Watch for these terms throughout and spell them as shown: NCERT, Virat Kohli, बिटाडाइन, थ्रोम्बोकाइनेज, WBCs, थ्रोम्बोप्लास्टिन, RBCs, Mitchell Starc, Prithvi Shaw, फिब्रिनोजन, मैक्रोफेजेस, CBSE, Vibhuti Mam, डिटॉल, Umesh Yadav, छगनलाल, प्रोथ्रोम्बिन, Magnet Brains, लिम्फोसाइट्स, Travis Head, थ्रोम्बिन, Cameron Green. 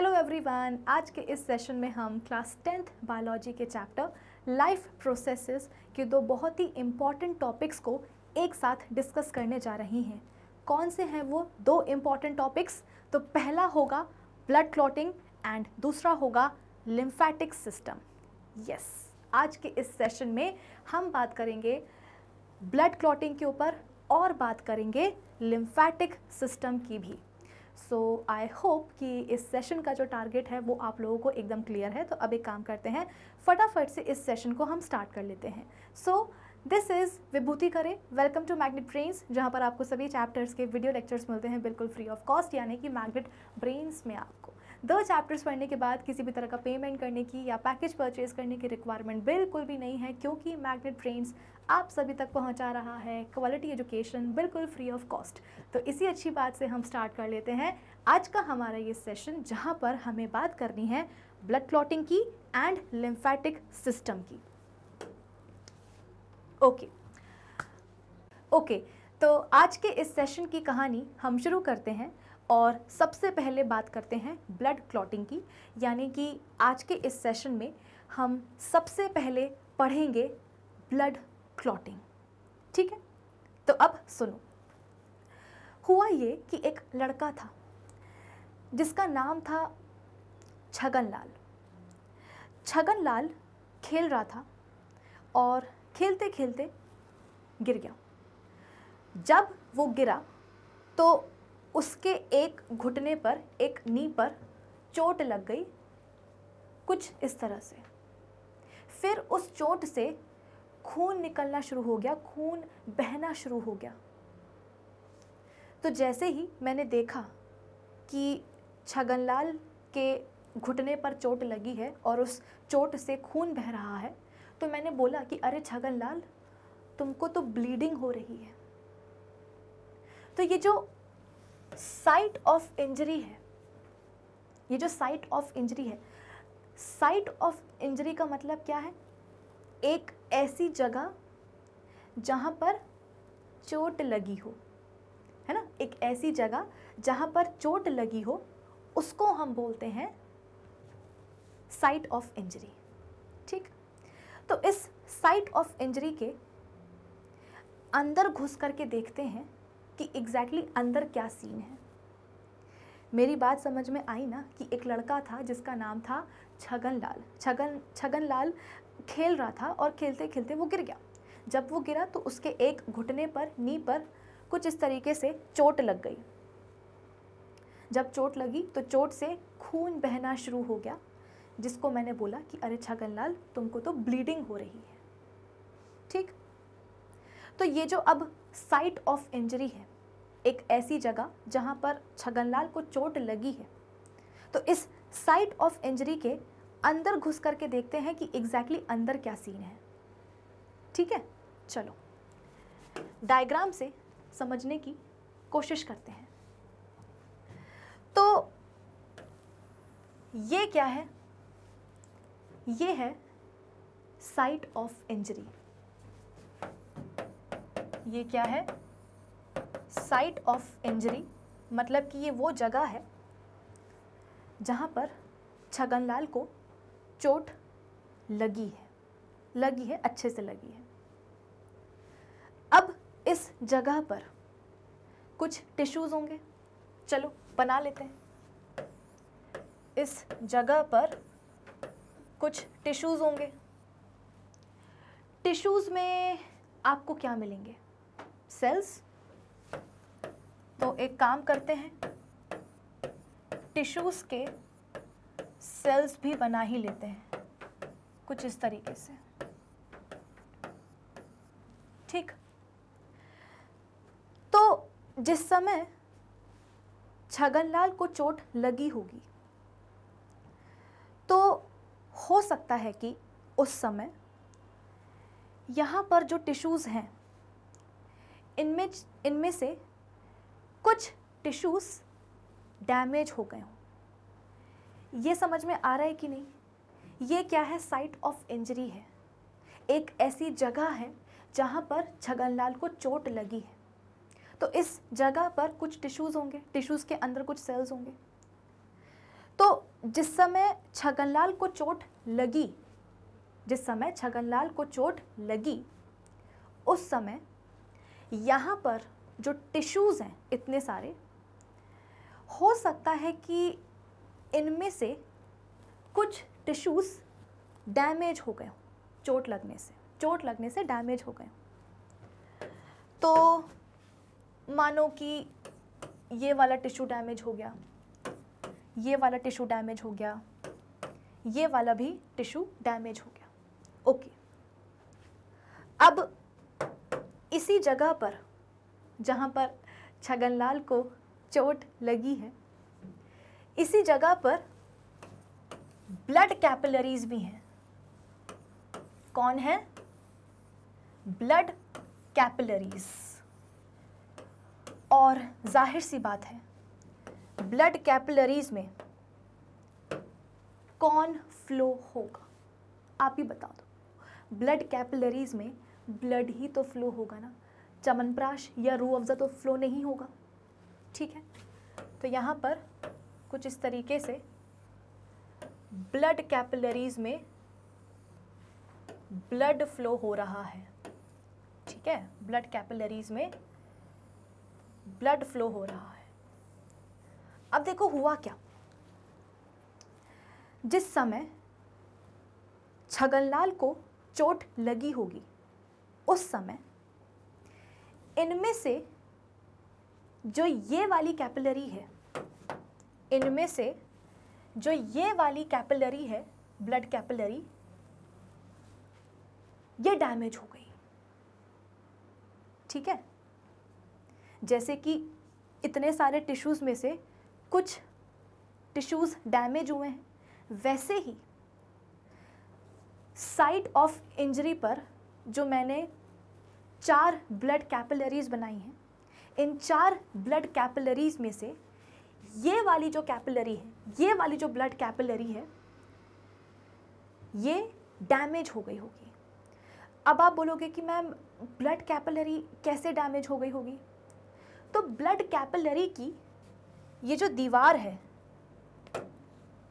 Hello everyone, आज के इस सेशन में हम क्लास 10th बायोलॉजी के चैप्टर लाइफ प्रोसेसेस के दो बहुत ही इम्पॉर्टेंट टॉपिक्स को एक साथ डिस्कस करने जा रही हैं। कौन से हैं वो दो इम्पॉर्टेंट टॉपिक्स? तो पहला होगा ब्लड क्लॉटिंग एंड दूसरा होगा लिम्फेटिक सिस्टम। यस, आज के इस सेशन में हम बात करेंगे ब्लड क्लॉटिंग के ऊपर और बात करेंगे लिम्फेटिक सिस्टम की भी। सो आई होप कि इस सेशन का जो टारगेट है वो आप लोगों को एकदम क्लियर है। तो अब एक काम करते हैं, फटाफट से इस सेशन को हम स्टार्ट कर लेते हैं। सो दिस इज़ विभूति करे, वेलकम टू मैग्नेट ब्रेन्स, जहाँ पर आपको सभी चैप्टर्स के वीडियो लेक्चर्स मिलते हैं बिल्कुल फ्री ऑफ कॉस्ट। यानी कि मैग्नेट ब्रेन्स में आपको दो चैप्टर्स पढ़ने के बाद किसी भी तरह का पेमेंट करने की या पैकेज परचेज करने की रिक्वायरमेंट बिल्कुल भी नहीं है, क्योंकि मैग्नेट ब्रेन्स आप सभी तक पहुंचा रहा है क्वालिटी एजुकेशन बिल्कुल फ्री ऑफ कॉस्ट। तो इसी अच्छी बात से हम स्टार्ट कर लेते हैं आज का हमारा ये सेशन, जहां पर हमें बात करनी है ब्लड क्लॉटिंग की एंड लिम्फेटिक सिस्टम की। ओके, तो आज के इस सेशन की कहानी हम शुरू करते हैं और सबसे पहले बात करते हैं ब्लड क्लॉटिंग की। यानी कि आज के इस सेशन में हम सबसे पहले पढ़ेंगे ब्लड क्लॉटिंग, ठीक है? तो अब सुनो, हुआ ये कि एक लड़का था जिसका नाम था छगनलाल। छगनलाल खेल रहा था और खेलते खेलते गिर गया। जब वो गिरा तो उसके एक घुटने पर, एक नी पर चोट लग गई, कुछ इस तरह से। फिर उस चोट से खून निकलना शुरू हो गया, खून बहना शुरू हो गया। तो जैसे ही मैंने देखा कि छगनलाल के घुटने पर चोट लगी है और उस चोट से खून बह रहा है, तो मैंने बोला कि अरे छगनलाल, तुमको तो ब्लीडिंग हो रही है। तो ये जो साइट ऑफ इंजरी है, ये जो साइट ऑफ इंजरी है, साइट ऑफ इंजरी का मतलब क्या है? एक ऐसी जगह जहाँ पर चोट लगी हो, है ना? एक ऐसी जगह जहाँ पर चोट लगी हो उसको हम बोलते हैं साइट ऑफ इंजरी, ठीक? तो इस साइट ऑफ इंजरी के अंदर घुस करके देखते हैं कि एग्जैक्टली अंदर क्या सीन है। मेरी बात समझ में आई ना कि एक लड़का था जिसका नाम था छगनलाल। छगनलाल खेल रहा था और खेलते खेलते वो गिर गया। जब वो गिरा तो उसके एक घुटने पर, नी पर कुछ इस तरीके से चोट लग गई। जब चोट लगी तो चोट से खून बहना शुरू हो गया, जिसको मैंने बोला कि अरे छगनलाल, तुमको तो ब्लीडिंग हो रही है, ठीक? तो ये जो अब साइट ऑफ इंजरी है, एक ऐसी जगह जहाँ पर छगनलाल को चोट लगी है, तो इस साइट ऑफ इंजरी के अंदर घुस करके देखते हैं कि एग्जैक्टली अंदर क्या सीन है, ठीक है? चलो डायग्राम से समझने की कोशिश करते हैं। तो ये क्या है? ये है साइट ऑफ इंजरी। ये क्या है? साइट ऑफ इंजरी, मतलब कि ये वो जगह है जहाँ पर छगनलाल को चोट लगी है, अच्छे से लगी है। अब इस जगह पर कुछ टिश्यूज़ होंगे, चलो बना लेते हैं। इस जगह पर कुछ टिश्यूज़ होंगे। टिश्यूज़ में आपको क्या मिलेंगे? सेल्स। तो एक काम करते हैं, टिश्यूज़ के सेल्स भी बना ही लेते हैं, कुछ इस तरीके से, ठीक? तो जिस समय छगनलाल को चोट लगी होगी तो हो सकता है कि उस समय यहाँ पर जो टिश्यूज़ हैं इनमें से कुछ टिश्यूज़ डैमेज हो गए हों। ये समझ में आ रहा है कि नहीं? ये क्या है? साइट ऑफ इंजरी है, एक ऐसी जगह है जहाँ पर छगनलाल को चोट लगी है। तो इस जगह पर कुछ टिश्यूज़ होंगे, टिश्यूज़ के अंदर कुछ सेल्स होंगे। तो जिस समय छगनलाल को चोट लगी, उस समय यहाँ पर जो टिश्यूज़ हैं इतने सारे, हो सकता है कि इनमें से कुछ टिश्यूज़ डैमेज हो गए हों चोट लगने से, डैमेज हो गए। तो मानो कि ये वाला टिश्यू डैमेज हो गया, ये वाला भी टिश्यू डैमेज हो गया। ओके, अब इसी जगह पर जहाँ पर छगनलाल को चोट लगी है, इसी जगह पर ब्लड कैपिलरीज भी हैं। कौन है? Blood capillaries. और जाहिर सी बात है ब्लड कैपिलरीज में कौन फ्लो होगा? आप ही बता दो। ब्लड कैपिलरीज में ब्लड ही तो फ्लो होगा ना, चमनप्राश या रूह अफ़ज़ा तो फ्लो नहीं होगा। ठीक है, तो यहाँ पर कुछ इस तरीके से ब्लड कैपिलरीज में ब्लड फ्लो हो रहा है। ठीक है, ब्लड कैपिलरीज में ब्लड फ्लो हो रहा है। अब देखो हुआ क्या, जिस समय छगनलाल को चोट लगी होगी उस समय इनमें से जो ये वाली कैपिलरी है, ब्लड कैपिलरी, ये डैमेज हो गई। ठीक है, जैसे कि इतने सारे टिश्यूज़ में से कुछ टिश्यूज़ डैमेज हुए हैं, वैसे ही साइट ऑफ इंजरी पर जो मैंने 4 ब्लड कैपिलरीज बनाई हैं, इन 4 ब्लड कैपिलरीज में से ये वाली जो कैपिलरी है, ब्लड कैपिलरी है, ये डैमेज हो गई होगी। अब आप बोलोगे कि मैम ब्लड कैपिलरी कैसे डैमेज हो गई होगी? तो ब्लड कैपिलरी की ये जो दीवार है,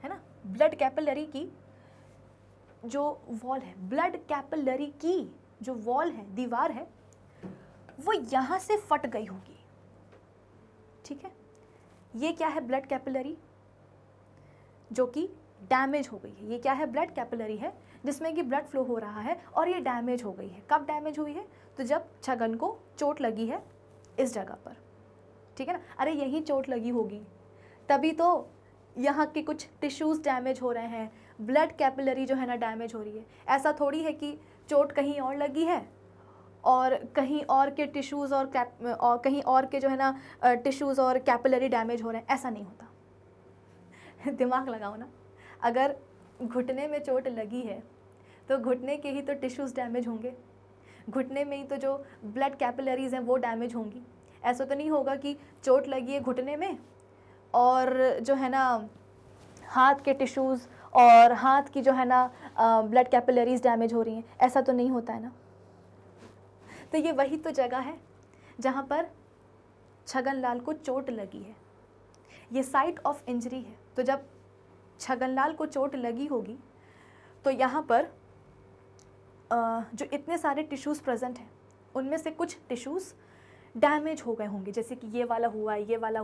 ना, ब्लड कैपिलरी की जो वॉल है, दीवार है, वो यहाँ से फट गई होगी। ठीक है, ये क्या है? ब्लड कैपिलरी जो कि डैमेज हो गई है। ये क्या है? ब्लड कैपिलरी है जिसमें कि ब्लड फ्लो हो रहा है और ये डैमेज हो गई है। कब डैमेज हुई है? तो जब छगन को चोट लगी है इस जगह पर। ठीक है ना, अरे यही चोट लगी होगी, तभी तो यहाँ के कुछ टिश्यूज़ डैमेज हो रहे हैं, ब्लड कैपिलरी जो है ना डैमेज हो रही है। ऐसा थोड़ी है कि चोट कहीं और लगी है और कहीं और के टिश्यूज़ और कहीं और के जो है ना टिश्यूज़ और कैपिलरी डैमेज हो रहे हैं, ऐसा नहीं होता। दिमाग लगाओ ना, अगर घुटने में चोट लगी है तो घुटने के ही तो टिश्यूज़ डैमेज होंगे, घुटने में ही तो जो ब्लड कैपिलरीज़ हैं वो डैमेज होंगी। ऐसा तो नहीं होगा कि चोट लगी है घुटने में और जो है ना हाथ के टिश्यूज़ और हाथ की जो है ना ब्लड कैपिलरीज़ डैमेज हो रही हैं, ऐसा तो नहीं होता है ना। तो ये वही तो जगह है जहाँ पर छगनलाल को चोट लगी है, ये साइट ऑफ इंजरी है। तो जब छगनलाल को चोट लगी होगी तो यहाँ पर जो इतने सारे टिश्यूज़ प्रेजेंट हैं उनमें से कुछ टिश्यूज़ डैमेज हो गए होंगे, जैसे कि ये वाला हुआ है, ये वाला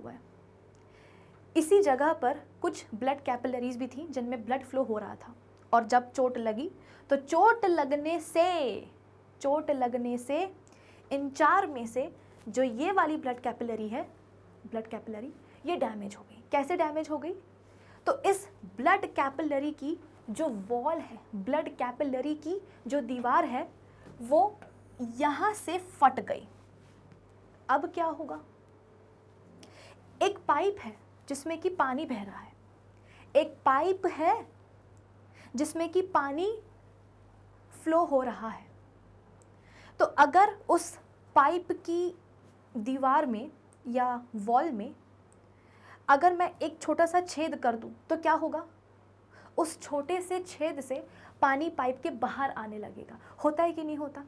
हुआ है। इसी जगह पर कुछ ब्लड कैपिलरीज भी थी जिनमें ब्लड फ्लो हो रहा था और जब चोट लगी तो चोट लगने से इन 4 में से जो ये वाली ब्लड कैपिलरी है, ये डैमेज हो गई। कैसे डैमेज हो गई? तो इस ब्लड कैपिलरी की जो वॉल है, ब्लड कैपिलरी की जो दीवार है, वो यहाँ से फट गई। अब क्या होगा? एक पाइप है जिसमें कि पानी बह रहा है, फ्लो हो रहा है। तो अगर उस पाइप की दीवार में या वॉल में अगर मैं एक छोटा सा छेद कर दूं तो क्या होगा? उस छोटे से छेद से पानी पाइप के बाहर आने लगेगा। होता है कि नहीं होता?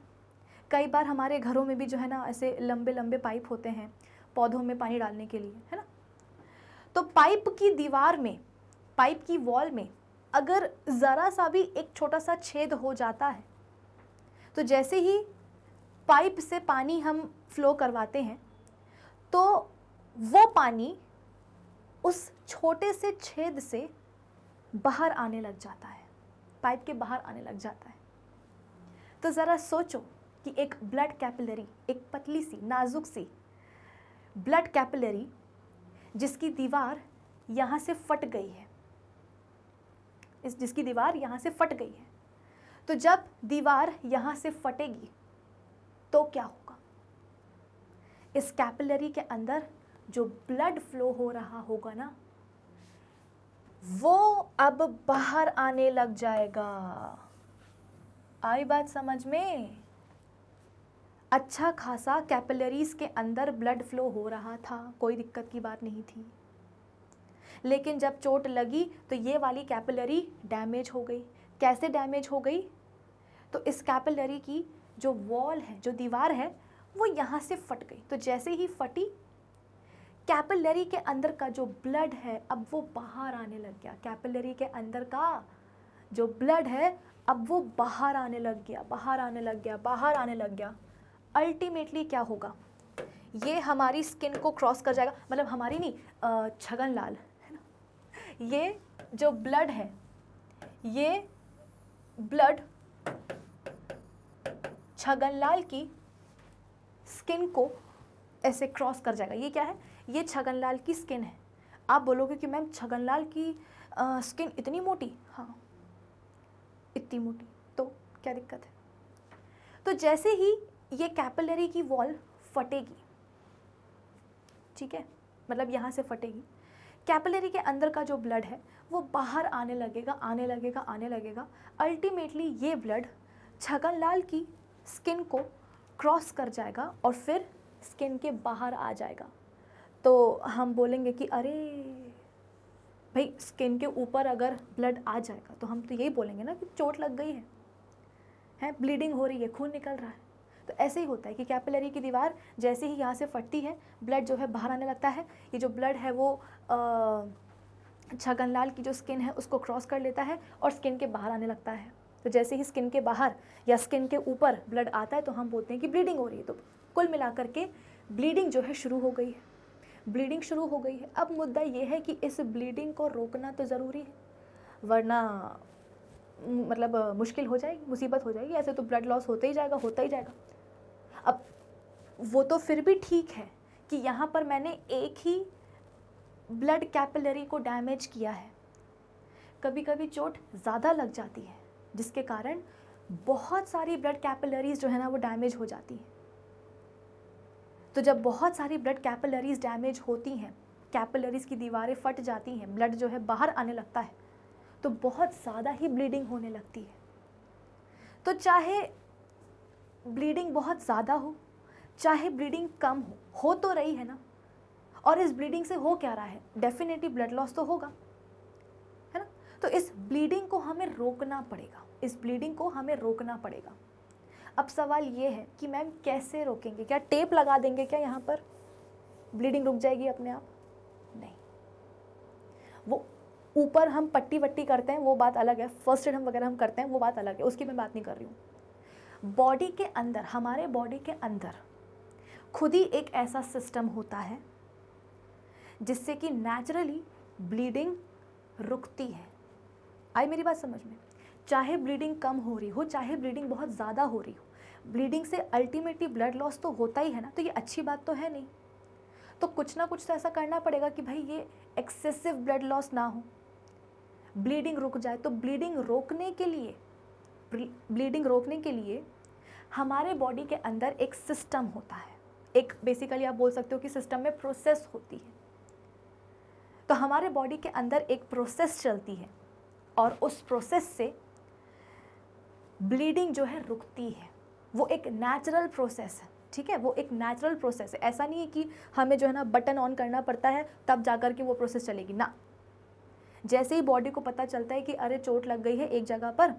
कई बार हमारे घरों में भी जो है ना ऐसे लंबे लंबे पाइप होते हैं पौधों में पानी डालने के लिए, है ना। तो पाइप की दीवार में पाइप की वॉल में अगर ज़रा सा भी एक छोटा सा छेद हो जाता है तो जैसे ही पाइप से पानी हम फ्लो करवाते हैं तो वो पानी उस छोटे से छेद से बाहर आने लग जाता है, पाइप के बाहर आने लग जाता है। तो ज़रा सोचो कि एक ब्लड कैपिलरी, एक पतली सी नाजुक सी ब्लड कैपिलरी जिसकी दीवार यहाँ से फट गई है, जिसकी दीवार यहाँ से फट गई है, तो जब दीवार यहाँ से फटेगी तो क्या होगा? इस कैपिलरी के अंदर जो ब्लड फ्लो हो रहा होगा ना, वो अब बाहर आने लग जाएगा। आई बात समझ में? अच्छा खासा कैपिलरीज के अंदर ब्लड फ्लो हो रहा था, कोई दिक्कत की बात नहीं थी, लेकिन जब चोट लगी तो ये वाली कैपिलरी डैमेज हो गई। कैसे डैमेज हो गई? तो इस कैपिलरी की जो वॉल है, जो दीवार है, वो यहाँ से फट गई। तो जैसे ही फटी, कैपिलरी के अंदर का जो ब्लड है अब वो बाहर आने लग गया। कैपिलरी के अंदर का जो ब्लड है अब वो बाहर आने लग गया, बाहर आने लग गया, बाहर आने लग गया। अल्टीमेटली क्या होगा? ये हमारी स्किन को क्रॉस कर जाएगा, मतलब हमारी नहीं, छगनलाल है ना, ये जो ब्लड है, ये ब्लड छगनलाल की स्किन को ऐसे क्रॉस कर जाएगा। ये क्या है? ये छगनलाल की स्किन है। आप बोलोगे कि मैम छगनलाल की स्किन इतनी मोटी? हाँ, इतनी मोटी, तो क्या दिक्कत है? तो जैसे ही ये कैपिलरी की वॉल फटेगी, ठीक है, मतलब यहाँ से फटेगी, कैपिलरी के अंदर का जो ब्लड है वो बाहर आने लगेगा, आने लगेगा, आने लगेगा। अल्टीमेटली ये ब्लड छगनलाल की स्किन को क्रॉस कर जाएगा और फिर स्किन के बाहर आ जाएगा। तो हम बोलेंगे कि अरे भाई, स्किन के ऊपर अगर ब्लड आ जाएगा तो हम तो यही बोलेंगे ना कि चोट लग गई है, ब्लीडिंग हो रही है, खून निकल रहा है। तो ऐसे ही होता है कि कैपिलरी की दीवार जैसे ही यहाँ से फटती है, ब्लड जो है बाहर आने लगता है। ये जो ब्लड है वो छगनलाल की जो स्किन है उसको क्रॉस कर लेता है और स्किन के बाहर आने लगता है। तो जैसे ही स्किन के बाहर या स्किन के ऊपर ब्लड आता है तो हम बोलते हैं कि ब्लीडिंग हो रही है। तो कुल मिलाकर के ब्लीडिंग जो है शुरू हो गई है, ब्लीडिंग शुरू हो गई है। अब मुद्दा ये है कि इस ब्लीडिंग को रोकना तो ज़रूरी है, वरना मतलब मुश्किल हो जाएगी, मुसीबत हो जाएगी। ऐसे तो ब्लड लॉस होता ही जाएगा, होता ही जाएगा। अब वो तो फिर भी ठीक है कि यहाँ पर मैंने एक ही ब्लड कैपिलरी को डैमेज किया है। कभी कभी चोट ज़्यादा लग जाती है जिसके कारण बहुत सारी ब्लड कैपिलरीज जो है ना वो डैमेज हो जाती हैं। तो जब बहुत सारी ब्लड कैपिलरीज डैमेज होती हैं, कैपिलरीज की दीवारें फट जाती हैं, ब्लड जो है बाहर आने लगता है, तो बहुत ज़्यादा ही ब्लीडिंग होने लगती है। तो चाहे ब्लीडिंग बहुत ज़्यादा हो, चाहे ब्लीडिंग कम हो तो रही है ना। और इस ब्लीडिंग से हो क्या रहा है? डेफिनेटली ब्लड लॉस तो होगा, है ना। तो इस ब्लीडिंग को हमें रोकना पड़ेगा, इस ब्लीडिंग को हमें रोकना पड़ेगा। अब सवाल ये है कि मैम कैसे रोकेंगे? क्या टेप लगा देंगे? क्या यहाँ पर ब्लीडिंग रुक जाएगी अपने आप? नहीं, वो ऊपर हम पट्टी वट्टी करते हैं वो बात अलग है, फर्स्ट एड हम वगैरह हम करते हैं वो बात अलग है, उसकी मैं बात नहीं कर रही हूँ। बॉडी के अंदर, हमारे बॉडी के अंदर खुद ही एक ऐसा सिस्टम होता है जिससे कि नेचुरली ब्लीडिंग रुकती है। आई मेरी बात समझ में? चाहे ब्लीडिंग कम हो रही हो, चाहे ब्लीडिंग बहुत ज़्यादा हो रही हो, ब्लीडिंग से अल्टीमेटली ब्लड लॉस तो होता ही है ना। तो ये अच्छी बात तो है नहीं। तो कुछ ना कुछ तो ऐसा करना पड़ेगा कि भाई ये एक्सेसिव ब्लड लॉस ना हो, ब्लीडिंग रुक जाए। तो ब्लीडिंग रोकने के लिए हमारे बॉडी के अंदर एक सिस्टम होता है, एक बेसिकली आप बोल सकते हो कि सिस्टम में प्रोसेस होती है। तो हमारे बॉडी के अंदर एक प्रोसेस चलती है और उस प्रोसेस से ब्लीडिंग जो है रुकती है। वो एक नेचुरल प्रोसेस है, ठीक है, वो एक नेचुरल प्रोसेस है। ऐसा नहीं है कि हमें जो है ना बटन ऑन करना पड़ता है तब जाकर के वो प्रोसेस चलेगी ना। जैसे ही बॉडी को पता चलता है कि अरे चोट लग गई है एक जगह पर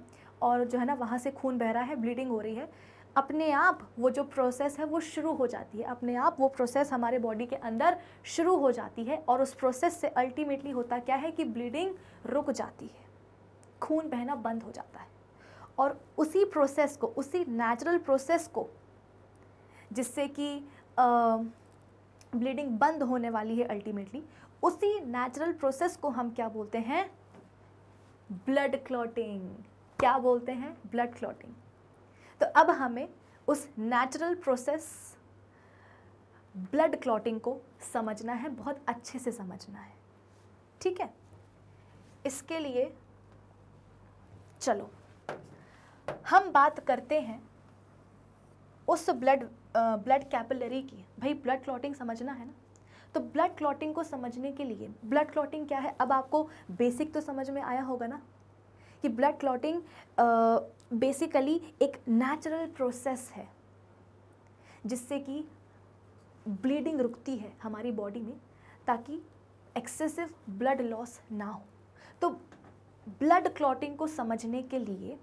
और जो है ना वहाँ से खून बह रहा है, ब्लीडिंग हो रही है, अपने आप वो जो प्रोसेस है वो शुरू हो जाती है, अपने आप वो प्रोसेस हमारे बॉडी के अंदर शुरू हो जाती है और उस प्रोसेस से अल्टीमेटली होता क्या है कि ब्लीडिंग रुक जाती है, खून बहना बंद हो जाता है। और उसी प्रोसेस को, उसी नेचुरल प्रोसेस को जिससे कि ब्लीडिंग बंद होने वाली है अल्टीमेटली, उसी नेचुरल प्रोसेस को हम क्या बोलते हैं? Blood clotting. क्या बोलते हैं? Blood clotting. तो अब हमें उस नेचुरल प्रोसेस ब्लड क्लॉटिंग को समझना है, बहुत अच्छे से समझना है, ठीक है। इसके लिए चलो हम बात करते हैं उस ब्लड कैपिलरी की। भाई ब्लड क्लॉटिंग समझना है ना, तो ब्लड क्लॉटिंग को समझने के लिए, ब्लड क्लॉटिंग क्या है, अब आपको बेसिक तो समझ में आया होगा ना कि ब्लड क्लॉटिंग बेसिकली एक नेचुरल प्रोसेस है जिससे कि ब्लीडिंग रुकती है हमारी बॉडी में ताकि एक्सेसिव ब्लड लॉस ना हो। तो ब्लड क्लॉटिंग को समझने के लिए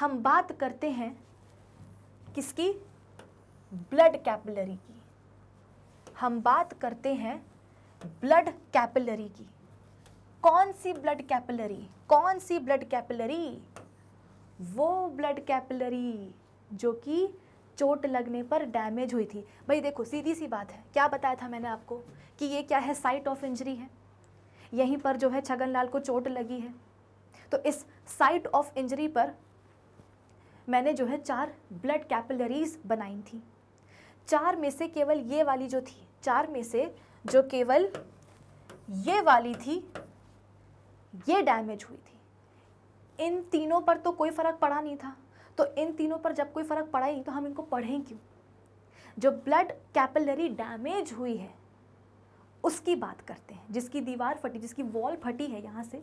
हम बात करते हैं किसकी? ब्लड कैपिलरी की। हम बात करते हैं ब्लड कैपिलरी की। कौन सी ब्लड कैपिलरी? कौन सी ब्लड कैपिलरी? वो ब्लड कैपिलरी जो कि चोट लगने पर डैमेज हुई थी। भाई देखो सीधी सी बात है, क्या बताया था मैंने आपको कि ये क्या है? साइट ऑफ इंजरी है। यहीं पर जो है छगनलाल को चोट लगी है, तो इस साइट ऑफ इंजरी पर मैंने जो है 4 ब्लड कैपिलरीज बनाई थी। 4 में से केवल ये वाली जो थी, 4 में से जो केवल ये वाली थी, ये डैमेज हुई थी। इन तीनों पर तो कोई फ़र्क पड़ा नहीं था, तो इन तीनों पर जब कोई फ़र्क पड़ा ही नहीं तो हम इनको पढ़ें क्यों? जो ब्लड कैपिलरी डैमेज हुई है उसकी बात करते हैं, जिसकी दीवार फटी, जिसकी वॉल फटी है यहाँ से,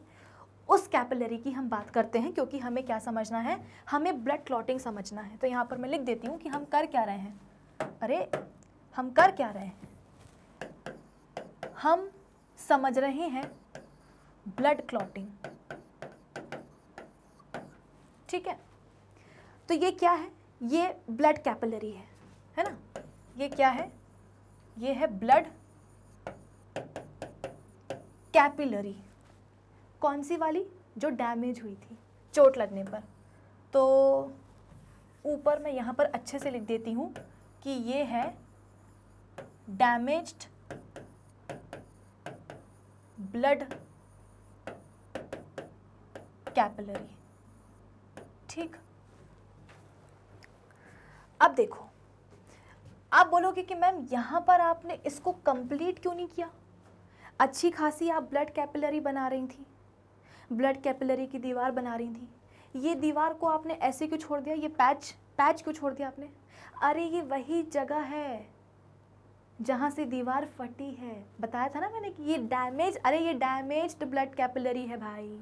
उस कैपिलरी की हम बात करते हैं, क्योंकि हमें क्या समझना है? हमें ब्लड क्लॉटिंग समझना है। तो यहाँ पर मैं लिख देती हूँ कि हम कर क्या रहे हैं, अरे हम कर क्या रहे हैं? हम समझ रहे हैं ब्लड क्लॉटिंग, ठीक है। तो ये क्या है? ये ब्लड कैपिलरी है ना। ये क्या है? ये है ब्लड कैपिलरी। कौन सी वाली? जो डैमेज हुई थी चोट लगने पर। तो ऊपर मैं यहाँ पर अच्छे से लिख देती हूँ कि ये है डैमेज्ड ब्लड कैपिलरी, ठीक। अब देखो, आप बोलोगे कि मैम यहाँ पर आपने इसको कंप्लीट क्यों नहीं किया? अच्छी खासी आप ब्लड कैपिलरी बना रही थी, ब्लड कैपिलरी की दीवार बना रही थी, ये दीवार को आपने ऐसे क्यों छोड़ दिया? ये पैच क्यों छोड़ दिया आपने? अरे ये वही जगह है जहाँ से दीवार फटी है। बताया था ना मैंने कि ये डैमेज, अरे ये डैमेज्ड ब्लड कैपिलरी है भाई।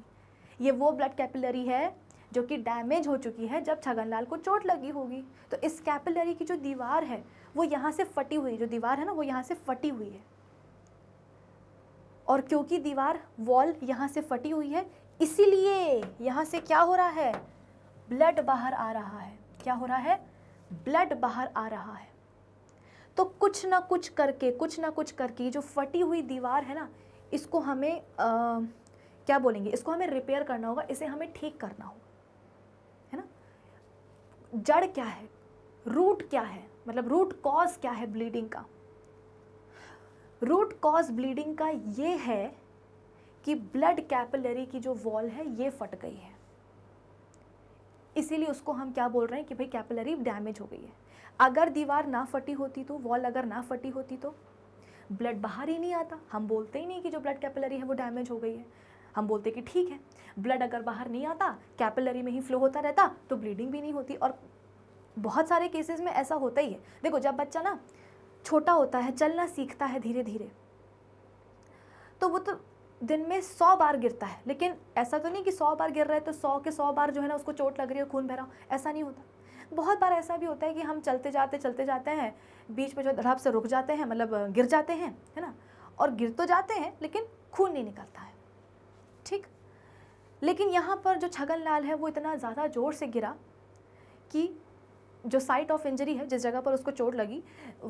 ये वो ब्लड कैपिलरी है जो कि डैमेज हो चुकी है जब छगनलाल को चोट लगी होगी। तो इस कैपिलरी की जो दीवार है वो यहाँ से फटी हुई, जो दीवार है ना वो यहाँ से फटी हुई है, और क्योंकि दीवार वॉल यहाँ से फटी हुई है इसीलिए यहाँ से क्या हो रहा है? ब्लड बाहर आ रहा है। क्या हो रहा है? ब्लड बाहर आ रहा है। तो कुछ ना कुछ करके, कुछ ना कुछ करके जो फटी हुई दीवार है ना, इसको हमें क्या बोलेंगे, इसको हमें रिपेयर करना होगा, इसे हमें ठीक करना होगा, है ना। जड़ क्या है? रूट क्या है? मतलब रूट कॉज क्या है ब्लीडिंग का? रूट कॉज ब्लीडिंग का ये है कि ब्लड कैपिलरी की जो वॉल है ये फट गई है, इसीलिए उसको हम क्या बोल रहे हैं कि भाई कैपिलरी डैमेज हो गई है। अगर दीवार ना फटी होती तो, वॉल अगर ना फटी होती तो ब्लड बाहर ही नहीं आता, हम बोलते ही नहीं कि जो ब्लड कैपिलरी है वो डैमेज हो गई है, हम बोलते कि ठीक है। ब्लड अगर बाहर नहीं आता, कैपिलरी में ही फ्लो होता रहता, तो ब्लीडिंग भी नहीं होती। और बहुत सारे केसेस में ऐसा होता ही है। देखो जब बच्चा ना छोटा होता है, चलना सीखता है धीरे धीरे, तो वो तो दिन में 100 बार गिरता है, लेकिन ऐसा तो नहीं कि 100 बार गिर रहा है तो 100 के 100 बार जो है ना उसको चोट लग रही है, खून बह रहा हो, ऐसा नहीं होता। बहुत बार ऐसा भी होता है कि हम चलते जाते हैं, बीच में जो धड़ाप से रुक जाते हैं, मतलब गिर जाते हैं, है ना, और गिर तो जाते हैं लेकिन खून नहीं निकलता है, ठीक। लेकिन यहाँ पर जो छगनलाल है वो इतना ज़्यादा ज़ोर से गिरा कि जो साइट ऑफ इंजरी है, जिस जगह पर उसको चोट लगी,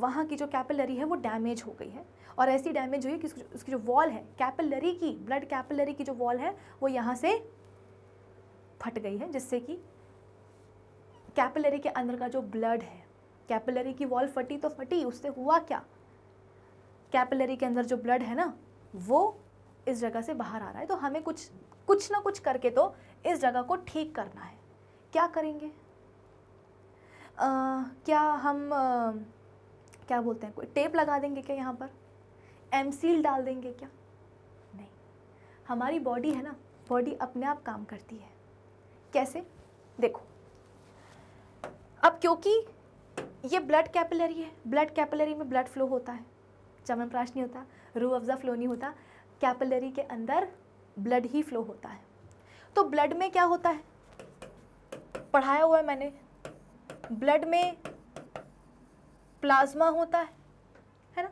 वहाँ की जो कैपिलरी है वो डैमेज हो गई है, और ऐसी डैमेज हुई कि उसकी जो वॉल है कैपिलरी की, ब्लड कैपिलरी की जो वॉल है वो यहाँ से फट गई है, जिससे कि कैपिलरी के अंदर का जो ब्लड है, कैपिलरी की वॉल फटी तो फटी, उससे हुआ क्या, कैपिलरी के अंदर जो ब्लड है ना वो इस जगह से बाहर आ रहा है। तो हमें कुछ ना कुछ करके तो इस जगह को ठीक करना है। क्या करेंगे? क्या हम क्या बोलते हैं, कोई टेप लगा देंगे क्या यहाँ पर? एमसील डाल देंगे क्या? नहीं, हमारी बॉडी है ना, बॉडी अपने आप काम करती है। कैसे? देखो, अब क्योंकि ये ब्लड कैपिलरी है, ब्लड कैपिलरी में ब्लद फ्लो होता है, च्यवनप्राश नहीं होता, रूह अफ़ज़ा फ्लो नहीं होता, कैपिलरी के अंदर ब्लड ही फ्लो होता है। तो ब्लड में क्या होता है, पढ़ाया हुआ है मैंने, ब्लड में प्लाज्मा होता है ना,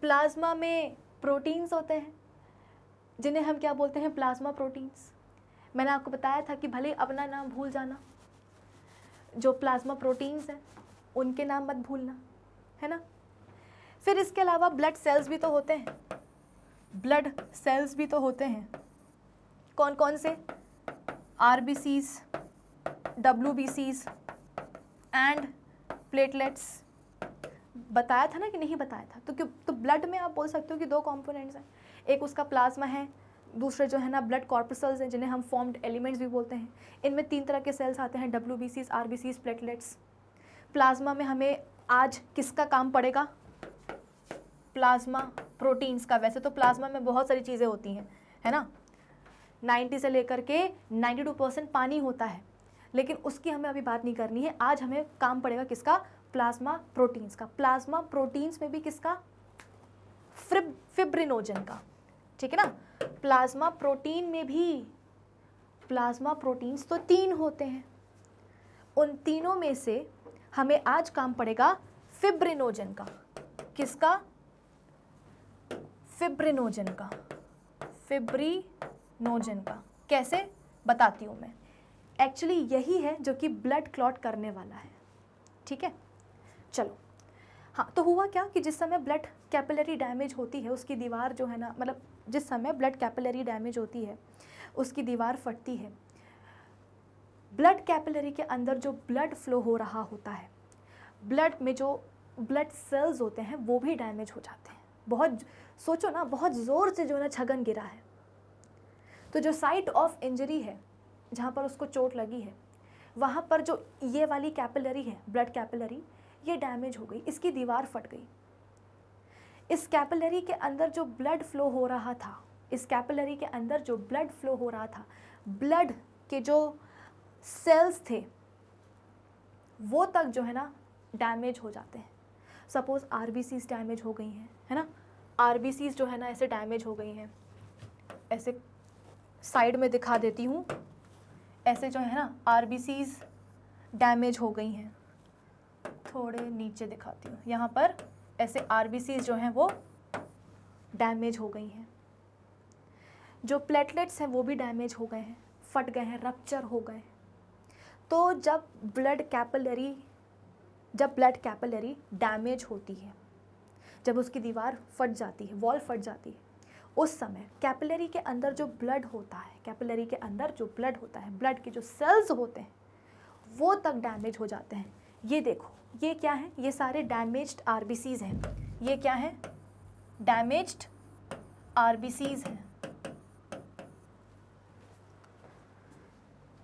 प्लाज्मा में प्रोटीन्स होते हैं जिन्हें हम क्या बोलते हैं, प्लाज्मा प्रोटीन्स। मैंने आपको बताया था कि भले अपना नाम भूल जाना, जो प्लाज्मा प्रोटीन्स हैं उनके नाम मत भूलना, है ना। फिर इसके अलावा ब्लड सेल्स भी तो होते हैं, ब्लड सेल्स भी तो होते हैं, कौन कौन से, RBCs, WBCs एंड प्लेटलेट्स। बताया था ना कि नहीं बताया था? तो क्यों, तो ब्लड में आप बोल सकते हो कि दो कंपोनेंट्स हैं, एक उसका प्लाज्मा है, दूसरे जो है ना ब्लड कॉर्पसेल्स हैं, जिन्हें हम फॉर्म्ड एलिमेंट्स भी बोलते हैं। इनमें तीन तरह के सेल्स आते हैं, WBCs, RBCs, प्लेटलेट्स। प्लाज्मा में हमें आज किसका काम पड़ेगा, प्लाज्मा प्रोटीन्स का। वैसे तो प्लाज्मा में बहुत सारी चीज़ें होती हैं, है ना, 90 से लेकर के 92% पानी होता है, लेकिन उसकी हमें अभी बात नहीं करनी है। आज हमें काम पड़ेगा किसका, प्लाज्मा प्रोटीन्स का। प्लाज्मा प्रोटीन्स में भी किसका, फिब्रिनोजन का, ठीक है ना। प्लाज्मा प्रोटीन में भी, प्लाज्मा प्रोटीन्स तो तीन होते हैं, उन तीनों में से हमें आज काम पड़ेगा फिब्रिनोजन का। किसका? फिब्रिनोजन का, फिब्रिनोजन का। कैसे, बताती हूँ मैं। एक्चुअली यही है जो कि ब्लड क्लॉट करने वाला है, ठीक है। चलो, हाँ, तो हुआ क्या कि जिस समय ब्लड कैपिलरी डैमेज होती है, उसकी दीवार जो है ना, मतलब जिस समय ब्लड कैपिलरी डैमेज होती है उसकी दीवार फटती है, ब्लड कैपिलरी के अंदर जो ब्लड फ्लो हो रहा होता है, ब्लड में जो ब्लड सेल्स होते हैं वो भी डैमेज हो जाते हैं। बहुत सोचो ना, बहुत ज़ोर से जो है ना छगन गिरा है, तो जो साइट ऑफ इंजरी है, जहाँ पर उसको चोट लगी है, वहाँ पर जो ये वाली कैपिलरी है, ब्लड कैपिलरी, ये डैमेज हो गई, इसकी दीवार फट गई। इस कैपिलरी के अंदर जो ब्लड फ्लो हो रहा था, इस कैपिलरी के अंदर जो ब्लड फ्लो हो रहा था, ब्लड के जो सेल्स थे वो तक जो है ना डैमेज हो जाते हैं। सपोज़ RBCs डैमेज हो गई हैं, है ना, RBCs जो है ना ऐसे डैमेज हो गई हैं, ऐसे साइड में दिखा देती हूँ, ऐसे जो है ना RBCs डैमेज हो गई हैं, थोड़े नीचे दिखाती हूँ, यहाँ पर ऐसे RBCs जो हैं वो डैमेज हो गई हैं। जो प्लेटलेट्स हैं वो भी डैमेज हो गए हैं, फट गए हैं, रप्चर हो गए। तो जब ब्लड कैपिलरी डैमेज होती है, जब उसकी दीवार फट जाती है, वॉल फट जाती है, उस समय कैपिलरी के अंदर जो ब्लड होता है, कैपिलरी के अंदर जो ब्लड होता है, ब्लड के जो सेल्स होते हैं वो तक डैमेज हो जाते हैं। ये देखो, ये क्या है, ये सारे डैमेज्ड RBCs हैं। ये क्या है, डैमेज्ड RBCs हैं,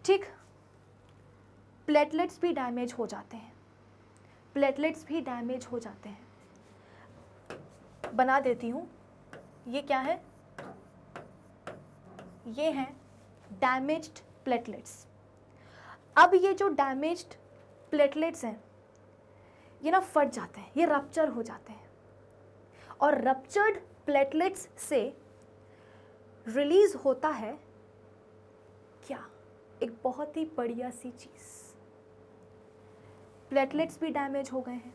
ठीक। प्लेटलेट्स भी डैमेज हो जाते हैं, प्लेटलेट्स भी डैमेज हो जाते हैं। बना देती हूँ, ये क्या है, ये हैं डैमेज्ड प्लेटलेट्स। अब ये जो डैमेज्ड प्लेटलेट्स हैं ये ना फट जाते हैं, ये रप्चर हो जाते हैं, और रप्चर्ड प्लेटलेट्स से रिलीज़ होता है क्या, एक बहुत ही बढ़िया सी चीज़। प्लेटलेट्स भी डैमेज हो गए हैं,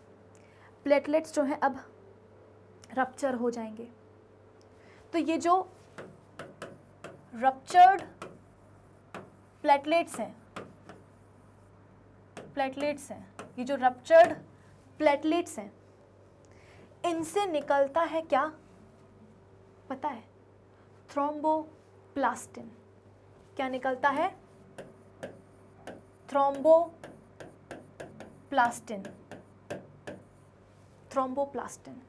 प्लेटलेट्स जो हैं अब रप्चर हो जाएंगे, तो ये जो रप्चर्ड प्लेटलेट्स हैं प्लेटलेट्स हैं, ये जो रप्चर्ड प्लेटलेट्स हैं, इनसे निकलता है क्या पता है? थ्रोम्बोप्लास्टिन। क्या निकलता है? थ्रोम्बोप्लास्टिन। थ्रोम्बोप्लास्टिन।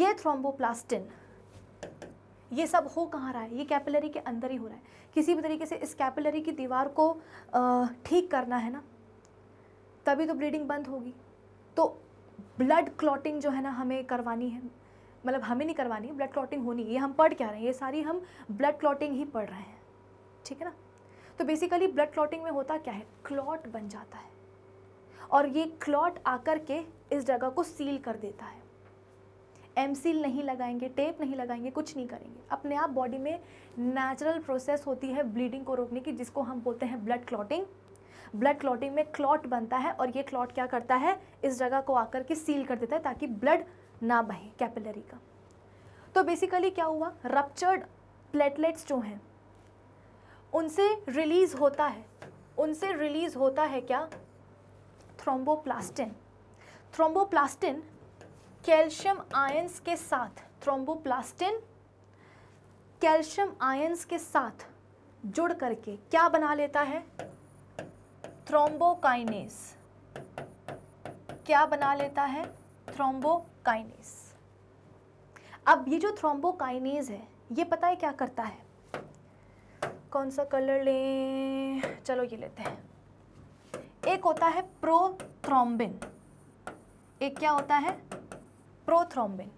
ये थ्रोम्बोप्लास्टिन, ये सब हो कहाँ रहा है? ये कैपिलरी के अंदर ही हो रहा है। किसी भी तरीके से इस कैपिलरी की दीवार को ठीक करना है ना, तभी तो ब्लीडिंग बंद होगी। तो ब्लड क्लॉटिंग जो है ना हमें करवानी है, मतलब हमें नहीं करवानी, ब्लड क्लॉटिंग होनी है। ये हम पढ़ क्या रहे हैं? ये सारी हम ब्लड क्लॉटिंग ही पढ़ रहे हैं, ठीक है ना। तो बेसिकली ब्लड क्लॉटिंग में होता क्या है? क्लॉट बन जाता है और ये क्लॉट आकर के इस जगह को सील कर देता है। एम सील नहीं लगाएंगे, टेप नहीं लगाएंगे, कुछ नहीं करेंगे, अपने आप बॉडी में नेचुरल प्रोसेस होती है ब्लीडिंग को रोकने की, जिसको हम बोलते हैं ब्लड क्लॉटिंग। ब्लड क्लॉटिंग में क्लॉट बनता है और ये क्लॉट क्या करता है? इस जगह को आकर के सील कर देता है ताकि ब्लड ना बहे कैपिलरी का। तो बेसिकली क्या हुआ? रप्चर्ड प्लेटलेट्स जो हैं उनसे रिलीज़ होता है, क्या? थ्रोम्बोप्लास्टिन। थ्रोम्बोप्लास्टिन कैल्शियम आयंस के साथ, जुड़ करके क्या बना लेता है? थ्रोम्बोकाइनेस। क्या बना लेता है? थ्रोम्बोकाइनेस। अब ये जो थ्रोम्बोकाइनेस है, ये पता है क्या करता है? कौन सा कलर लें? चलो ये लेते हैं। एक होता है प्रोथ्रोम्बिन, एक क्या होता है? प्रोथ्रोम्बिन।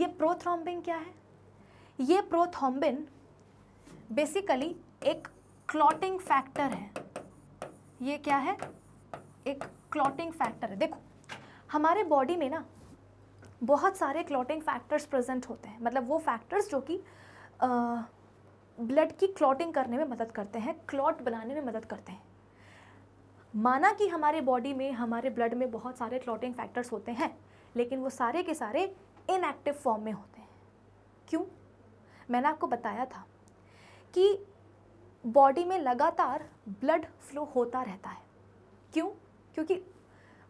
ये प्रोथ्रोम्बिन क्या है? ये प्रोथ्रोम्बिन बेसिकली एक क्लॉटिंग फैक्टर है। ये क्या है? एक क्लॉटिंग फैक्टर है। देखो हमारे बॉडी में ना बहुत सारे क्लॉटिंग फैक्टर्स प्रेजेंट होते हैं, मतलब वो फैक्टर्स जो कि ब्लड की क्लॉटिंग करने में मदद करते हैं, क्लॉट बनाने में मदद करते हैं। माना कि हमारे बॉडी में, हमारे ब्लड में बहुत सारे क्लॉटिंग फैक्टर्स होते हैं, लेकिन वो सारे के सारे इनएक्टिव फॉर्म में होते हैं। क्यों? मैंने आपको बताया था कि बॉडी में लगातार ब्लड फ्लो होता रहता है। क्यों? क्योंकि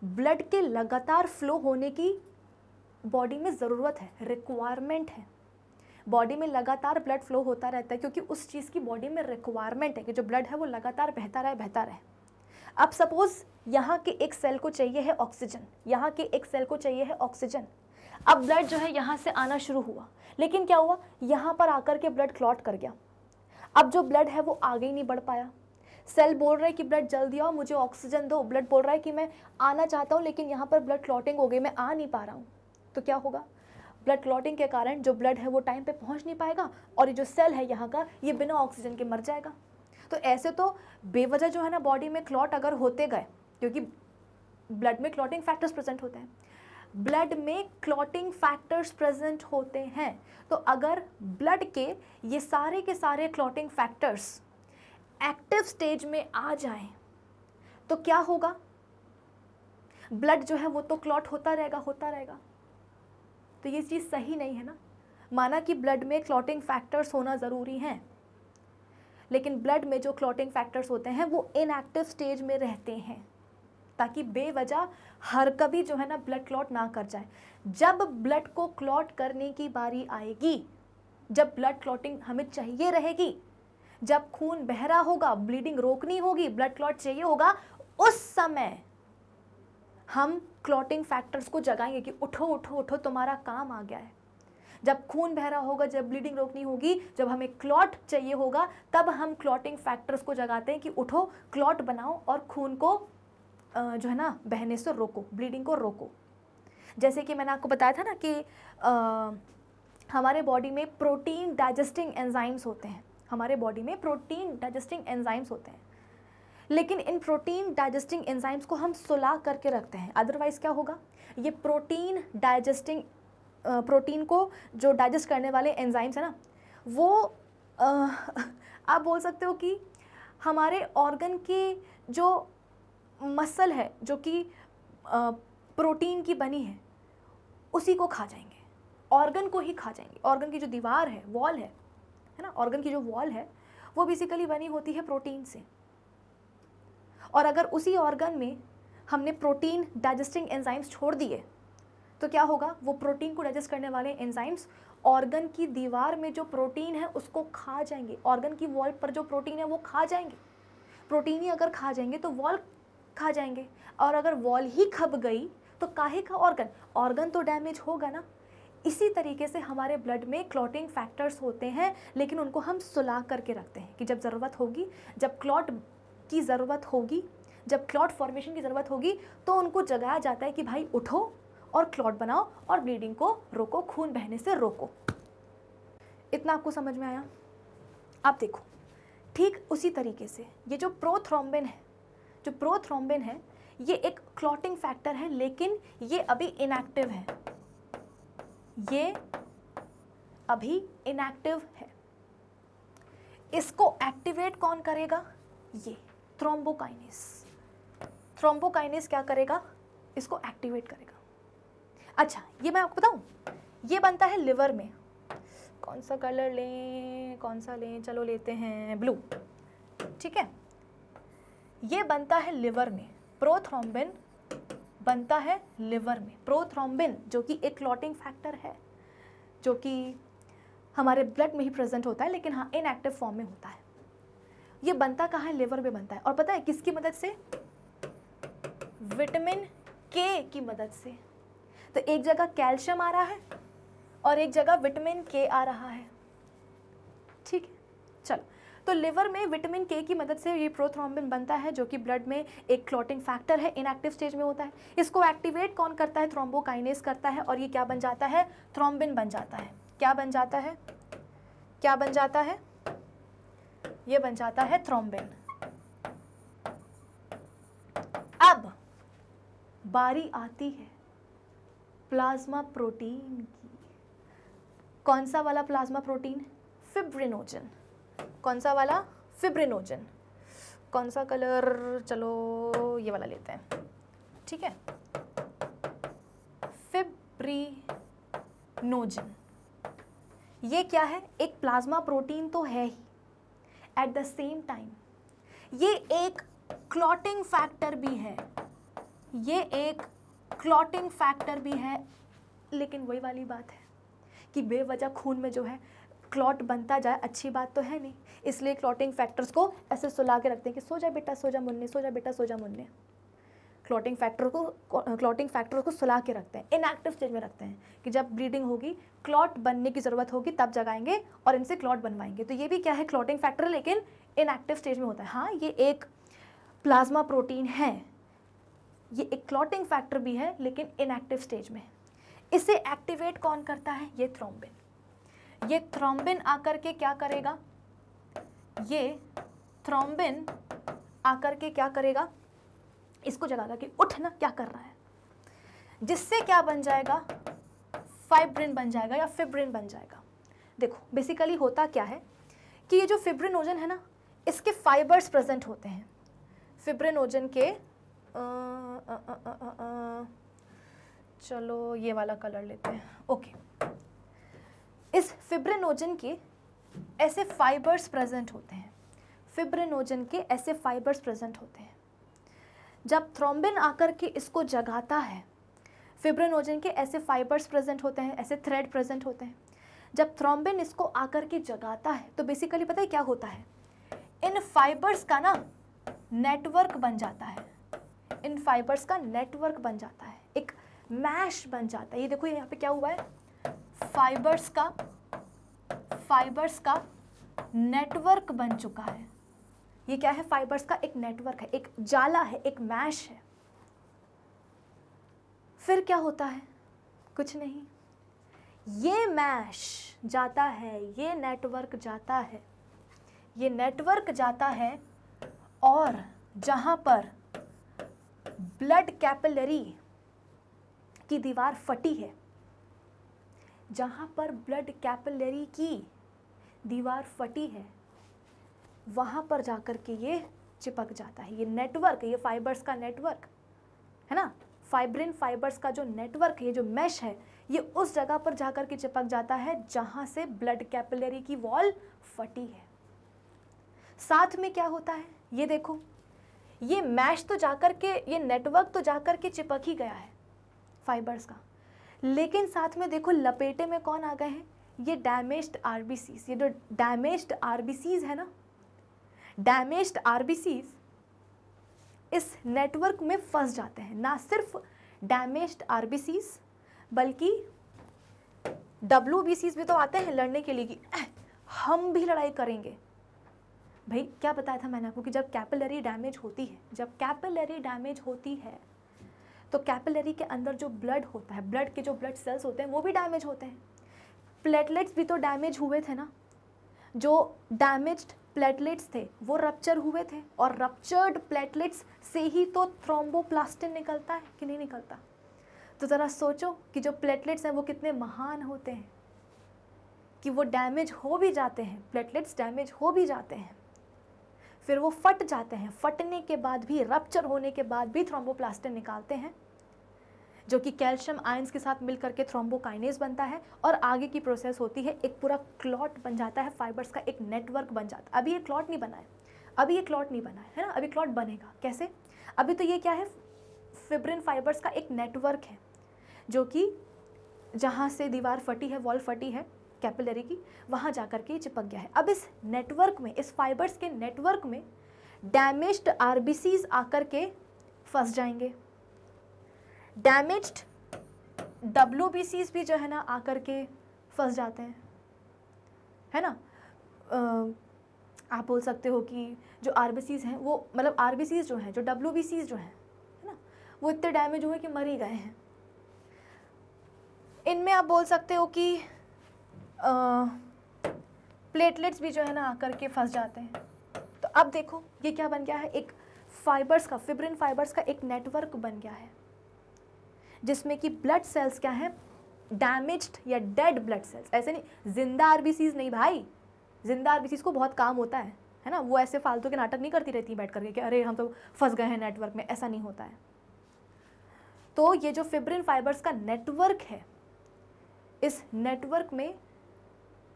ब्लड के लगातार फ्लो होने की बॉडी में ज़रूरत है, रिक्वायरमेंट है। बॉडी में लगातार ब्लड फ्लो होता रहता है क्योंकि उस चीज़ की बॉडी में रिक्वायरमेंट है कि जो ब्लड है वो लगातार बहता रहे, अब सपोज़ यहाँ के एक सेल को चाहिए है ऑक्सीजन, अब ब्लड जो है यहाँ से आना शुरू हुआ, लेकिन क्या हुआ? यहाँ पर आकर के ब्लड क्लॉट कर गया। अब जो ब्लड है वो आगे ही नहीं बढ़ पाया। सेल बोल रहा है कि ब्लड जल्दी आओ, मुझे ऑक्सीजन दो। ब्लड बोल रहा है कि मैं आना चाहता हूँ, लेकिन यहाँ पर ब्लड क्लॉटिंग हो गई, मैं आ नहीं पा रहा हूँ। तो क्या होगा? ब्लड क्लॉटिंग के कारण जो ब्लड है वो टाइम पे पहुँच नहीं पाएगा और ये जो सेल है यहाँ का, ये बिना ऑक्सीजन के मर जाएगा। तो ऐसे तो बेवजह जो है ना बॉडी में क्लॉट अगर होते गए, क्योंकि ब्लड में क्लॉटिंग फैक्टर्स प्रेजेंट होते हैं, तो अगर ब्लड के ये सारे क्लॉटिंग फैक्टर्स एक्टिव स्टेज में आ जाएं तो क्या होगा? ब्लड जो है वो तो क्लॉट होता रहेगा, तो ये चीज़ सही नहीं है ना। माना कि ब्लड में क्लॉटिंग फैक्टर्स होना ज़रूरी हैं, लेकिन ब्लड में जो क्लॉटिंग फैक्टर्स होते हैं वो इनएक्टिव स्टेज में रहते हैं ताकि बेवजह हर कभी जो है ना ब्लड क्लॉट ना कर जाए। जब ब्लड को क्लॉट करने की बारी आएगी, जब ब्लड क्लॉटिंग हमें चाहिए रहेगी, जब खून बह रहा होगा, ब्लीडिंग रोकनी होगी, ब्लड क्लॉट चाहिए होगा, उस समय हम क्लॉटिंग फैक्टर्स को जगाएंगे कि उठो उठो उठो, तुम्हारा काम आ गया है। जब खून बह रहा होगा, जब ब्लीडिंग रोकनी होगी, जब हमें क्लॉट चाहिए होगा, तब हम क्लॉटिंग फैक्टर्स को जगाते हैं कि उठो, क्लॉट बनाओ और खून को जो है ना बहने से रोको, ब्लीडिंग को रोको। जैसे कि मैंने आपको बताया था ना कि हमारे बॉडी में प्रोटीन डाइजेस्टिंग एंजाइम्स होते हैं, लेकिन इन प्रोटीन डाइजेस्टिंग एंजाइम्स को हम सुला करके रखते हैं। अदरवाइज़ क्या होगा? ये प्रोटीन डाइजेस्टिंग, प्रोटीन को जो डाइजेस्ट करने वाले एंजाइम्स हैं ना, वो आप बोल सकते हो कि हमारे ऑर्गन के जो मसल है, जो कि प्रोटीन की बनी है, उसी को खा जाएंगे, ऑर्गन को ही खा जाएंगे। ऑर्गन की जो दीवार है, वॉल है ना, वो बेसिकली बनी होती है प्रोटीन से। और अगर उसी ऑर्गन में हमने प्रोटीन डाइजेस्टिंग एंजाइम्स छोड़ दिए तो क्या होगा, वो प्रोटीन को डाइजेस्ट करने वाले एंजाइम्स ऑर्गन की दीवार में जो प्रोटीन है उसको खा जाएंगे, ऑर्गन की वॉल पर जो प्रोटीन है वो खा जाएंगे। प्रोटीन ही अगर खा जाएंगे तो वॉल खा जाएंगे, और अगर वॉल ही खप गई तो काहे का ऑर्गन, ऑर्गन तो डैमेज होगा ना। इसी तरीके से हमारे ब्लड में क्लॉटिंग फैक्टर्स होते हैं, लेकिन उनको हम सुला करके रखते हैं कि जब ज़रूरत होगी, जब क्लॉट की ज़रूरत होगी, जब क्लॉट फॉर्मेशन की ज़रूरत होगी तो उनको जगाया जाता है कि भाई उठो और क्लॉट बनाओ और ब्लीडिंग को रोको, खून बहने से रोको। इतना आपको समझ में आया? आप देखो, ठीक उसी तरीके से ये जो प्रोथ्रोम्बिन है, जो प्रोथ्रोम्बिन है ये एक क्लॉटिंग फैक्टर है, लेकिन ये अभी इनएक्टिव है, ये अभी इनएक्टिव है। इसको एक्टिवेट कौन करेगा? ये थ्रोम्बोकाइनेस। थ्रोम्बोकाइनेस क्या करेगा? इसको एक्टिवेट करेगा। अच्छा ये मैं आपको बताऊं, ये बनता है लिवर में। कौन सा कलर लें, कौन सा लें, चलो लेते हैं ब्लू, ठीक है। ये बनता है लिवर में, प्रोथ्रोम्बिन बनता है लिवर में। प्रोथ्रोम्बिन जो कि एक क्लॉटिंग फैक्टर है, जो कि हमारे ब्लड में ही प्रेजेंट होता है, लेकिन हाँ इनएक्टिव फॉर्म में होता है। ये बनता कहाँ है? लिवर में बनता है। और पता है किसकी मदद से? विटामिन के की मदद से। तो एक जगह कैल्शियम आ रहा है और एक जगह विटामिन के आ रहा है, ठीक है। चलो, तो लिवर में विटामिन के की मदद से ये प्रोथ्रोम्बिन बनता है, जो कि ब्लड में एक क्लॉटिंग फैक्टर है, इनएक्टिव स्टेज में होता है। इसको एक्टिवेट कौन करता है? थ्रोम्बोकाइनेस करता है, और ये क्या बन जाता है? थ्रोम्बिन बन जाता है। क्या बन जाता है? क्या बन जाता है? ये बन जाता है थ्रोम्बिन। अब बारी आती है प्लाज्मा प्रोटीन की। कौन सा वाला प्लाज्मा प्रोटीन? फिब्रिनोजन। कौन सा वाला? फिब्रिनोजन। कौन सा कलर? चलो ये वाला लेते हैं, ठीक है, फिब्रिनोजन। ये क्या है? एक प्लाज्मा प्रोटीन तो है ही, एट द सेम टाइम ये एक क्लॉटिंग फैक्टर भी है, ये एक क्लॉटिंग फैक्टर भी है। लेकिन वही वाली बात है कि बेवजह खून में जो है क्लॉट बनता जाए, अच्छी बात तो है नहीं। इसलिए क्लॉटिंग फैक्टर्स को ऐसे सुला के रखते हैं कि सो जा बेटा, सो जा मुन्ने, सो जा बेटा, सो जा मुन्ने। क्लॉटिंग फैक्टर को सुला के रखते हैं, इनएक्टिव स्टेज में रखते हैं कि जब ब्लीडिंग होगी, क्लॉट बनने की ज़रूरत होगी तब जगाएंगे और इनसे क्लॉट बनवाएंगे। तो ये भी क्या है? क्लॉटिंग फैक्टर, लेकिन इनएक्टिव स्टेज में होता है। हाँ ये एक प्लाज्मा प्रोटीन है, ये एक क्लॉटिंग फैक्टर भी है, लेकिन इनएक्टिव स्टेज में है। इसे एक्टिवेट कौन करता है? ये थ्रोम्बिन। ये थ्रोम्बिन आकर के क्या करेगा? ये थ्रोम्बिन आकर के क्या करेगा? इसको जगाएगा कि उठ ना, क्या कर रहा है, जिससे क्या बन जाएगा? फाइब्रिन बन जाएगा या फिब्रिन बन जाएगा। देखो बेसिकली होता क्या है कि ये जो फिब्रिनोजन है ना, इसके फाइबर्स प्रेजेंट होते हैं। फिब्रिनोजन के चलो ये वाला कलर लेते हैं, ओके। इस फिब्रिनोजन के ऐसे फाइबर्स प्रेजेंट होते हैं, फिब्रिनोजन के ऐसे फाइबर्स प्रेजेंट होते हैं। जब थ्रोम्बिन आकर के इसको जगाता है, फिब्रिनोजन के ऐसे फाइबर्स प्रेजेंट होते हैं, ऐसे थ्रेड प्रेजेंट होते हैं। जब थ्रोम्बिन इसको आकर के जगाता है तो बेसिकली पता है क्या होता है? इन फाइबर्स का ना नेटवर्क बन जाता है, इन फाइबर्स का नेटवर्क बन जाता है, एक मैश बन जाता है। ये देखो यहाँ पे क्या हुआ है, फाइबर्स का नेटवर्क बन चुका है। ये क्या है? फाइबर्स का एक नेटवर्क है, एक जाला है, एक मैश है। फिर क्या होता है? कुछ नहीं, ये मैश जाता है, ये नेटवर्क जाता है, ये नेटवर्क जाता है, और जहाँ पर ब्लड कैपिलरी की दीवार फटी है, जहाँ पर ब्लड कैपिलरी की दीवार फटी है, वहाँ पर जाकर के ये चिपक जाता है। ये नेटवर्क, ये फाइबर्स का नेटवर्क है ना, फाइब्रिन फाइबर्स का जो नेटवर्क है, ये जो मैश है, ये उस जगह पर जाकर के चिपक जाता है जहाँ से ब्लड कैपिलरी की वॉल फटी है। साथ में क्या होता है? ये देखो, ये मैश तो जाकर के, ये नेटवर्क तो जाकर के चिपक ही गया है फाइबर्स का, लेकिन साथ में देखो लपेटे में कौन आ गए हैं, ये डैमेज्ड आरबीसीज, ये जो डैमेज्ड आरबीसीज है ना, डैमेज्ड आरबीसीज इस नेटवर्क में फंस जाते हैं। ना सिर्फ डैमेज्ड आरबीसीज बल्कि डब्ल्यूबीसीज भी तो आते हैं लड़ने के लिए कि हम भी लड़ाई करेंगे। भाई क्या बताया था मैंने आपको कि जब कैपिलरी डैमेज होती है, जब कैपिलरी डैमेज होती है तो कैपिलरी के अंदर जो ब्लड होता है, ब्लड के जो ब्लड सेल्स होते हैं वो भी डैमेज होते हैं। प्लेटलेट्स भी तो डैमेज हुए थे ना, जो डैमेज्ड प्लेटलेट्स थे वो रप्चर हुए थे, और रप्चर्ड प्लेटलेट्स से ही तो थ्रोम्बोप्लास्टिन निकलता है कि नहीं निकलता। तो ज़रा सोचो कि जो प्लेटलेट्स हैं वो कितने महान होते हैं कि वो डैमेज हो भी जाते हैं, प्लेटलेट्स डैमेज हो भी जाते हैं, फिर वो फट जाते हैं, फटने के बाद भी, रप्चर होने के बाद भी थ्रोम्बोप्लास्टिन निकालते हैं जो कि कैल्शियम आयंस के साथ मिलकर के थ्रोम्बोकाइनेज बनता है, और आगे की प्रोसेस होती है, एक पूरा क्लॉट बन जाता है, फाइबर्स का एक नेटवर्क बन जाता है। अभी ये क्लॉट नहीं बना है, अभी ये क्लॉट नहीं बना है ना, अभी क्लॉट बनेगा कैसे, अभी तो ये क्या है, फिब्रिन फाइबर्स का एक नेटवर्क है जो कि जहाँ से दीवार फटी है, वॉल फटी है कैपिलरी की, वहाँ जाकर के चिपक गया है। अब इस नेटवर्क में, इस फाइबर्स के नेटवर्क में डैमेज्ड आरबीसीज आकर के फंस जाएंगे, डैमेज्ड डब्ल्यूबीसीज भी जो है ना आकर के फंस जाते हैं, है ना। आप बोल सकते हो कि जो आरबीसीज हैं वो, मतलब आरबीसीज जो हैं, जो डब्ल्यूबीसीज जो हैं, है ना, वो इतने डैमेज हुए कि मर ही गए हैं। इनमें आप बोल सकते हो कि प्लेटलेट्स भी जो है ना आकर के फंस जाते हैं। तो अब देखो ये क्या बन गया है, एक फाइबर्स का, फिब्रिन फाइबर्स का एक नेटवर्क बन गया है जिसमें कि ब्लड सेल्स क्या है, डैमेज्ड या डेड ब्लड सेल्स, ऐसे नहीं जिंदा आरबीसीज नहीं भाई, जिंदा आरबीसीज को बहुत काम होता है ना, वो ऐसे फालतू के नाटक नहीं करती रहती बैठ करके कि अरे हम तो फंस गए हैं नेटवर्क में, ऐसा नहीं होता है। तो ये जो फिब्रिन फाइबर्स का नेटवर्क है, इस नेटवर्क में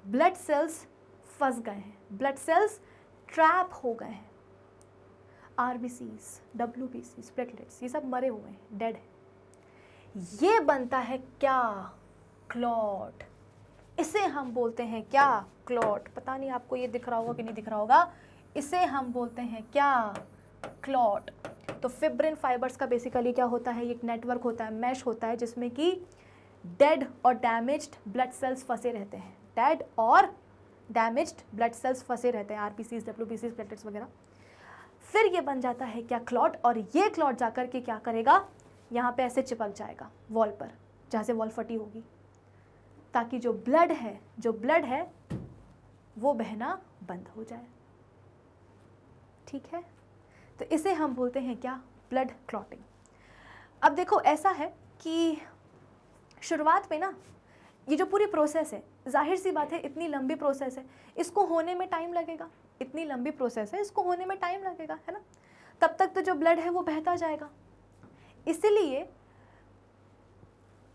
ब्लड सेल्स फंस गए हैं, ब्लड सेल्स ट्रैप हो गए हैं, आरबीसीज, डब्ल्यूबीसीज, प्लेटलेट्स ये सब मरे हुए हैं, डेड है। ये बनता है क्या, क्लॉट। इसे हम बोलते हैं क्या, क्लॉट। पता नहीं आपको ये दिख रहा होगा कि नहीं दिख रहा होगा, इसे हम बोलते हैं क्या, क्लॉट। तो फिब्रिन फाइबर्स का बेसिकली क्या होता है, एक नेटवर्क होता है, मैश होता है जिसमें कि डेड और डैमेज्ड ब्लड सेल्स फंसे रहते हैं, डेड और डैमेज्ड ब्लड सेल्स फंसे रहते हैं, आरबीसीज, डब्ल्यूबीसीज, प्लेटलेट्स वगैरह। फिर ये बन जाता है क्या, क्लॉट, और ये क्लॉट जाकर के क्या करेगा, यहाँ पे ऐसे चिपक जाएगा वॉल पर जहाँ से वॉल फटी होगी, ताकि जो ब्लड है, जो ब्लड है वो बहना बंद हो जाए, ठीक है। तो इसे हम बोलते हैं क्या, ब्लड क्लॉटिंग। अब देखो ऐसा है कि शुरुआत में ना ये जो पूरी प्रोसेस है, जाहिर सी बात है इतनी लंबी प्रोसेस है, इसको होने में टाइम लगेगा, इतनी लंबी प्रोसेस है इसको होने में टाइम लगेगा, है ना। तब तक तो जो ब्लड है वो बहता जाएगा, इसलिए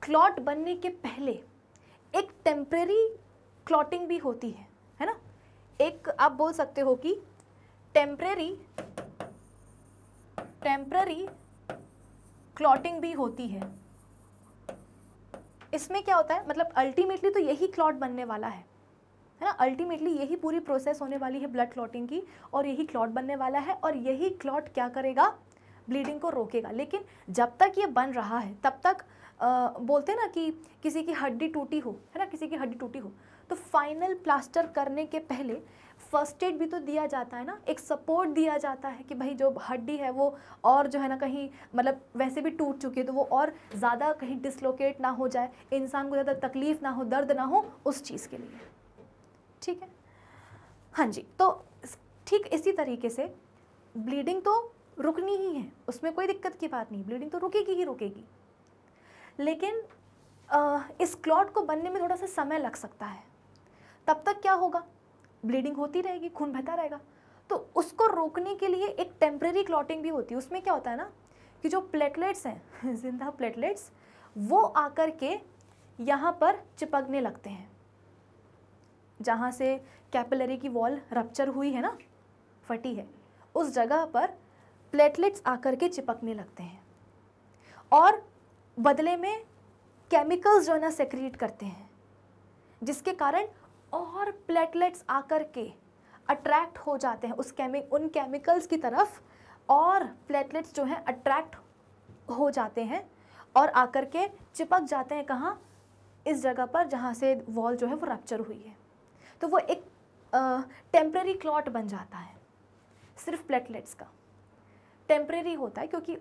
क्लॉट बनने के पहले एक टेम्परेरी क्लॉटिंग भी होती है ना, एक आप बोल सकते हो कि टेम्परेरी क्लॉटिंग भी होती है। इसमें क्या होता है, मतलब अल्टीमेटली तो यही क्लॉट बनने वाला है ना, अल्टीमेटली यही पूरी प्रोसेस होने वाली है ब्लड क्लॉटिंग की, और यही क्लॉट बनने वाला है, और यही क्लॉट क्या करेगा, ब्लीडिंग को रोकेगा। लेकिन जब तक ये बन रहा है तब तक बोलते हैं ना कि किसी की हड्डी टूटी हो, है ना, किसी की हड्डी टूटी हो तो फाइनल प्लास्टर करने के पहले फर्स्ट एड भी तो दिया जाता है ना, एक सपोर्ट दिया जाता है कि भाई जो हड्डी है वो और जो है ना कहीं, मतलब वैसे भी टूट चुकी है तो वो और ज़्यादा कहीं डिसलोकेट ना हो जाए, इंसान को ज़्यादा तकलीफ़ ना हो, दर्द ना हो, उस चीज़ के लिए, ठीक है। हाँ जी, तो ठीक इसी तरीके से ब्लीडिंग तो रुकनी ही है, उसमें कोई दिक्कत की बात नहीं, ब्लीडिंग तो रुकेगी ही रुकेगी, लेकिन इस क्लॉट को बनने में थोड़ा सा समय लग सकता है। तब तक क्या होगा, ब्लीडिंग होती रहेगी, खून बहता रहेगा, तो उसको रोकने के लिए एक टेम्परेरी क्लॉटिंग भी होती है। उसमें क्या होता है ना कि जो प्लेटलेट्स हैं, जिंदा प्लेटलेट्स, वो आकर के यहाँ पर चिपकने लगते हैं जहाँ से कैपिलरी की वॉल रप्चर हुई है ना, फटी है, उस जगह पर प्लेटलेट्स आकर के चिपकने लगते हैं और बदले में केमिकल्स जो है ना सेक्रीट करते हैं, जिसके कारण और प्लेटलेट्स आकर के अट्रैक्ट हो जाते हैं उन केमिकल्स की तरफ, और प्लेटलेट्स जो हैं अट्रैक्ट हो जाते हैं और आकर के चिपक जाते हैं कहाँ, इस जगह पर जहाँ से वॉल जो है वो रप्चर हुई है। तो वो एक टेम्प्रेरी क्लॉट बन जाता है सिर्फ प्लेटलेट्स का, टेम्प्रेरी होता है क्योंकि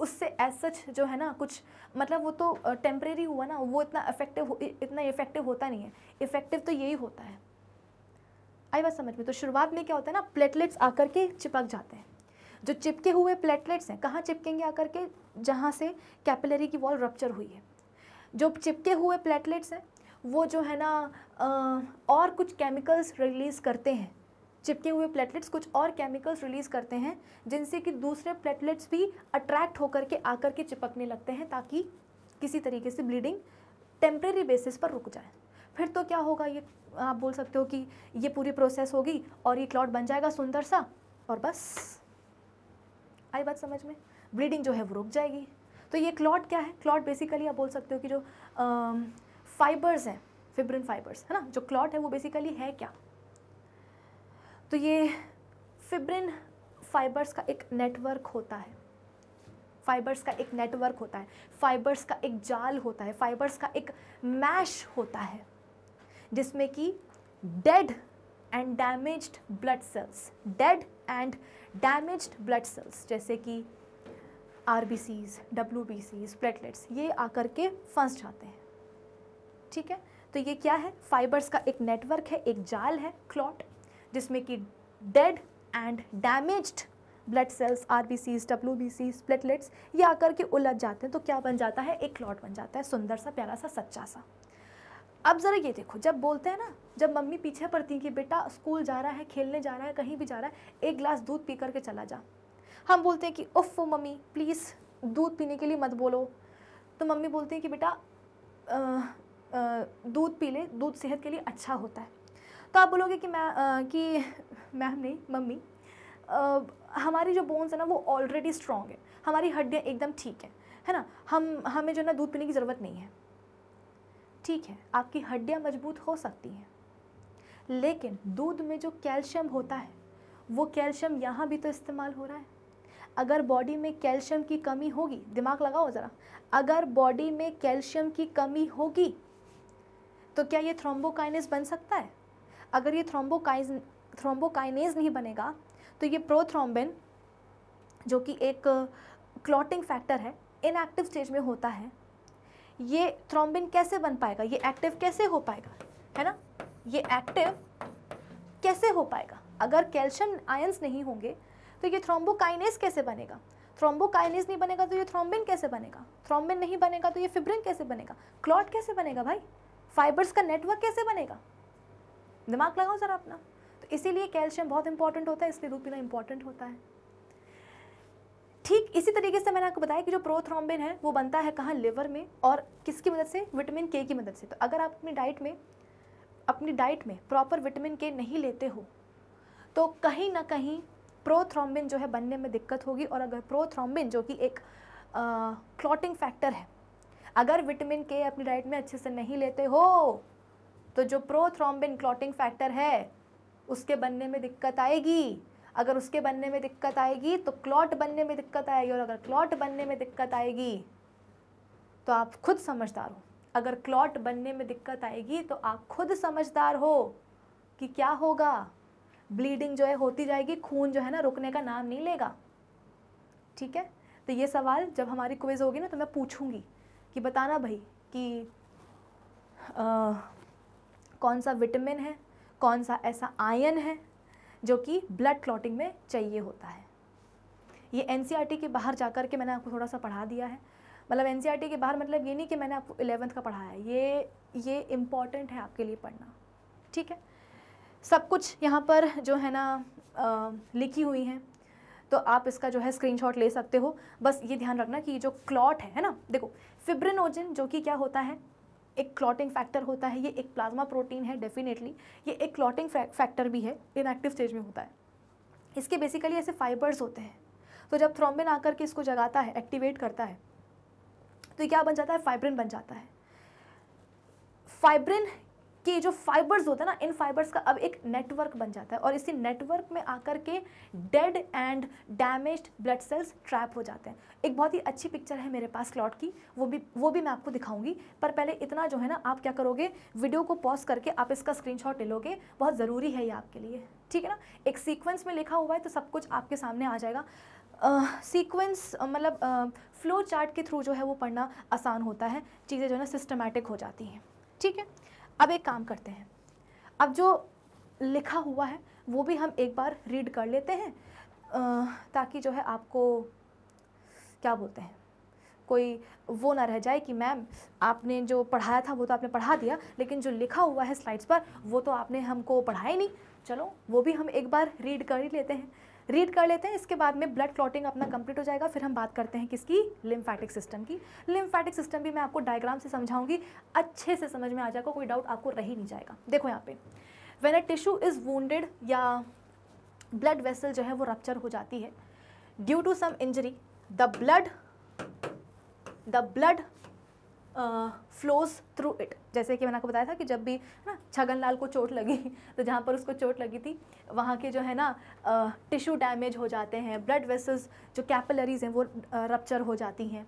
उससे एज सच जो है ना कुछ मतलब वो तो टेम्प्रेरी हुआ ना, वो इतना इफेक्टिव होता नहीं है। इफेक्टिव तो यही होता है, आई बात समझ में। तो शुरुआत में क्या होता है ना, प्लेटलेट्स आकर के चिपक जाते हैं। जो चिपके हुए प्लेटलेट्स हैं कहाँ चिपकेंगे आकर के, जहाँ से कैपिलरी की वॉल रप्चर हुई है। जो चिपके हुए प्लेटलेट्स हैं वो जो है ना और कुछ केमिकल्स रिलीज़ करते हैं, चिपके हुए प्लेटलेट्स कुछ और केमिकल्स रिलीज़ करते हैं जिनसे कि दूसरे प्लेटलेट्स भी अट्रैक्ट होकर के आकर के चिपकने लगते हैं, ताकि किसी तरीके से ब्लीडिंग टेम्प्रेरी बेसिस पर रुक जाए। फिर तो क्या होगा, ये आप बोल सकते हो कि ये पूरी प्रोसेस होगी और ये क्लॉट बन जाएगा सुंदर सा, और बस आई बात समझ में, ब्लीडिंग जो है वो रुक जाएगी। तो ये क्लॉट क्या है, क्लॉट बेसिकली आप बोल सकते हो कि जो फाइबर्स हैं, फिब्रिन फाइबर्स है ना, जो क्लॉट है वो बेसिकली है क्या, तो ये फिब्रिन फाइबर्स का एक नेटवर्क होता है, फाइबर्स का एक नेटवर्क होता है, फाइबर्स का एक जाल होता है, फाइबर्स का एक मैश होता है, जिसमें कि dead and damaged blood cells, dead and damaged blood cells जैसे कि RBCs, WBCs, प्लेटलेट्स, ये आकर के फंस जाते हैं। ठीक है, तो ये क्या है, फाइबर्स का एक नेटवर्क है, एक जाल है क्लॉट, जिसमें कि dead and damaged blood cells, RBCs, WBCs, platelets, ये आकर के उलझ जाते हैं। तो क्या बन जाता है, एक क्लॉट बन जाता है, सुंदर सा, प्यारा सा, सच्चा सा। अब ज़रा ये देखो, जब बोलते हैं ना, जब मम्मी पीछे पड़ती है कि बेटा स्कूल जा रहा है, खेलने जा रहा है, कहीं भी जा रहा है, एक गिलास दूध पी करके चला जा, हम बोलते हैं कि उफ़ मम्मी प्लीज़ दूध पीने के लिए मत बोलो। तो मम्मी बोलती है कि बेटा दूध पी ले, दूध सेहत के लिए अच्छा होता है। तो आप बोलोगे कि मैम नहीं मम्मी, हमारी जो बोन्स है ना वो ऑलरेडी स्ट्रॉन्ग है, हमारी हड्डियाँ एकदम ठीक हैं, है ना, हमें जो है ना दूध पीने की ज़रूरत नहीं है। ठीक है, आपकी हड्डियाँ मजबूत हो सकती हैं, लेकिन दूध में जो कैल्शियम होता है वो कैल्शियम यहाँ भी तो इस्तेमाल हो रहा है। अगर बॉडी में कैल्शियम की कमी होगी, दिमाग लगाओ ज़रा, अगर बॉडी में कैल्शियम की कमी होगी तो क्या ये थ्रोम्बोकाइनेज बन सकता है? अगर ये थ्रोम्बोकाइनेज नहीं बनेगा तो ये प्रोथ्रोम्बिन, जो कि एक क्लॉटिंग फैक्टर है, इनएक्टिव स्टेज में होता है, ये थ्रोम्बिन कैसे बन पाएगा, ये एक्टिव कैसे हो पाएगा, है ना, ये एक्टिव कैसे हो पाएगा? अगर कैल्शियम आयंस नहीं होंगे तो ये थ्रोम्बोकाइनेज कैसे बनेगा? थ्रोम्बोकाइनेज नहीं बनेगा तो ये थ्रोम्बिन कैसे बनेगा? थ्रोम्बिन नहीं बनेगा तो ये फिब्रिन कैसे बनेगा? क्लॉट कैसे बनेगा भाई? फाइबर्स का नेटवर्क कैसे बनेगा? दिमाग लगाओ ज़रा अपना। तो इसीलिए कैल्शियम बहुत इंपॉर्टेंट होता है, इसलिए दूध पीना इंपॉर्टेंट होता है। ठीक इसी तरीके से मैंने आपको बताया कि जो प्रोथ्रोम्बिन है वो बनता है कहाँ, लिवर में, और किसकी मदद से, विटामिन के की मदद से। तो अगर आप अपनी डाइट में प्रॉपर विटामिन के नहीं लेते हो तो कहीं ना कहीं प्रोथ्रोम्बिन जो है बनने में दिक्कत होगी, और अगर प्रोथ्रोम्बिन जो कि एक क्लॉटिंग फैक्टर है, अगर विटामिन के अपनी डाइट में अच्छे से नहीं लेते हो तो जो प्रोथ्रोम्बिन क्लॉटिंग फैक्टर है उसके बनने में दिक्कत आएगी, अगर उसके बनने में दिक्कत आएगी तो क्लॉट बनने में दिक्कत आएगी, और अगर क्लॉट बनने में दिक्कत आएगी तो आप खुद समझदार हो, अगर क्लॉट बनने में दिक्कत आएगी तो आप खुद समझदार हो कि क्या होगा, ब्लीडिंग जो है होती जाएगी, खून जो है ना रुकने का नाम नहीं लेगा। ठीक है, तो ये सवाल जब हमारी क्विज होगी ना तो मैं पूछूंगी कि बताना भाई कि कौन सा विटामिन है, कौन सा ऐसा आयन है जो कि ब्लड क्लॉटिंग में चाहिए होता है। ये NCERT के बाहर जाकर के मैंने आपको थोड़ा सा पढ़ा दिया है, मतलब NCERT के बाहर मतलब ये नहीं कि मैंने आपको 11th का पढ़ाया है, ये इम्पॉर्टेंट है आपके लिए पढ़ना। ठीक है, सब कुछ यहाँ पर जो है ना लिखी हुई हैं, तो आप इसका जो है स्क्रीनशॉट ले सकते हो। बस ये ध्यान रखना कि जो क्लॉट है ना, देखो फिब्रिनोजन जो कि क्या होता है, एक क्लॉटिंग फैक्टर होता है, ये एक प्लाज्मा प्रोटीन है डेफिनेटली, ये एक क्लॉटिंग फैक्टर भी है, इनएक्टिव स्टेज में होता है। इसके बेसिकली ऐसे फाइबर्स होते हैं तो जब थ्रोम्बिन आकर के इसको जगाता है, एक्टिवेट करता है, तो क्या बन जाता है, फाइब्रिन बन जाता है। फाइब्रिन के जो फाइबर्स होते हैं ना, इन फाइबर्स का अब एक नेटवर्क बन जाता है और इसी नेटवर्क में आकर के dead and damaged blood cells trap हो जाते हैं। एक बहुत ही अच्छी पिक्चर है मेरे पास क्लॉट की, वो भी मैं आपको दिखाऊंगी, पर पहले इतना जो है ना, आप क्या करोगे, वीडियो को पॉज करके आप इसका स्क्रीनशॉट ले लोगे, बहुत ज़रूरी है ये आपके लिए, ठीक है ना। एक सीक्वेंस में लिखा हुआ है तो सब कुछ आपके सामने आ जाएगा। सीक्वेंस मतलब फ्लो चार्ट के थ्रू जो है वो पढ़ना आसान होता है, चीज़ें जो है ना सिस्टमैटिक हो जाती हैं, ठीक है। अब एक काम करते हैं, अब जो लिखा हुआ है वो भी हम एक बार रीड कर लेते हैं ताकि जो है आपको क्या बोलते हैं, कोई वो ना रह जाए कि मैम आपने जो पढ़ाया था वो तो आपने पढ़ा दिया, लेकिन जो लिखा हुआ है स्लाइड्स पर वो तो आपने हमको पढ़ाया ही नहीं। चलो वो भी हम एक बार रीड कर ही लेते हैं, रीड कर लेते हैं। इसके बाद में ब्लड क्लॉटिंग अपना कंप्लीट हो जाएगा, फिर हम बात करते हैं किसकी, लिम्फेटिक सिस्टम की। लिम्फेटिक सिस्टम भी मैं आपको डायग्राम से समझाऊंगी, अच्छे से समझ में आ जाएगा, कोई डाउट आपको रह ही नहीं जाएगा। देखो यहाँ पे when a tissue is wounded या ब्लड वेसल जो है वो रप्चर हो जाती है due to some injury, the blood flows through it. जैसे कि मैंने आपको बताया था कि जब भी ना छगनलाल को चोट लगी तो जहाँ पर उसको चोट लगी थी वहाँ के जो है ना टिश्यू डैमेज हो जाते हैं, ब्लड वेसल्स जो कैपिलरीज हैं वो रप्चर हो जाती हैं।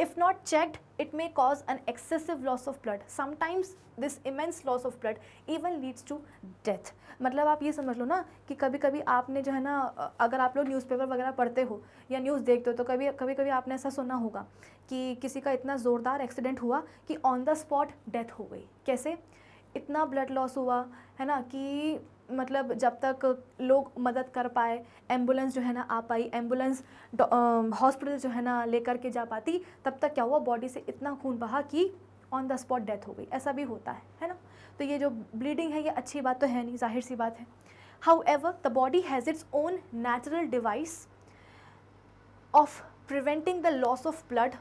If not checked it may cause an excessive loss of blood, sometimes this immense loss of blood even leads to death. मतलब आप ये समझ लो ना कि कभी कभी आपने जो है ना, अगर आप लोग न्यूज़पेपर वगैरह पढ़ते हो या न्यूज़ देखते हो तो कभी कभी आपने ऐसा सुना होगा कि किसी का इतना ज़ोरदार एक्सीडेंट हुआ कि ऑन द स्पॉट डेथ हो गई। कैसे? इतना ब्लड लॉस हुआ है ना कि मतलब जब तक लोग मदद कर पाए, एम्बुलेंस जो है ना आ पाई, एम्बुलेंस हॉस्पिटल जो है ना लेकर के जा पाती, तब तक क्या हुआ, बॉडी से इतना खून बहा कि ऑन द स्पॉट डेथ हो गई। ऐसा भी होता है ना। तो ये जो ब्लीडिंग है ये अच्छी बात तो है नहीं, जाहिर सी बात है। However the body has its own natural device of preventing the loss of blood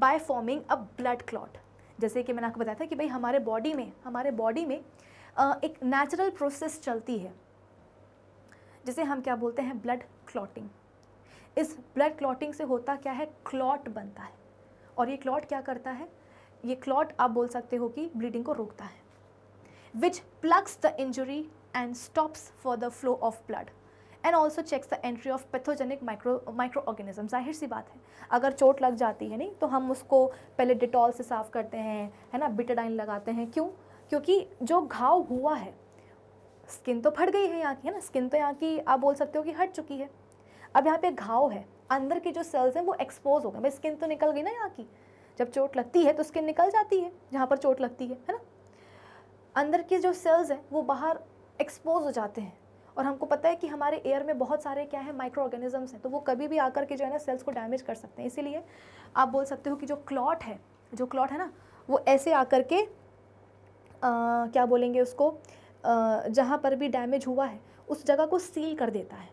by forming a blood clot. जैसे कि मैंने आपको बताया था कि भाई हमारे बॉडी में एक नेचुरल प्रोसेस चलती है जिसे हम क्या बोलते हैं, ब्लड क्लॉटिंग। इस ब्लड क्लॉटिंग से होता क्या है, क्लॉट बनता है, और ये क्लॉट क्या करता है, ये क्लॉट आप बोल सकते हो कि ब्लीडिंग को रोकता है। Which plugs the injury and stops for the flow of blood and also checks the entry of pathogenic micro organism. जाहिर सी बात है, अगर चोट लग जाती है नहीं तो हम उसको पहले डिटॉल से साफ़ करते हैं, है ना, बिटाडाइन लगाते हैं। क्यों? क्योंकि जो घाव हुआ है, स्किन तो फट गई है यहाँ की, है ना, स्किन तो यहाँ की आप बोल सकते हो कि हट चुकी है। अब यहाँ पे घाव है, अंदर की जो सेल्स हैं वो एक्सपोज हो गए, भाई स्किन तो निकल गई ना यहाँ की। जब चोट लगती है तो स्किन निकल जाती है जहाँ पर चोट लगती है ना। अंदर की जो सेल्स हैं वो बाहर एक्सपोज हो जाते हैं, और हमको पता है कि हमारे एयर में बहुत सारे क्या है, माइक्रो ऑर्गेनिजम्स हैं, तो वो कभी भी आकर के जो है ना सेल्स को डैमेज कर सकते हैं। इसीलिए आप बोल सकते हो कि जो क्लॉट है ना वो ऐसे आकर के क्या बोलेंगे उसको, जहाँ पर भी डैमेज हुआ है उस जगह को सील कर देता है,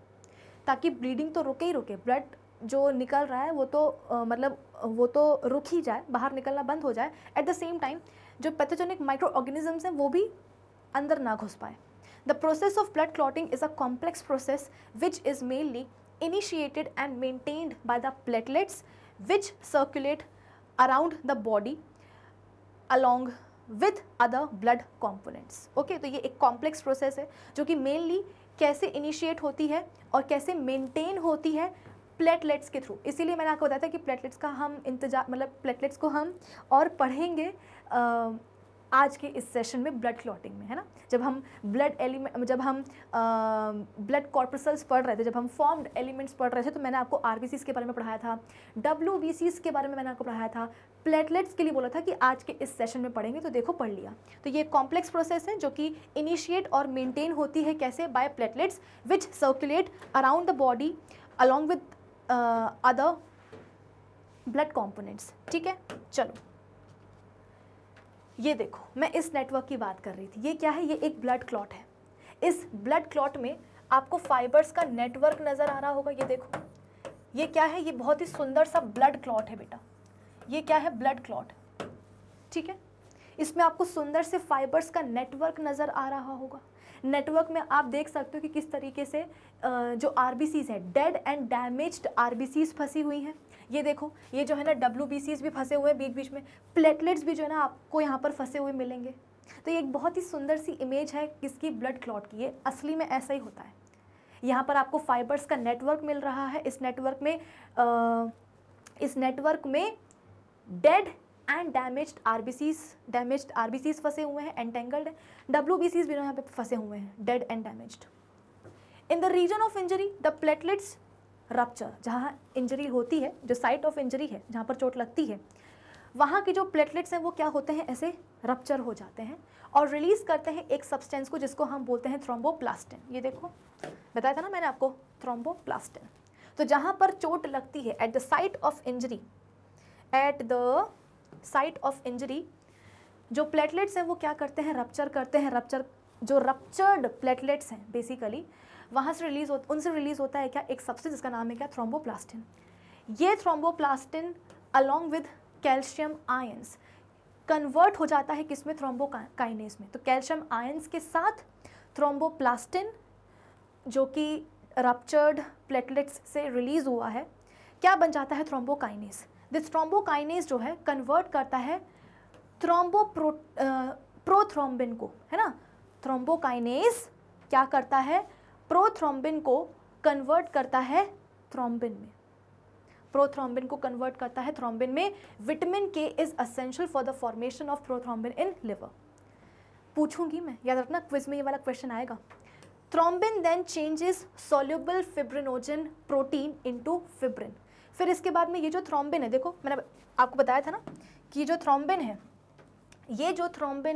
ताकि ब्लीडिंग तो रुके ही रुके, ब्लड जो निकल रहा है वो तो मतलब वो तो रुक ही जाए, बाहर निकलना बंद हो जाए। एट द सेम टाइम जो पैथोजेनिक माइक्रो ऑर्गेनिजम्स हैं वो भी अंदर ना घुस पाए। The process of blood clotting is a complex process which is mainly initiated and maintained by the platelets which circulate around the body along with other blood components. Okay, तो ये एक कॉम्प्लेक्स प्रोसेस है जो कि mainly कैसे initiate होती है और कैसे मेंटेन होती है, प्लेटलेट्स के थ्रू। इसीलिए मैंने आपको बताया था कि प्लेटलेट्स का हम इंतजार, मतलब प्लेटलेट्स को हम और पढ़ेंगे आज के इस सेशन में, ब्लड क्लॉटिंग में, है ना। जब हम ब्लड कॉर्पसल्स पढ़ रहे थे, जब हम फॉर्म्ड एलिमेंट्स पढ़ रहे थे, तो मैंने आपको आरबीसीज़ के बारे में पढ़ाया था, डब्ल्यूबीसीज़ के बारे में मैंने आपको पढ़ाया था, प्लेटलेट्स के लिए बोला था कि आज के इस सेशन में पढ़ेंगे, तो देखो पढ़ लिया। तो ये कॉम्प्लेक्स प्रोसेस है जो कि इनिशिएट और मेनटेन होती है, कैसे, by platelets which circulate around the body along with other blood components. ठीक है, चलो ये देखो, मैं इस नेटवर्क की बात कर रही थी, ये क्या है, ये एक ब्लड क्लॉट है। इस ब्लड क्लॉट में आपको फाइबर्स का नेटवर्क नज़र आ रहा होगा। ये देखो, ये क्या है, ये बहुत ही सुंदर सा ब्लड क्लॉट है बेटा, ये क्या है, ब्लड क्लॉट। ठीक है, इसमें आपको सुंदर से फाइबर्स का नेटवर्क नज़र आ रहा होगा। नेटवर्क में आप देख सकते हो कि किस तरीके से जो आरबीसीज़ है, डेड एंड डैमेज्ड आरबीसीज़ फंसी हुई हैं, ये देखो ये जो है ना डब्ल्यूबीसीज़ भी फंसे हुए हैं बीच बीच में, प्लेटलेट्स भी जो है ना आपको यहाँ पर फंसे हुए मिलेंगे। तो ये एक बहुत ही सुंदर सी इमेज है किसकी, ब्लड क्लॉट की। ये असली में ऐसा ही होता है। यहाँ पर आपको फाइबर्स का नेटवर्क मिल रहा है, इस नेटवर्क में डेड एंड डैमेज्ड आरबीसीज फंसे हुए हैं, एंटेंगल्ड है। डब्ल्यूबीसीज भी यहाँ पे फंसे हुए हैं, dead and damaged. In the region of injury the platelets rupture, जहाँ इंजरी होती है, जो साइट ऑफ इंजरी है, जहाँ पर चोट लगती है, वहाँ के जो प्लेटलेट्स हैं वो क्या होते हैं, ऐसे रप्चर हो जाते हैं और रिलीज़ करते हैं एक सब्सटेंस को जिसको हम बोलते हैं थ्रोम्बोप्लास्टिन। ये देखो बताया था ना मैंने आपको, थ्रोम्बोप्लास्टिन। तो जहाँ पर चोट लगती है, at the site of injury जो प्लेटलेट्स हैं वो क्या करते हैं, रप्चर करते हैं। रप्चर, जो रप्चर्ड प्लेटलेट्स हैं बेसिकली, वहाँ से उनसे रिलीज़ होता है क्या, एक सब्सटेंस जिसका नाम है क्या, थ्रोम्बोप्लास्टिन। ये थ्रोम्बोप्लास्टिन along with calcium ions convert हो जाता है किसमें, थ्रोम्बोकाइनेज में। तो कैल्शियम आयंस के साथ थ्रोम्बोप्लास्टिन जो कि रप्चर्ड प्लेटलेट्स से रिलीज़ हुआ है, क्या बन जाता है, थ्रोम्बोकाइनेज। दिस थ्रोम्बोकाइनेज जो है कन्वर्ट करता है प्रोथ्रोम्बिन को, है ना। थ्रोम्बोकाइनेज क्या करता है, प्रोथ्रोम्बिन को कन्वर्ट करता है थ्रोम्बिन में, प्रोथ्रोम्बिन को कन्वर्ट करता है थ्रोम्बिन में। Vitamin K is essential for the formation of प्रोथ्रोम्बिन in liver. पूछूंगी मैं, याद रखना क्विज में ये वाला क्वेश्चन आएगा। थ्रोम्बिन then changes soluble फिब्रिनोजन protein into fibrin. फिर इसके बाद में ये जो थ्रोम्बिन है, देखो मैंने आपको बताया था ना कि जो थ्रोम्बिन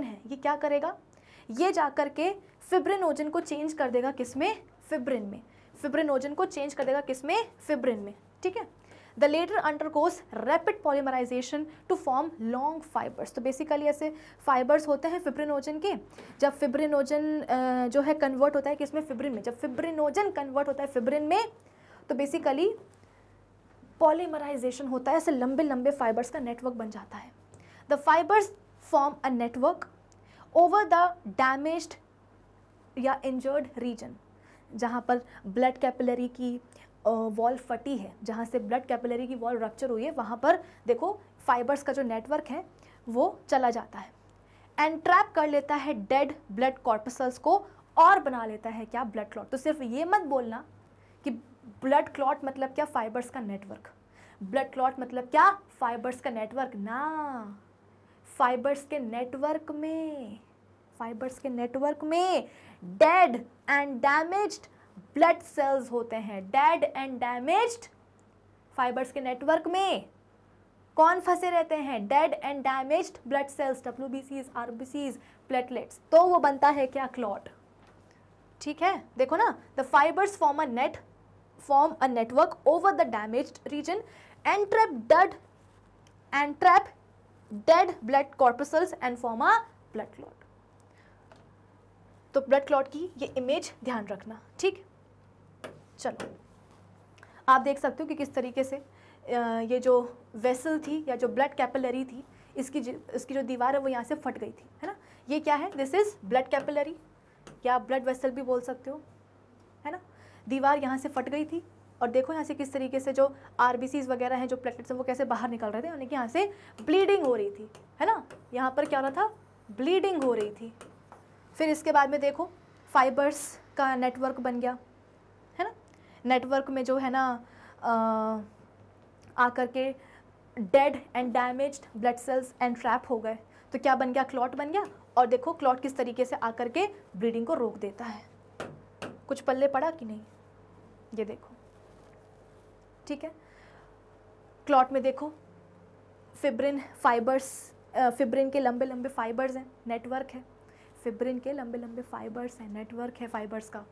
है ये क्या करेगा, ये जा कर के फिब्रिनोजन को चेंज कर देगा किसमें, फिब्रिन में। फिब्रिनोजन को चेंज कर देगा किसमें, फिब्रिन में, ठीक है। The latter undergoes rapid polymerization to form long fibers। तो बेसिकली ऐसे फाइबर्स होते हैं फिब्रिनोजन के। जब फिब्रिनोजन जो है कन्वर्ट होता है किसमें, फिब्रिन में। जब फिब्रिनोजन कन्वर्ट होता है फिब्रिन में तो बेसिकली पॉलीमराइजेशन होता है, ऐसे लंबे लंबे फाइबर्स का नेटवर्क बन जाता है। The fibres form a network over the damaged या इंजर्ड रीजन, जहाँ पर ब्लड कैपिलरी की वॉल फटी है, जहाँ से ब्लड कैपिलरी की वॉल रप्चर हुई है, वहाँ पर देखो फाइबर्स का जो नेटवर्क है वो चला जाता है एंड ट्रैप कर लेता है डेड ब्लड कॉर्पसल्स को और बना लेता है क्या, ब्लड क्लॉट। तो सिर्फ ये मत बोलना कि ब्लड क्लॉट मतलब क्या, फाइबर्स का नेटवर्क। ब्लड क्लॉट मतलब क्या, फाइबर्स का नेटवर्क ना। फाइबर्स के नेटवर्क में dead and damaged blood cells होते हैं। डेड एंड डैमेज्ड फाइबर्स के नेटवर्क में कौन फंसे रहते हैं, dead and damaged blood cells, डब्ल्यूबीसीज, आरबीसीज, प्लेटलेट्स। तो वो बनता है क्या, क्लॉट, ठीक है। देखो ना, the fibres form a network over the damaged region and trap dead blood corpuscles and form a blood clot. तो ब्लड क्लॉट की ये इमेज ध्यान रखना, ठीक। चलो आप देख सकते हो कि किस तरीके से ये जो वेसल थी या जो ब्लड कैपिलरी थी, इसकी जो दीवार है वो यहाँ से फट गई थी, है ना। ये क्या है, दिस इज़ ब्लड कैपिलरी या ब्लड वेसल भी बोल सकते हो, है ना। दीवार यहाँ से फट गई थी और देखो यहाँ से किस तरीके से जो आरबीसीज वगैरह हैं, जो प्लेटलेट्स हैं, वो कैसे बाहर निकल रहे थे, यानी कि यहाँ से ब्लीडिंग हो रही थी, है ना। यहाँ पर क्या हो रहा था, ब्लीडिंग हो रही थी। फिर इसके बाद में देखो फाइबर्स का नेटवर्क बन गया, है ना। नेटवर्क में जो है ना आकर के dead and damaged blood cells and trap हो गए, तो क्या बन गया, क्लॉट बन गया। और देखो क्लॉट किस तरीके से आकर के ब्लीडिंग को रोक देता है। कुछ पल्ले पड़ा कि नहीं, ये देखो, ठीक है। क्लॉट में देखो फिब्रिन के लंबे लंबे फाइबर्स हैं, नेटवर्क है। फिब्रिन के लंबे लंबे फाइबर्स हैं, नेटवर्क है फाइबर्स का,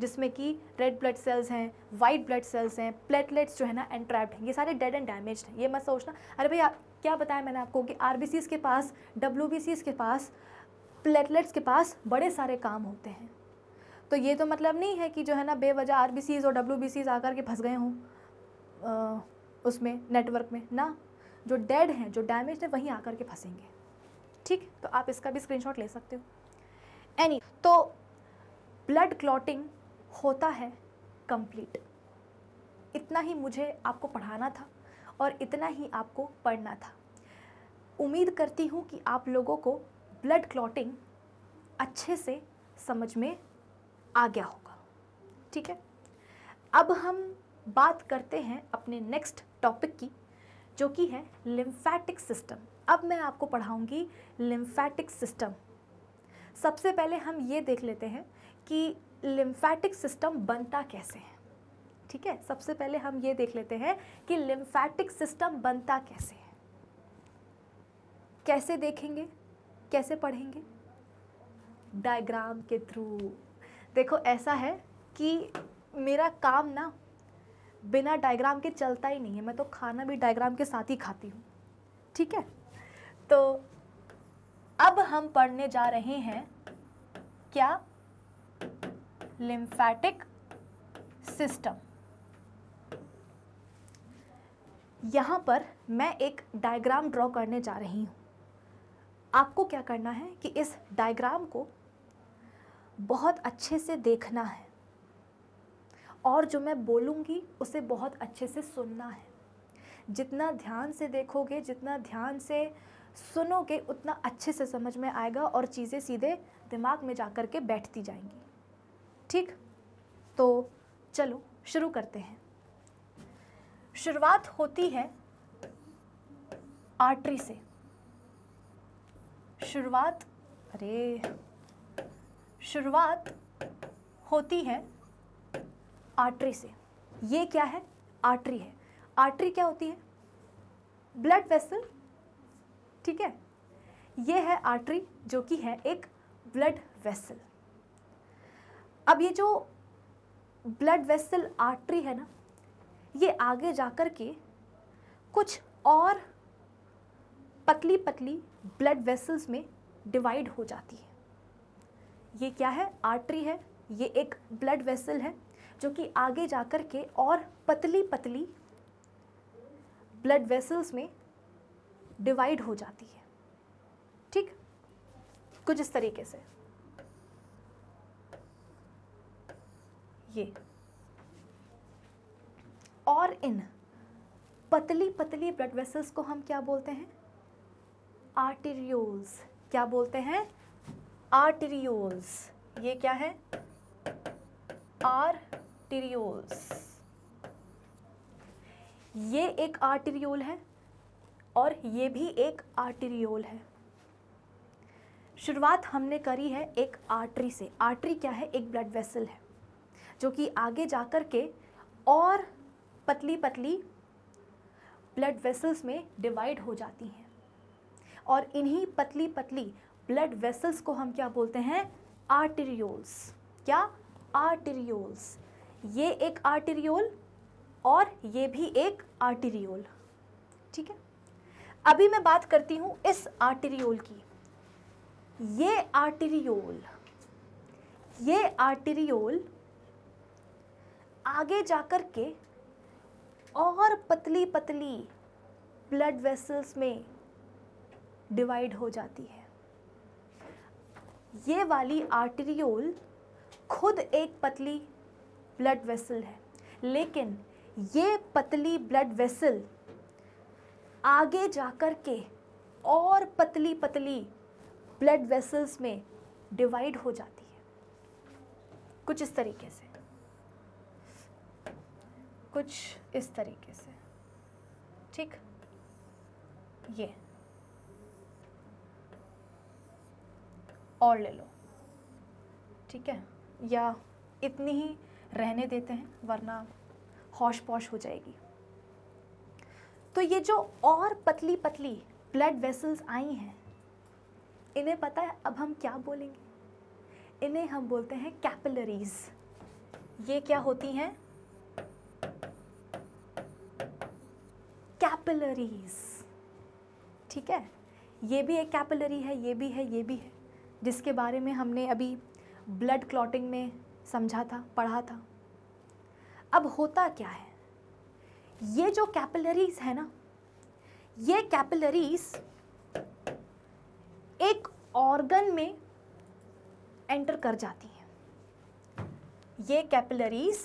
जिसमें कि रेड ब्लड सेल्स हैं, वाइट ब्लड सेल्स हैं, प्लेटलेट्स जो है ना एंट्रैप्ड हैं। ये सारे डेड एंड डैमेज्ड हैं। ये मत सोचना, अरे भाई क्या बताया मैंने आपको कि आरबीसीज के पास, डब्ल्यूबीसीज के पास, प्लेटलेट्स के पास बड़े सारे काम होते हैं। तो ये तो मतलब नहीं है कि जो है ना बेवजह आरबीसीज और डब्ल्यूबीसीज आकर के फंस गए हों उसमें नेटवर्क में ना। जो डेड हैं, जो डैमेज्ड हैं, वहीं आकर के फंसेंगे, ठीक। तो आप इसका भी स्क्रीनशॉट ले सकते हो। तो ब्लड क्लॉटिंग होता है कंप्लीट। इतना ही मुझे आपको पढ़ाना था और इतना ही आपको पढ़ना था। उम्मीद करती हूँ कि आप लोगों को ब्लड क्लॉटिंग अच्छे से समझ में आ गया होगा। ठीक है, अब हम बात करते हैं अपने नेक्स्ट टॉपिक की, जो कि है लिम्फेटिक सिस्टम। अब मैं आपको पढ़ाऊंगी लिम्फेटिक सिस्टम। सबसे पहले हम ये देख लेते हैं कि लिम्फेटिक सिस्टम बनता कैसे है। ठीक है, सबसे पहले हम ये देख लेते हैं कि लिम्फेटिक सिस्टम बनता कैसे है। कैसे देखेंगे, कैसे पढ़ेंगे? डायग्राम के थ्रू। देखो ऐसा है कि मेरा काम ना बिना डायग्राम के चलता ही नहीं है, मैं तो खाना भी डायग्राम के साथ ही खाती हूँ। ठीक है, तो अब हम पढ़ने जा रहे हैं क्या? Lymphatic system. यहाँ पर मैं एक डायग्राम ड्रॉ करने जा रही हूँ। आपको क्या करना है कि इस डायग्राम को बहुत अच्छे से देखना है और जो मैं बोलूँगी उसे बहुत अच्छे से सुनना है। जितना ध्यान से देखोगे, जितना ध्यान से सुनोगे, उतना अच्छे से समझ में आएगा और चीज़ें सीधे दिमाग में जाकर के बैठती जाएंगी। ठीक, तो चलो शुरू करते हैं। शुरुआत होती है आर्टरी से। शुरुआत होती है आर्टरी से। ये क्या है? आर्टरी है। आर्टरी क्या होती है? Blood vessel. ठीक है, ये है आर्टरी जो कि है एक ब्लड वेसल। अब ये जो ब्लड वेसल आर्टरी है ना, ये आगे जाकर के कुछ और पतली पतली ब्लड वेसल्स में डिवाइड हो जाती है। ये क्या है? आर्टरी है, ये एक ब्लड वेसल है जो कि आगे जाकर के और पतली पतली ब्लड वेसल्स में डिवाइड हो जाती है। ठीक, कुछ इस तरीके से। ये और इन पतली पतली ब्लड वेसल्स को हम क्या बोलते हैं? आर्टेरियोल्स। क्या बोलते हैं? आर्टेरियोल्स। ये क्या है? आर्टेरियोल्स। ये एक आर्टेरियोल है और ये भी एक आर्टेरियोल है। शुरुआत हमने करी है एक आर्टरी से। आर्टरी क्या है? एक ब्लड वेसल है जो कि आगे जाकर के और पतली पतली ब्लड वेसल्स में डिवाइड हो जाती हैं और इन्हीं पतली पतली ब्लड वेसल्स को हम क्या बोलते हैं? आर्टेरियोल्स। क्या? आर्टेरियोल्स। ये एक आर्टेरियोल और ये भी एक आर्टेरियोल। ठीक है, अभी मैं बात करती हूँ इस आर्टेरियोल की। ये आर्टेरियोल आगे जाकर के और पतली पतली ब्लड वेसल्स में डिवाइड हो जाती है। ये वाली आर्टेरियोल खुद एक पतली ब्लड वेसल है, लेकिन ये पतली ब्लड वेसल आगे जाकर के और पतली पतली ब्लड वेसल्स में डिवाइड हो जाती है। कुछ इस तरीके से। ठीक, ये और ले लो। ठीक है, या इतनी ही रहने देते हैं वरना हौश पौश हो जाएगी। तो ये जो और पतली पतली ब्लड वेसल्स आई हैं, इन्हें पता है अब हम क्या बोलेंगे? इन्हें हम बोलते हैं कैपिलरीज। ये क्या होती हैं? कैपिलरीज। ठीक है, ये भी एक कैपिलरी है, ये भी है, जिसके बारे में हमने अभी ब्लड क्लॉटिंग में समझा था, पढ़ा था। अब होता क्या है? ये जो कैपिलरीज है ना, ये कैपिलरीज एक ऑर्गन में एंटर कर जाती हैं। ये कैपिलरीज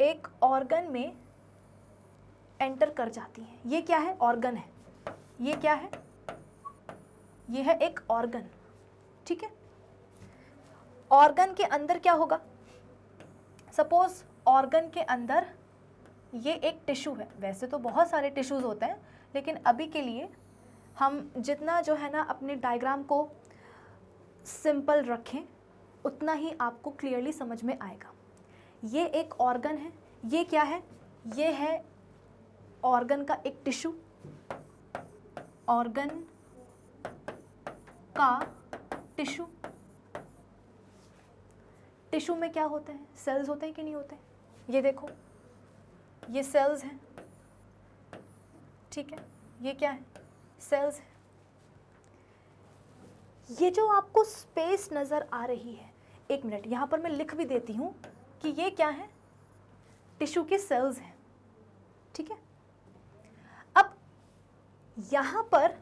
एक ऑर्गन में एंटर कर जाती हैं। ये क्या है? ऑर्गन है। ये क्या है? ये है एक ऑर्गन। ठीक है, ऑर्गन के अंदर क्या होगा? सपोज ऑर्गन के अंदर ये एक टिश्यू है। वैसे तो बहुत सारे टिश्यूज़ होते हैं, लेकिन अभी के लिए हम जितना जो है ना अपने डायग्राम को सिंपल रखें, उतना ही आपको क्लियरली समझ में आएगा। ये एक ऑर्गन है। ये क्या है? ये है ऑर्गन का एक टिश्यू। ऑर्गन का टिश्यू। टिश्यू में क्या होते हैं? सेल्स होते हैं कि नहीं होते हैं? ये देखो, ये सेल्स हैं। ठीक है, ये क्या है? सेल्स हैं। ये जो आपको स्पेस नज़र आ रही है, एक मिनट, यहाँ पर मैं लिख भी देती हूँ कि ये क्या है? टिश्यू के सेल्स हैं। ठीक है, अब यहाँ पर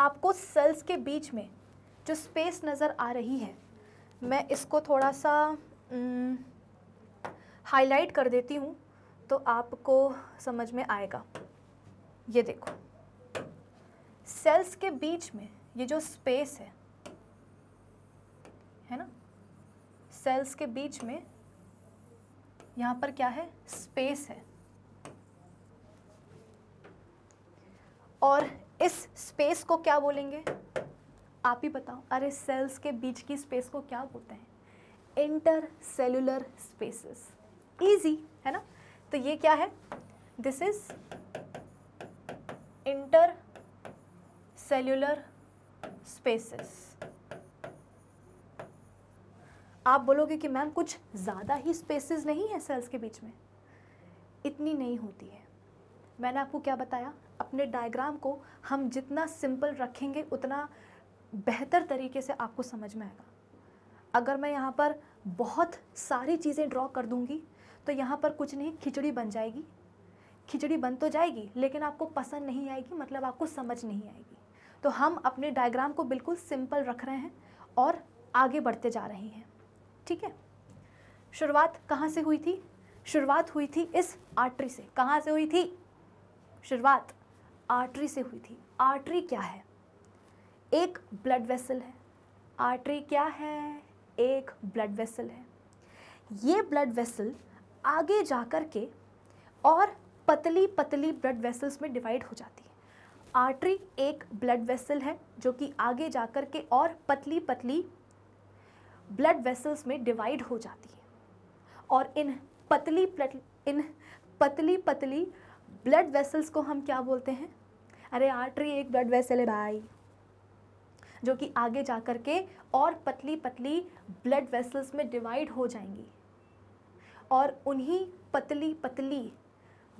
आपको सेल्स के बीच में जो स्पेस नज़र आ रही है, मैं इसको थोड़ा सा हाईलाइट कर देती हूँ तो आपको समझ में आएगा। ये देखो, सेल्स के बीच में ये जो स्पेस है ना, सेल्स के बीच में यहाँ पर क्या है? स्पेस है। और इस स्पेस को क्या बोलेंगे? आप ही बताओ। अरे सेल्स के बीच की स्पेस को क्या बोलते हैं? Intercellular spaces. इजी है ना? तो ये क्या है? This is intercellular spaces. आप बोलोगे कि मैम कुछ ज़्यादा ही स्पेसेस नहीं है सेल्स के बीच में? इतनी नहीं होती है। मैंने आपको क्या बताया? अपने डायग्राम को हम जितना सिंपल रखेंगे उतना बेहतर तरीके से आपको समझ में आएगा। अगर मैं यहाँ पर बहुत सारी चीज़ें ड्रॉ कर दूँगी तो यहाँ पर कुछ नहीं, खिचड़ी बन जाएगी। खिचड़ी बन तो जाएगी लेकिन आपको पसंद नहीं आएगी, मतलब आपको समझ नहीं आएगी। तो हम अपने डायग्राम को बिल्कुल सिंपल रख रहे हैं और आगे बढ़ते जा रहे हैं। ठीक है, शुरुआत कहाँ से हुई थी? शुरुआत हुई थी इस आर्टरी से। कहाँ से हुई थी? शुरुआत आर्टरी से हुई थी। आर्टरी क्या है? एक ब्लड वेसल है। आर्टरी क्या है? एक ब्लड वेसल है। ये ब्लड वेसल आगे जा कर के और पतली पतली ब्लड वेसल्स में डिवाइड हो जाती है। आर्टरी एक ब्लड वेसल है जो कि आगे जा कर के और पतली पतली ब्लड वेसल्स में डिवाइड हो जाती है। और इन पतली पतली ब्लड वेसल्स को हम क्या बोलते हैं? अरे आर्टरी एक ब्लड वेसल है भाई, जो कि आगे जा कर के और पतली पतली ब्लड वेसल्स में डिवाइड हो जाएंगी। और उन्हीं पतली पतली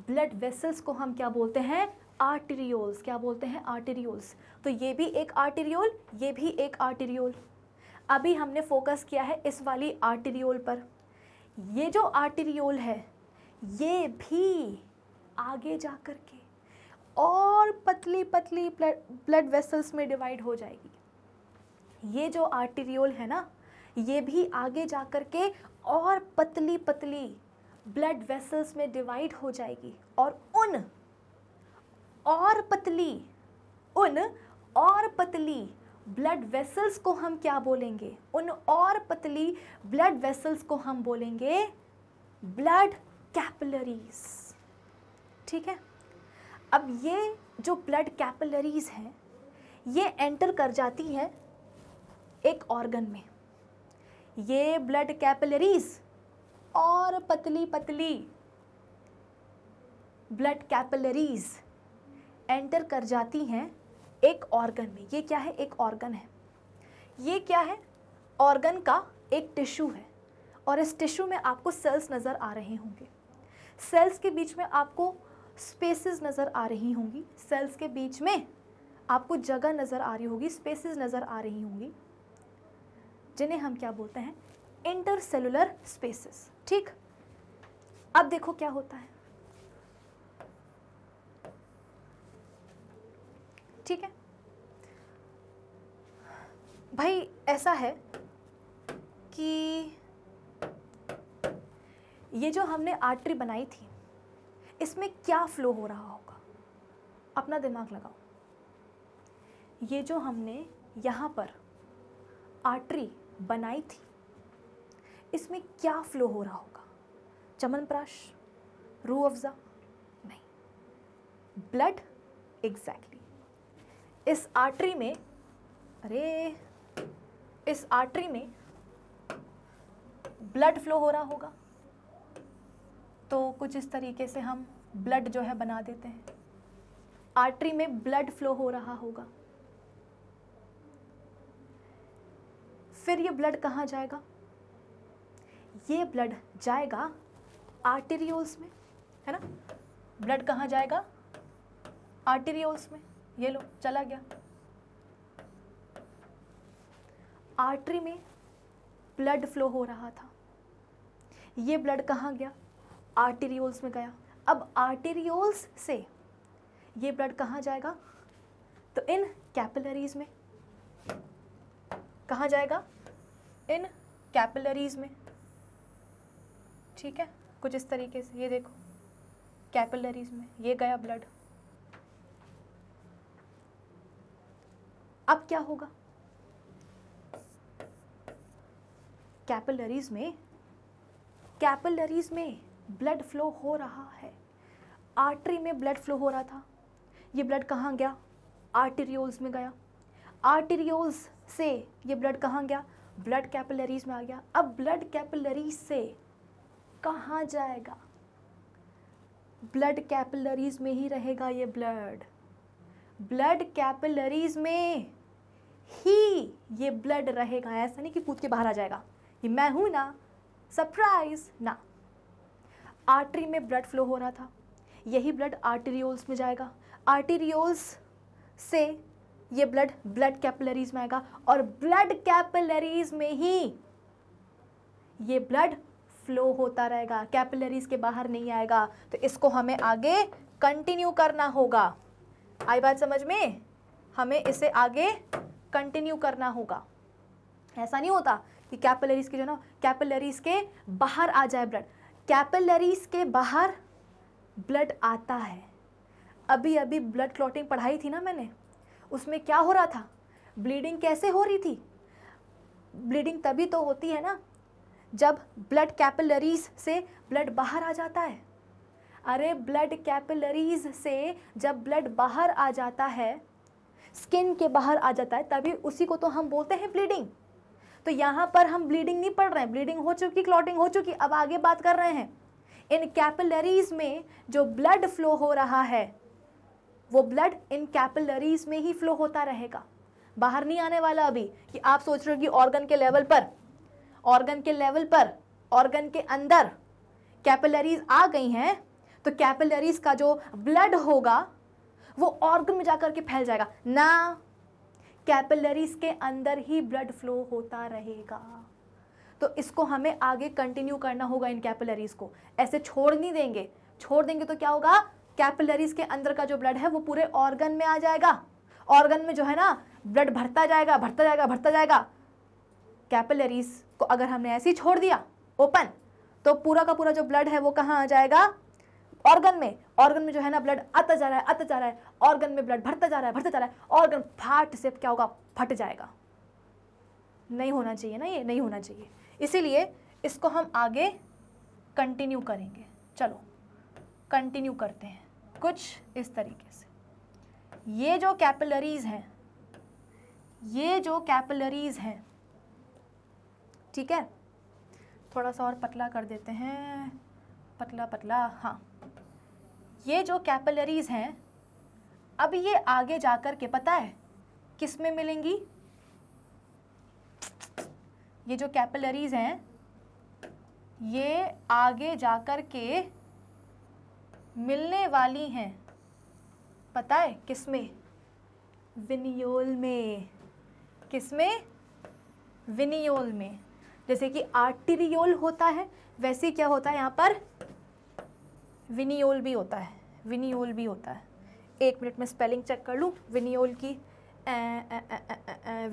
ब्लड वेसल्स को हम क्या बोलते हैं? आर्टेरियोल्स। क्या बोलते हैं? आर्टेरियोल्स। तो ये भी एक आर्टेरियोल, ये भी एक आर्टेरियोल। अभी हमने फोकस किया है इस वाली आर्टेरियोल पर। ये जो आर्टेरियोल है ये भी आगे जा कर के और पतली पतली ब्लड वेसल्स में डिवाइड हो जाएगी। ये जो आर्टेरियोल है ना, ये भी आगे जा कर के और पतली पतली ब्लड वेसल्स में डिवाइड हो जाएगी। और उन और पतली ब्लड वेसल्स को हम क्या बोलेंगे? उन और पतली ब्लड वेसल्स को हम बोलेंगे ब्लड कैपिलरीज। ठीक है, अब ये जो ब्लड कैपिलरीज हैं ये एंटर कर जाती हैं एक ऑर्गन में। ये ब्लड कैपिलरीज और पतली पतली ब्लड कैपिलरीज एंटर कर जाती हैं एक ऑर्गन में। ये क्या है? एक ऑर्गन है। ये क्या है? ऑर्गन का एक टिश्यू है। और इस टिश्यू में आपको सेल्स नज़र आ रहे होंगे। सेल्स के बीच में आपको स्पेसेस नज़र आ रही होंगी। सेल्स के बीच में आपको जगह नज़र आ रही होगी, स्पेसेस नज़र आ रही होंगी, जिन्हें हम क्या बोलते हैं? Intercellular spaces. ठीक, अब देखो क्या होता है। ठीक है भाई, ऐसा है कि ये जो हमने आर्टरी बनाई थी इसमें क्या फ्लो हो रहा होगा। अपना दिमाग लगाओ, ये जो हमने यहाँ पर आर्टरी बनाई थी इसमें क्या फ्लो हो रहा होगा। चमनप्राश, रूह अफ़ज़ा नहीं, ब्लड। एग्जैक्टली इस आर्टरी में, अरे इस आर्टरी में ब्लड फ्लो हो रहा होगा। तो कुछ इस तरीके से हम ब्लड जो है बना देते हैं। आर्टरी में ब्लड फ्लो हो रहा होगा, फिर ये ब्लड कहाँ जाएगा? ये ब्लड जाएगा आर्टेरियोल्स में, है ना। ब्लड कहाँ जाएगा? आर्टेरियोल्स में। ये लो, चला गया। आर्टरी में ब्लड फ्लो हो रहा था, ये ब्लड कहाँ गया? आर्टेरियोल्स में गया। अब आर्टेरियोल्स से ये ब्लड कहाँ जाएगा? तो इन कैपिलरीज में। कहाँ जाएगा? इन कैपिलरीज में। ठीक है, कुछ इस तरीके से। ये देखो, कैपिलरीज में ये गया ब्लड। अब क्या होगा? कैपिलरीज में, कैपिलरीज में ब्लड फ्लो हो रहा है। आर्टरी में ब्लड फ्लो हो रहा था, ये ब्लड कहाँ गया? आर्टेरियोल्स में गया। आर्टेरियोल्स से ये ब्लड कहाँ गया? ब्लड कैपिलरीज में आ गया। अब ब्लड कैपिलरीज से कहाँ जाएगा? ब्लड कैपिलरीज में ही रहेगा ये ब्लड। ब्लड कैपिलरीज में ही ये ब्लड रहेगा। ऐसा नहीं कि कूद के बाहर आ जाएगा। ये मैं हूँ ना, सरप्राइज ना। आर्टरी में ब्लड फ्लो हो रहा था, यही ब्लड आर्टेरियोल्स में जाएगा। आर्टेरियोल्स से ये ब्लड ब्लड कैपिलरीज में आएगा और ब्लड कैपिलरीज में ही ये ब्लड फ्लो होता रहेगा, कैपिलरीज के बाहर नहीं आएगा। तो इसको हमें आगे कंटिन्यू करना होगा। आई बात समझ में? हमें इसे आगे कंटिन्यू करना होगा। ऐसा नहीं होता कि कैपिलरीज के जो ना, कैपिलरीज के बाहर आ जाए ब्लड। कैपिलरीज के बाहर ब्लड आता है। अभी अभी ब्लड क्लॉटिंग पढ़ाई थी ना मैंने, उसमें क्या हो रहा था? ब्लीडिंग कैसे हो रही थी? ब्लीडिंग तभी तो होती है ना जब ब्लड कैपिलरीज से ब्लड बाहर आ जाता है। अरे ब्लड कैपिलरीज से जब ब्लड बाहर आ जाता है, स्किन के बाहर आ जाता है, तभी उसी को तो हम बोलते हैं ब्लीडिंग। तो यहाँ पर हम ब्लीडिंग नहीं पढ़ रहे हैं, ब्लीडिंग हो चुकी, क्लॉटिंग हो चुकी। अब आगे बात कर रहे हैं, इन कैपिलरीज में जो ब्लड फ्लो हो रहा है वो ब्लड इन कैपिलरीज में ही फ्लो होता रहेगा, बाहर नहीं आने वाला। अभी कि आप सोच रहे हो कि ऑर्गन के लेवल पर, ऑर्गन के लेवल पर, ऑर्गन के अंदर कैपिलरीज आ गई हैं तो कैपिलरीज का जो ब्लड होगा वो ऑर्गन में जाकर के फैल जाएगा ना। कैपिलरीज के अंदर ही ब्लड फ्लो होता रहेगा। तो इसको हमें आगे कंटिन्यू करना होगा। इन कैपिलरीज को ऐसे छोड़ नहीं देंगे। छोड़ देंगे तो क्या होगा? कैपिलरीज के अंदर का जो ब्लड है वो पूरे ऑर्गन में आ जाएगा। ऑर्गन में जो है ना ब्लड भरता जाएगा, भरता जाएगा, भरता जाएगा। कैपिलरीज को अगर हमने ऐसे ही छोड़ दिया ओपन, तो पूरा का पूरा जो ब्लड है वो कहाँ आ जाएगा? ऑर्गन में। ऑर्गन में जो है ना ब्लड आता जा रहा है, आता जा रहा है, ऑर्गन में ब्लड भरता जा रहा है, भरता जा रहा है। ऑर्गन फाट से क्या होगा? फट जाएगा। नहीं होना चाहिए ना, ये नहीं होना चाहिए। इसीलिए इसको हम आगे कंटिन्यू करेंगे। चलो कंटिन्यू करते हैं कुछ इस तरीके से। ये जो कैपिलरीज हैं, ये जो कैपिलरीज हैं, ठीक है, थोड़ा सा और पतला कर देते हैं, पतला पतला। हाँ, ये जो कैपिलरीज हैं अब ये आगे जाकर के पता है किस में मिलेंगी? ये जो कैपिलरीज हैं ये आगे जाकर के मिलने वाली हैं, पता है किस में? विनियोल में। किस में? विनियोल में। जैसे कि आर्टेरियोल होता है वैसे क्या होता है यहाँ पर? विनियोल भी होता है, विनियोल भी होता है। एक मिनट में स्पेलिंग चेक कर लूँ विनियोल की।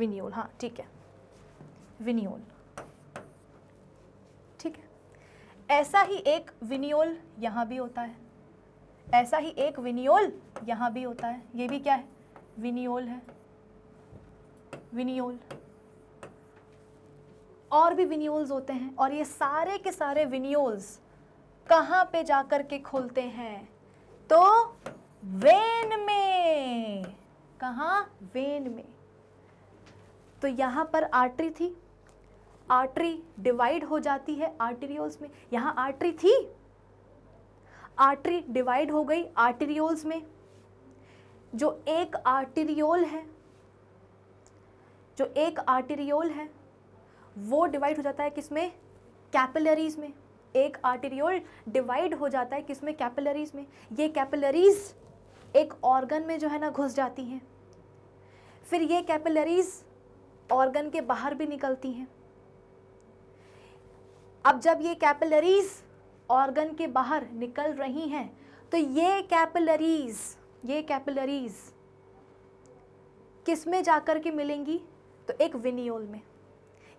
विनियोल, हाँ ठीक है, विनियोल। ठीक है। ऐसा ही एक विनियोल यहाँ भी होता है, ऐसा ही एक विनियोल यहाँ भी होता है, ये भी क्या है, विनियोल है, विनियोल। और भी विनियोल्स होते हैं, और ये सारे के सारे विनियोल्स कहाँ पे जाकर के खुलते हैं, तो वेन में। कहाँ? वेन में। तो यहाँ पर आर्टरी थी, आर्टरी डिवाइड हो जाती है आर्टेरियोल्स में। यहाँ आर्टरी थी, आर्टरी डिवाइड हो गई आर्टेरियोल्स में। जो एक आर्टेरियोल है, जो एक आर्टेरियोल है वो डिवाइड हो जाता है किसमें? कैपिलरीज में। एक आर्टेरियोल डिवाइड हो जाता है किसमें? कैपिलरीज में। ये कैपिलरीज एक ऑर्गन में जो है ना घुस जाती हैं, फिर ये कैपिलरीज ऑर्गन के बाहर भी निकलती हैं। अब जब ये कैपिलरीज ऑर्गन के बाहर निकल रही हैं तो ये कैपिलरीज किस में जाकर के मिलेंगी? तो एक विनियोल में।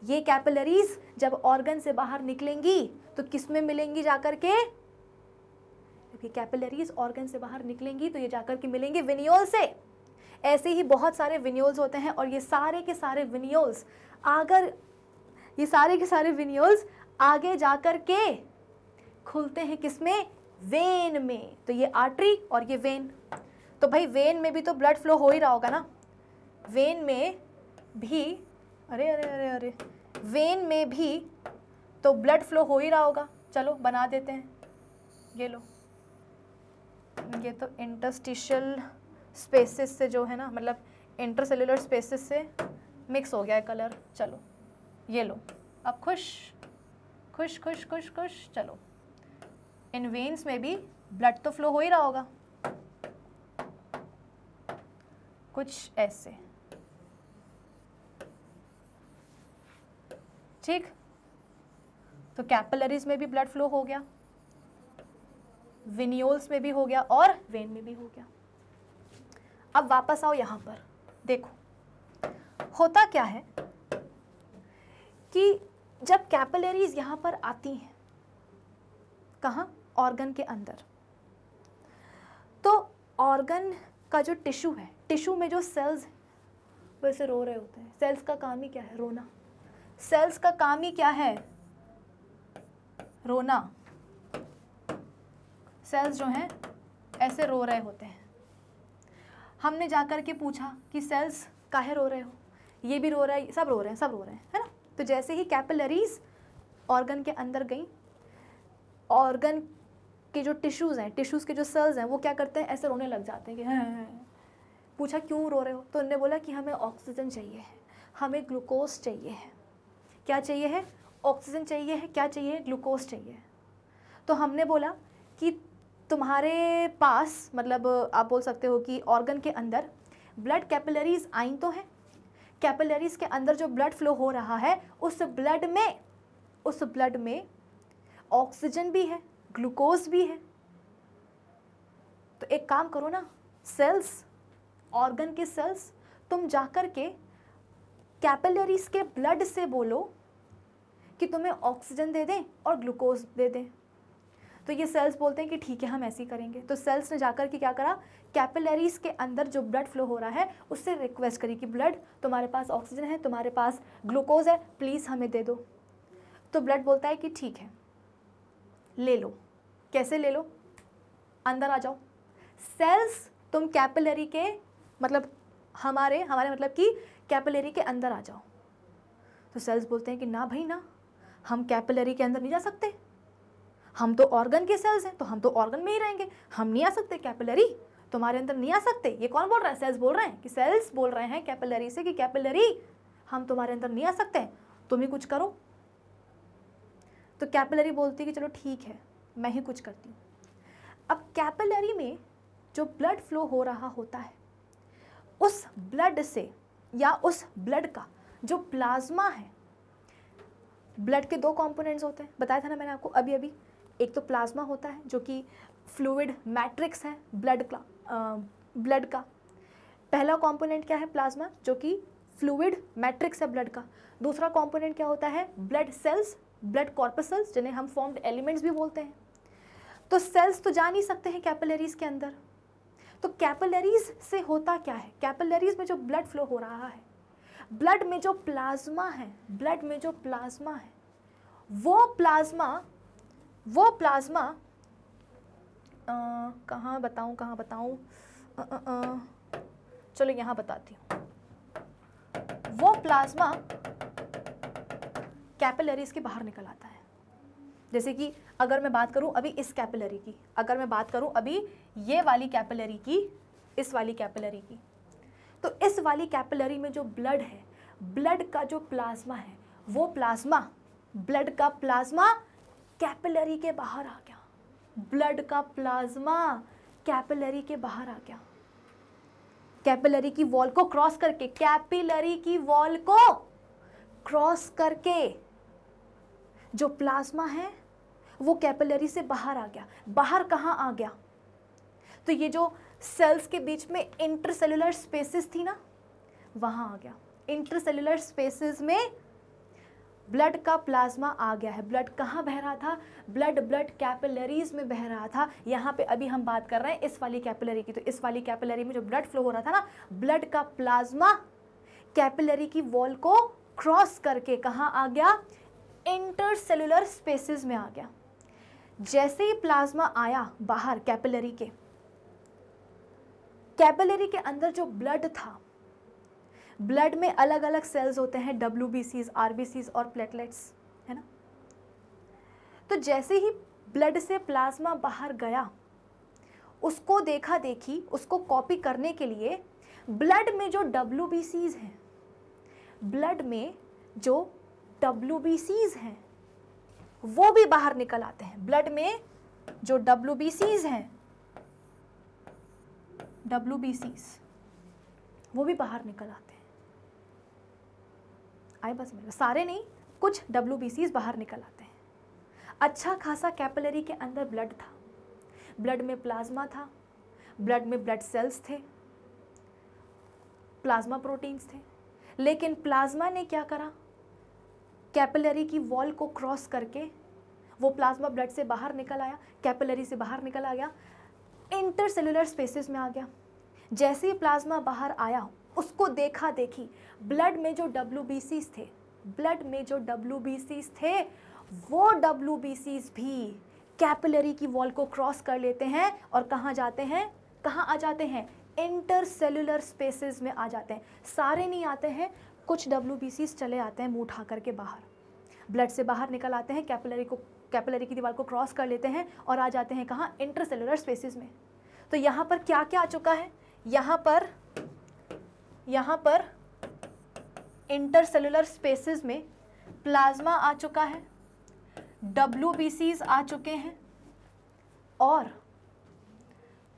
ये कैपिलरीज जब ऑर्गन से बाहर निकलेंगी तो किस में मिलेंगी जाकर के? क्योंकि कैपिलरीज ऑर्गन से बाहर निकलेंगी तो ये जाकर के मिलेंगे विनियोल से। ऐसे ही बहुत सारे विनियोल्स होते हैं, और ये सारे के सारे विनियोल्स आगे जाकर के खुलते हैं किसमें? वेन में। तो ये आर्टरी और ये वेन। तो भाई वेन में भी तो ब्लड फ्लो हो ही रहा होगा ना। वेन में भी अरे अरे अरे अरे वेन में भी तो ब्लड फ्लो हो ही रहा होगा। चलो बना देते हैं, ये लो, ये तो इंटरस्टिशियल स्पेसेस से जो है ना, मतलब इंटरसेल्युलर स्पेसेस से मिक्स हो गया है कलर। चलो ये लो, अब खुश खुश खुश खुश खुश। चलो, इन वेन्स में भी ब्लड तो फ्लो हो ही रहा होगा, कुछ ऐसे, ठीक। तो कैपिलरीज में भी ब्लड फ्लो हो गया, विनियोल्स में भी हो गया, और वेन में भी हो गया। अब वापस आओ यहाँ पर, देखो होता क्या है कि जब कैपिलरीज यहाँ पर आती हैं, कहाँ? ऑर्गन के अंदर। तो ऑर्गन का जो टिश्यू है, टिश्यू में जो सेल्स हैं, वैसे रो रहे होते हैं। सेल्स का काम ही क्या है? रोना। सेल्स का काम ही क्या है? रोना। सेल्स जो हैं ऐसे रो रहे होते हैं। हमने जाकर के पूछा कि सेल्स काहे रो रहे हो? ये भी रो रहा है, सब रो रहे हैं, सब रो रहे हैं, है ना। तो जैसे ही कैपिलरीज ऑर्गन के अंदर गई, ऑर्गन के जो टिश्यूज़ हैं, टिश्यूज़ के जो सेल्स हैं, वो क्या करते हैं? ऐसे रोने लग जाते हैं कि हाँ। पूछा क्यों रो रहे हो? तो उन्होंने बोला कि हमें ऑक्सीजन चाहिए है, हमें ग्लूकोज चाहिए है। क्या चाहिए है? ऑक्सीजन चाहिए है। क्या चाहिए? ग्लूकोज चाहिए है। तो हमने बोला कि तुम्हारे पास, मतलब आप बोल सकते हो कि ऑर्गन के अंदर ब्लड कैपिलरीज आई तो हैं, कैपिलरीज के अंदर जो ब्लड फ्लो हो रहा है उस ब्लड में ऑक्सीजन भी है, ग्लूकोज भी है। तो एक काम करो ना, सेल्स, ऑर्गन के सेल्स, तुम जाकर के कैपिलरीज के ब्लड से बोलो कि तुम्हें ऑक्सीजन दे दें और ग्लूकोज दे दें। तो ये सेल्स बोलते हैं कि ठीक है, हम ऐसे ही करेंगे। तो सेल्स ने जाकर के क्या करा? कैपिलरीज के अंदर जो ब्लड फ्लो हो रहा है उससे रिक्वेस्ट करी कि ब्लड, तुम्हारे पास ऑक्सीजन है, तुम्हारे पास ग्लूकोज है, प्लीज़ हमें दे दो। तो ब्लड बोलता है कि ठीक है, ले लो। कैसे ले लो? अंदर आ जाओ। सेल्स, तुम कैपिलरी के, मतलब हमारे मतलब कि कैपिलरी के अंदर आ जाओ। तो सेल्स बोलते हैं कि ना भाई ना, हम कैपिलरी के अंदर नहीं जा सकते, हम तो ऑर्गन के सेल्स हैं, तो हम तो ऑर्गन में ही रहेंगे, हम नहीं आ सकते कैपिलरी, तुम्हारे अंदर नहीं आ सकते। ये कौन बोल रहा है? सेल्स बोल रहे हैं कि सेल्स बोल रहे हैं कैपिलरी से कि कैपिलरी, हम तुम्हारे अंदर नहीं आ सकते, तुम ही कुछ करो। तो कैपिलरी बोलती है कि चलो ठीक है, मैं ही कुछ करती हूँ। अब कैपिलरी में जो ब्लड फ्लो हो रहा होता है उस ब्लड से, या उस ब्लड का जो प्लाज्मा है, ब्लड के दो कंपोनेंट्स होते हैं, बताया था ना मैंने आपको अभी अभी। एक तो प्लाज्मा होता है जो कि फ्लूइड मैट्रिक्स है ब्लड का। पहला कंपोनेंट क्या है? प्लाज्मा, जो कि फ्लूइड मैट्रिक्स है ब्लड का। दूसरा कंपोनेंट क्या होता है? ब्लड सेल्स, ब्लड कॉर्पसल्स जिन्हें हम फॉर्म्ड एलिमेंट्स भी बोलते हैं। तो सेल्स तो जा नहीं सकते हैं कैपिलरीज के अंदर, तो कैपिलरीज से होता क्या है, कैपिलरीज में जो ब्लड फ्लो हो रहा है, ब्लड में जो प्लाज्मा है, ब्लड में जो प्लाज्मा है, वो प्लाज्मा कहाँ बताऊँ, चलो यहाँ बताती हूँ। वो प्लाज्मा कैपिलरीज के बाहर निकल आता है। जैसे कि अगर मैं बात करूँ अभी इस कैपिलरी की, अगर मैं बात करूँ अभी ये वाली कैपिलरी की, इस वाली कैपिलरी की, तो इस वाली कैपिलरी में जो ब्लड है, ब्लड का जो प्लाज्मा है, वो प्लाज्मा, ब्लड का प्लाज्मा कैपिलरी के बाहर आ गया, ब्लड का प्लाज्मा कैपिलरी के बाहर आ गया, कैपिलरी की वॉल को क्रॉस करके, कैपिलरी की वॉल को क्रॉस करके जो प्लाज्मा है वो कैपिलरी से बाहर आ गया। बाहर कहाँ आ गया? तो ये जो सेल्स के बीच में इंटरसेलुलर स्पेसेस थी ना, वहाँ आ गया। इंटरसेलुलर स्पेसेस में ब्लड का प्लाज्मा आ गया है। ब्लड कहाँ बह रहा था? ब्लड कैपिलरीज में बह रहा था। यहाँ पे अभी हम बात कर रहे हैं इस वाली कैपिलरी की, तो इस वाली कैपिलरी में जो ब्लड फ्लो हो रहा था ना, ब्लड का प्लाज्मा कैपिलरी की वॉल को क्रॉस करके कहाँ आ गया? इंटरसेलुलर स्पेसेस में आ गया। जैसे ही प्लाज्मा आया बाहर कैपिलरी के, कैपिलरी के अंदर जो ब्लड था, ब्लड में अलग अलग सेल्स होते हैं, WBCs, RBCs और प्लेटलेट्स, है ना। तो जैसे ही ब्लड से प्लाज्मा बाहर गया, उसको देखा देखी, उसको कॉपी करने के लिए ब्लड में जो WBCs हैं, ब्लड में जो WBCs हैं वो भी बाहर निकल आते हैं। ब्लड में जो WBCs हैं, WBCs वो भी बाहर निकल आते हैं। आए बस मेरे, सारे नहीं, कुछ WBCs बाहर निकल आते हैं। अच्छा खासा कैपिलरी के अंदर ब्लड था, ब्लड में प्लाज्मा था, ब्लड में ब्लड सेल्स थे, प्लाज्मा प्रोटीन्स थे, लेकिन प्लाज्मा ने क्या करा? कैपिलरी की वॉल को क्रॉस करके वो प्लाज्मा ब्लड से बाहर निकल आया, कैपिलरी से बाहर निकल आ गया, इंटरसेलुलर स्पेसेस में आ गया। जैसे ही प्लाज्मा बाहर आया, उसको देखा देखी ब्लड में जो WBCs थे, ब्लड में जो WBCs थे वो WBCs भी कैपिलरी की वॉल को क्रॉस कर लेते हैं और कहाँ जाते हैं, कहाँ आ जाते हैं? इंटरसेलुलर स्पेसेस में आ जाते हैं। सारे नहीं आते हैं, कुछ WBCs चले आते हैं मुँह उठा करके बाहर, ब्लड से बाहर निकल आते हैं, कैपिलरी की दीवार को क्रॉस कर लेते हैं और आ जाते हैं कहाँ? इंटरसेलुलर स्पेसेस में। तो यहाँ पर क्या क्या आ चुका है? यहाँ पर इंटरसेलुलर स्पेसेस में प्लाज्मा आ चुका है, WBCs आ चुके हैं और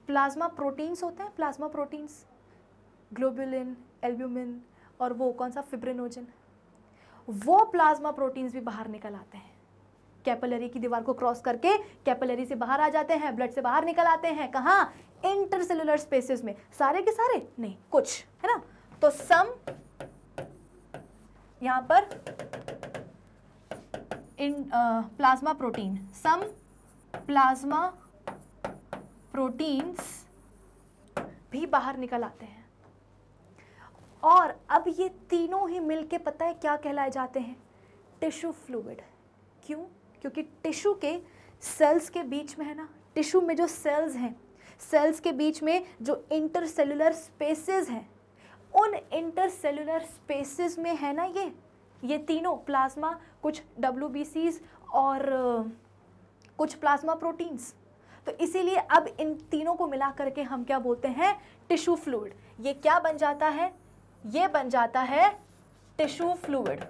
प्लाज्मा प्रोटीन्स होते हैं, प्लाज्मा प्रोटीन्स, ग्लोबुलिन, एल्ब्यूमिन और वो कौन सा फिब्रिनोजन, वो प्लाज्मा प्रोटीन्स भी बाहर निकल आते हैं। कैपिलरी की दीवार को क्रॉस करके कैपिलरी से बाहर आ जाते हैं, ब्लड से बाहर निकल आते हैं कहाँ? इंटरसेलुलर स्पेसेस में। सारे के सारे नहीं, कुछ, है ना। तो सम यहाँ पर plasma protein, some plasma proteins भी बाहर निकल आते हैं। और अब ये तीनों ही मिलके पता है क्या कहलाए जाते हैं? Tissue fluid. क्यों? क्योंकि टिश्यू के सेल्स के बीच में, है ना, टिश्यू में जो सेल्स हैं, सेल्स के बीच में जो इंटरसेलुलर स्पेसेस हैं, उन इंटरसेलुलर स्पेसेस में, है ना, ये तीनों प्लाज्मा, कुछ WBCs और कुछ प्लाज्मा प्रोटीन्स। तो इसीलिए अब इन तीनों को मिला करके हम क्या बोलते हैं? Tissue fluid. ये क्या बन जाता है? ये बन जाता है टिश्यू फ्लूइड।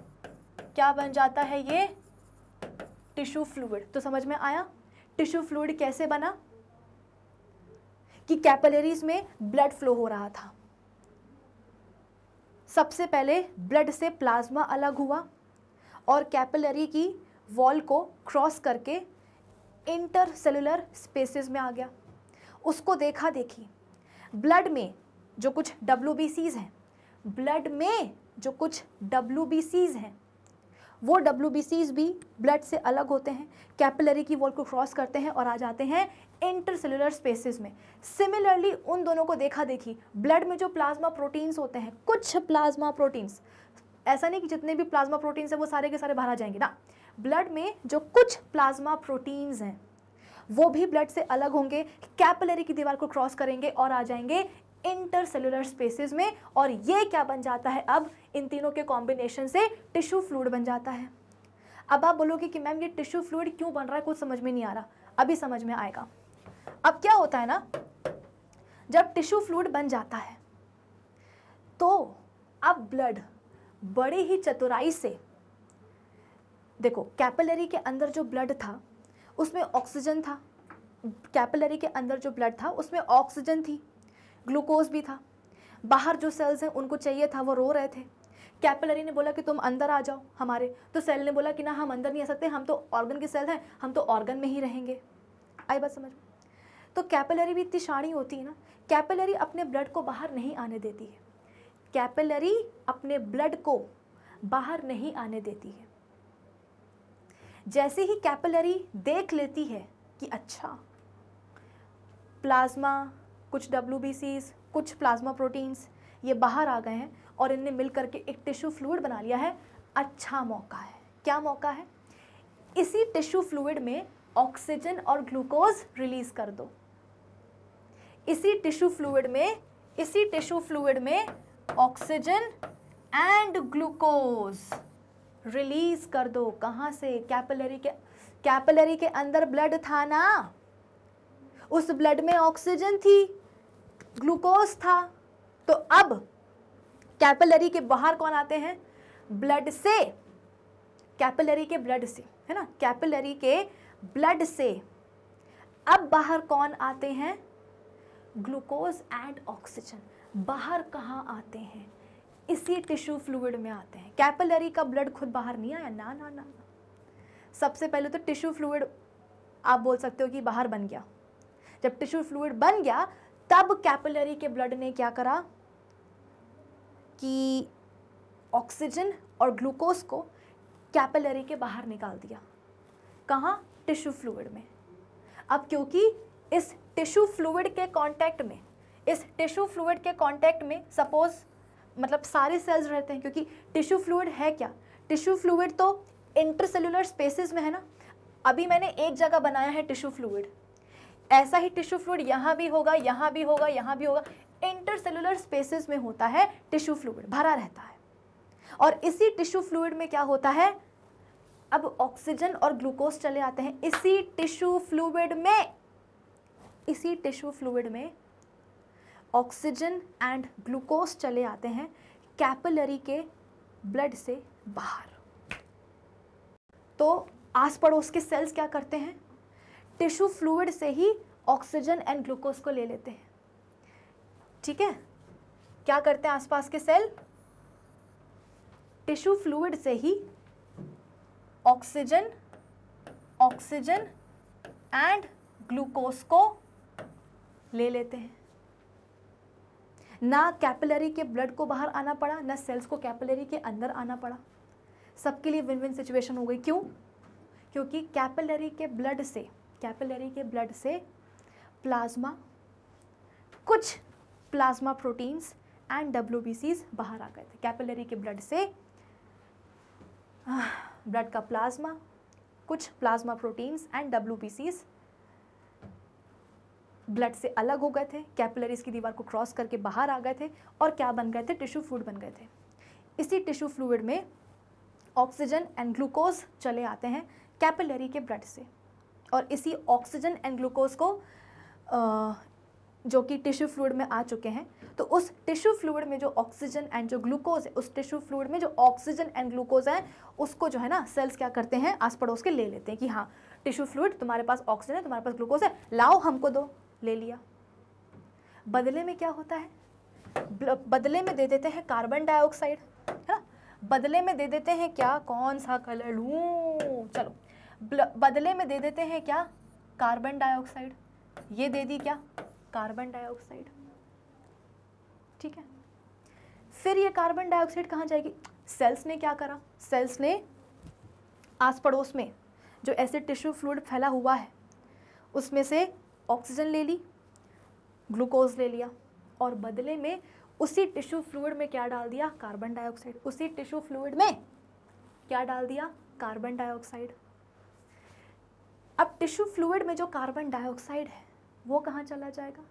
क्या बन जाता है? ये टिश्यू फ्लूइड। तो समझ में आया टिश्यू फ्लूइड कैसे बना? कि कैपिलरीज में ब्लड फ्लो हो रहा था, सबसे पहले ब्लड से प्लाज्मा अलग हुआ और कैपिलरी की वॉल को क्रॉस करके इंटरसेलुलर स्पेसेस में आ गया। उसको देखा देखी ब्लड में जो कुछ WBCs हैं, ब्लड में जो कुछ WBCs हैं वो WBCs भी ब्लड से अलग होते हैं, कैपिलरी की वॉल को क्रॉस करते हैं और आ जाते हैं इंटरसेलुलर स्पेसेस में। सिमिलरली उन दोनों को देखा देखी ब्लड में जो प्लाज्मा प्रोटीन्स होते हैं, कुछ प्लाज्मा प्रोटीन्स, ऐसा नहीं कि जितने भी प्लाज्मा प्रोटीन्स हैं वो सारे के सारे बाहर आ जाएंगे ना, ब्लड में जो कुछ प्लाज्मा प्रोटीन्स हैं वो भी ब्लड से अलग होंगे, कैपिलरी की दीवार को क्रॉस करेंगे और आ जाएंगे इंटरसेलुलर स्पेसेस में। और ये क्या बन जाता है, अब इन तीनों के कॉम्बिनेशन से टिश्यू फ्लूइड बन जाता है। अब आप बोलोगे कि मैम ये टिश्यू फ्लूइड क्यों बन रहा है, कुछ समझ में नहीं आ रहा, अभी समझ में आएगा। अब क्या होता है ना, जब टिश्यू फ्लूइड बन जाता है तो अब ब्लड बड़ी ही चतुराई से, देखो कैपिलरी के अंदर जो ब्लड था उसमें ऑक्सीजन था, कैपिलरी के अंदर जो ब्लड था उसमें ऑक्सीजन थी, ग्लूकोज भी था, बाहर जो सेल्स हैं उनको चाहिए था, वो रो रहे थे। कैपिलरी ने बोला कि तुम अंदर आ जाओ हमारे, तो सेल ने बोला कि ना हम अंदर नहीं आ सकते, हम तो ऑर्गन के सेल हैं, हम तो ऑर्गन में ही रहेंगे। आई बात समझ में? तो कैपिलरी भी इतनी शाणी होती है ना, कैपिलरी अपने ब्लड को बाहर नहीं आने देती है, कैपिलरी अपने ब्लड को बाहर नहीं आने देती है। जैसे ही कैपिलरी देख लेती है कि अच्छा प्लाज्मा, कुछ WBCs, कुछ प्लाज्मा प्रोटीन्स ये बाहर आ गए हैं और इनने मिल करके एक टिश्यू फ्लूइड बना लिया है, अच्छा मौका है। क्या मौका है, इसी टिश्यू फ्लूइड में ऑक्सीजन और ग्लूकोज रिलीज़ कर दो, इसी टिश्यू फ्लूइड में ऑक्सीजन एंड ग्लूकोज रिलीज़ कर दो। कहाँ से, कैपिलरी के अंदर ब्लड था ना, उस ब्लड में ऑक्सीजन थी, ग्लूकोज था, तो अब कैपिलरी के बाहर कौन आते हैं, ब्लड से, कैपिलरी के ब्लड से अब बाहर कौन आते हैं, ग्लूकोज एंड ऑक्सीजन। बाहर कहाँ आते हैं, इसी टिश्यू फ्लूइड में आते हैं। कैपिलरी का ब्लड खुद बाहर नहीं आया, ना ना ना, ना। सबसे पहले तो टिश्यू फ्लूइड आप बोल सकते हो कि बाहर बन गया। जब टिश्यू फ्लूइड बन गया तब कैपिलरी के ब्लड ने क्या करा कि ऑक्सीजन और ग्लूकोज को कैपिलरी के बाहर निकाल दिया। कहाँ, टिश्यू फ्लूइड में। अब क्योंकि इस टिश्यू फ्लूइड के कांटेक्ट में सपोज मतलब सारे सेल्स रहते हैं, क्योंकि टिश्यू फ्लूइड है क्या, टिश्यू फ्लूइड तो इंटरसेलुलर स्पेसेस में है ना। अभी मैंने एक जगह बनाया है टिश्यू फ्लूइड, ऐसा ही टिश्यू फ्लूइड यहाँ भी होगा, यहाँ भी होगा, यहाँ भी होगा। इंटरसेलुलर स्पेसेस में होता है टिश्यू फ्लूइड, भरा रहता है। और इसी टिश्यू फ्लूइड में क्या होता है, अब ऑक्सीजन और ग्लूकोज चले आते हैं। इसी टिश्यू फ्लूइड में ऑक्सीजन एंड ग्लूकोज चले आते हैं कैपिलरी के ब्लड से बाहर। तो आस पड़ोस के सेल्स क्या करते हैं, टिश्यू फ्लूइड से ही ऑक्सीजन एंड ग्लूकोज को ले लेते हैं। ठीक है, क्या करते हैं आसपास के सेल, टिश्यू फ्लूइड से ही ऑक्सीजन एंड ग्लूकोज को ले लेते हैं। ना कैपिलरी के ब्लड को बाहर आना पड़ा, ना सेल्स को कैपिलरी के अंदर आना पड़ा, सबके लिए विन विन सिचुएशन हो गई। क्यों, क्योंकि कैपिलरी के ब्लड से प्लाज्मा, कुछ प्लाज्मा प्रोटीन्स एंड WBCs बाहर आ गए थे। कैपिलरी के ब्लड से ब्लड का प्लाज्मा, कुछ plasma proteins and WBCs blood से अलग हो गए थे, कैपिलरीज की दीवार को क्रॉस करके बाहर आ गए थे और क्या बन गए थे, टिश्यू फ्लूइड बन गए थे। इसी टिश्यू फ्लूइड में ऑक्सीजन एंड ग्लूकोज चले आते हैं कैपिलरी के ब्लड से, और इसी ऑक्सीजन एंड ग्लूकोज को जो कि टिश्यू फ्लूइड में आ चुके हैं, तो उस टिश्यू फ्लूइड में जो ऑक्सीजन एंड जो ग्लूकोज है, उस टिश्यू फ्लूइड में जो ऑक्सीजन एंड ग्लूकोज है उसको जो है ना सेल्स क्या करते हैं, आस पड़ोस के ले लेते हैं कि हाँ टिश्यू फ्लूइड, तुम्हारे पास ऑक्सीजन है, तुम्हारे पास ग्लूकोज है, लाओ हमको दो, ले लिया। बदले में क्या होता है, बदले में दे देते हैं कार्बन डाइऑक्साइड, है ना, बदले में दे देते हैं क्या, कौन सा कलर लूँ, चलो बदले में दे देते हैं क्या, कार्बन डाइऑक्साइड। ये दे दी क्या, कार्बन डाइऑक्साइड। ठीक है, फिर ये कार्बन डाइऑक्साइड कहाँ जाएगी, सेल्स ने क्या करा, सेल्स ने आस पड़ोस में जो एसिड टिश्यू फ्लूइड फैला हुआ है उसमें से ऑक्सीजन ले ली, ग्लूकोज ले लिया और बदले में उसी टिश्यू फ्लूइड में क्या डाल दिया, कार्बन डाइऑक्साइड। उसी टिश्यू फ्लूइड में क्या डाल दिया, कार्बन डाइऑक्साइड। अब टिश्यू फ्लूइड में जो कार्बन डाइऑक्साइड है वो कहाँ चला जाएगा,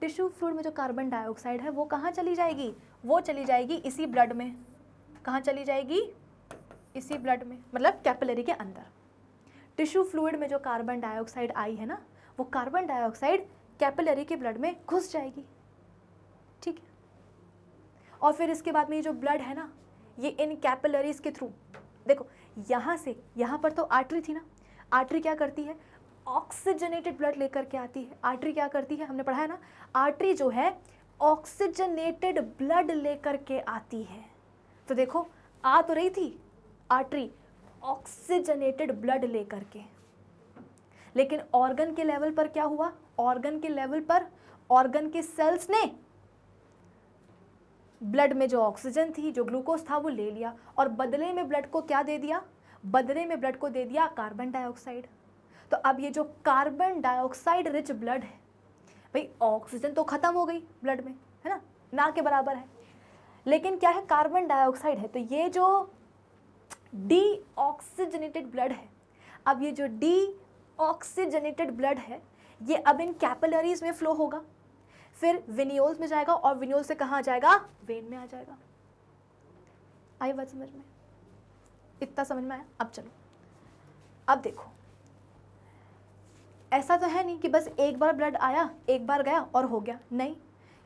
टिश्यू फ्लूइड में जो कार्बन डाइऑक्साइड है वो कहाँ चली जाएगी, वो चली जाएगी इसी ब्लड में। कहाँ चली जाएगी, इसी ब्लड में, मतलब कैपिलरी के अंदर। टिश्यू फ्लूइड में जो कार्बन डाइऑक्साइड आई है ना, वो कार्बन डाइऑक्साइड कैपिलरी के ब्लड में घुस जाएगी, ठीक है। और फिर इसके बाद में ये जो ब्लड है ना, ये इन कैपिलरीज के थ्रू, देखो यहाँ से, यहाँ पर तो आर्टरी थी ना, आर्टरी क्या करती है, ऑक्सीजनेटेड ब्लड लेकर के आती है। आर्टरी क्या करती है, हमने पढ़ा है ना, आर्टरी जो है ऑक्सीजनेटेड ब्लड लेकर के आती है। तो देखो आ तो रही थी आर्टरी ऑक्सीजनेटेड ब्लड लेकर के, लेकिन ऑर्गन के लेवल पर क्या हुआ, ऑर्गन के लेवल पर ऑर्गन के सेल्स ने ब्लड में जो ऑक्सीजन थी, जो ग्लूकोज था वो ले लिया और बदले में ब्लड को क्या दे दिया, बदले में ब्लड को दे दिया कार्बन डाइऑक्साइड। तो अब ये जो कार्बन डाइऑक्साइड रिच ब्लड है, भाई ऑक्सीजन तो खत्म हो गई ब्लड में, है ना, ना के बराबर है, लेकिन क्या है, कार्बन डाइऑक्साइड है। तो ये जो डीऑक्सीजनेटेड ब्लड है, अब ये जो डीऑक्सीजनेटेड ब्लड है ये अब इन कैपिलरीज में फ्लो होगा, फिर वेन्यूल्स में जाएगा और वेन्यूल से कहाँ जाएगा, वेन में आ जाएगा। आई बात समझ में, इतना समझ में आया। अब चलो, अब देखो ऐसा तो है नहीं कि बस एक बार ब्लड आया, एक बार गया और हो गया, नहीं।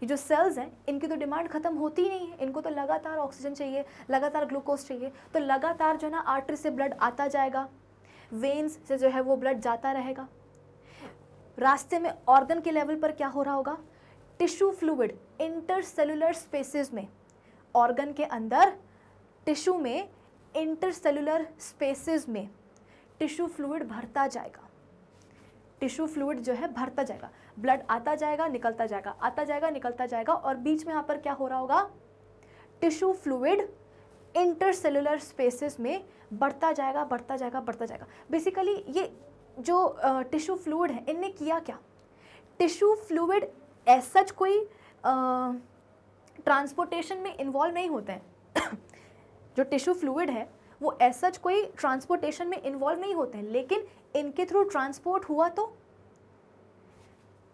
ये जो सेल्स हैं इनकी तो डिमांड खत्म होती ही नहीं है, इनको तो लगातार ऑक्सीजन चाहिए, लगातार ग्लूकोज चाहिए, तो लगातार जो है ना आर्टरी से ब्लड आता जाएगा, वेन्स से जो है वो ब्लड जाता रहेगा। रास्ते में ऑर्गन के लेवल पर क्या हो रहा होगा, टिश्यू फ्लूइड इंटरसेलुलर स्पेसेस में, ऑर्गन के अंदर टिश्यू में इंटरसेलुलर स्पेसेस में टिश्यू फ्लूइड भरता जाएगा, टिश्यू फ्लूइड जो है भरता जाएगा, ब्लड आता जाएगा, निकलता जाएगा, आता जाएगा, निकलता जाएगा, और बीच में यहाँ पर क्या हो रहा होगा, टिश्यू फ्लूइड इंटरसेलुलर स्पेसेस में बढ़ता जाएगा, बढ़ता जाएगा, बढ़ता जाएगा। बेसिकली ये जो टिश्यू फ्लूइड है इनने किया क्या, टिश्यू फ्लूइड ऐसा कोई ट्रांसपोर्टेशन में इन्वॉल्व नहीं होते हैं जो टिश्यू फ्लूइड है वो ऐसा कोई ट्रांसपोर्टेशन में इन्वॉल्व नहीं होते हैं, लेकिन इनके थ्रू ट्रांसपोर्ट हुआ, तो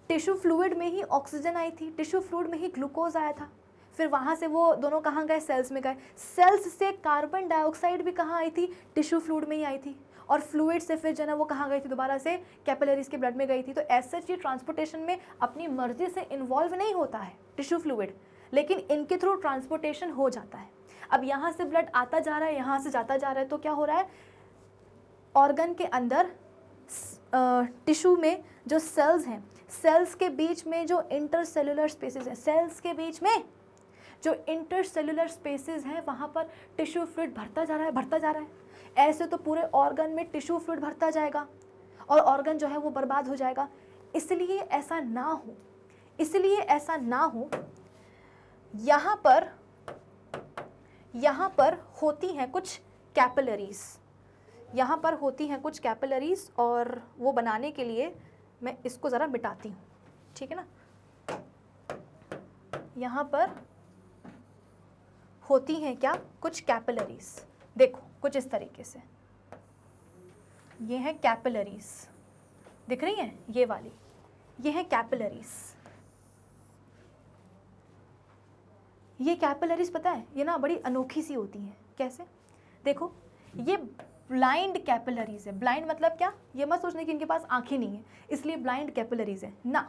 टिश्यू फ्लूइड में ही ऑक्सीजन आई थी, टिश्यू फ्लूइड में ही ग्लूकोज आया था, फिर वहाँ से वो दोनों कहाँ गए, सेल्स में गए, सेल्स से कार्बन डाइऑक्साइड भी कहाँ आई थी, टिश्यू फ्लूइड में ही आई थी, और फ्लूइड से फिर जो है वो कहाँ गई थी, दोबारा से कैपिलरीज के ब्लड में गई थी। तो ऐसा चीज ट्रांसपोर्टेशन में अपनी मर्जी से इन्वॉल्व नहीं होता है टिश्यू फ्लूइड, लेकिन इनके थ्रू ट्रांसपोर्टेशन हो जाता है। अब यहाँ से ब्लड आता जा रहा है, यहाँ से जाता जा रहा है, तो क्या हो रहा है, ऑर्गन के अंदर टिश्यू में जो सेल्स हैं, सेल्स के बीच में जो इंटरसेलुलर स्पेसेस हैं, सेल्स के बीच में जो इंटरसेलुलर स्पेसेस हैं वहाँ पर टिश्यू फ्लूइड भरता जा रहा है, भरता जा रहा है। ऐसे तो पूरे ऑर्गन में टिश्यू फ्लूइड भरता जाएगा और ऑर्गन जो है वो बर्बाद हो जाएगा। इसलिए ऐसा ना हो, इसलिए ऐसा ना हो, यहाँ पर होती हैं कुछ कैपिलरीज, यहाँ पर होती हैं कुछ कैपिलरीज, और वो बनाने के लिए मैं इसको ज़रा मिटाती हूँ, ठीक है ना। यहाँ पर होती हैं क्या, कुछ कैपिलरीज, देखो कुछ इस तरीके से, ये हैं कैपिलरीज, दिख रही हैं ये वाली, ये हैं कैपिलरीज। ये कैपिलरीज पता है ये ना बड़ी अनोखी सी होती हैं, कैसे, देखो ये ब्लाइंड कैपिलरीज है। ब्लाइंड मतलब क्या, ये मत सोचने कि इनके पास आँखें नहीं है इसलिए ब्लाइंड कैपिलरीज है ना।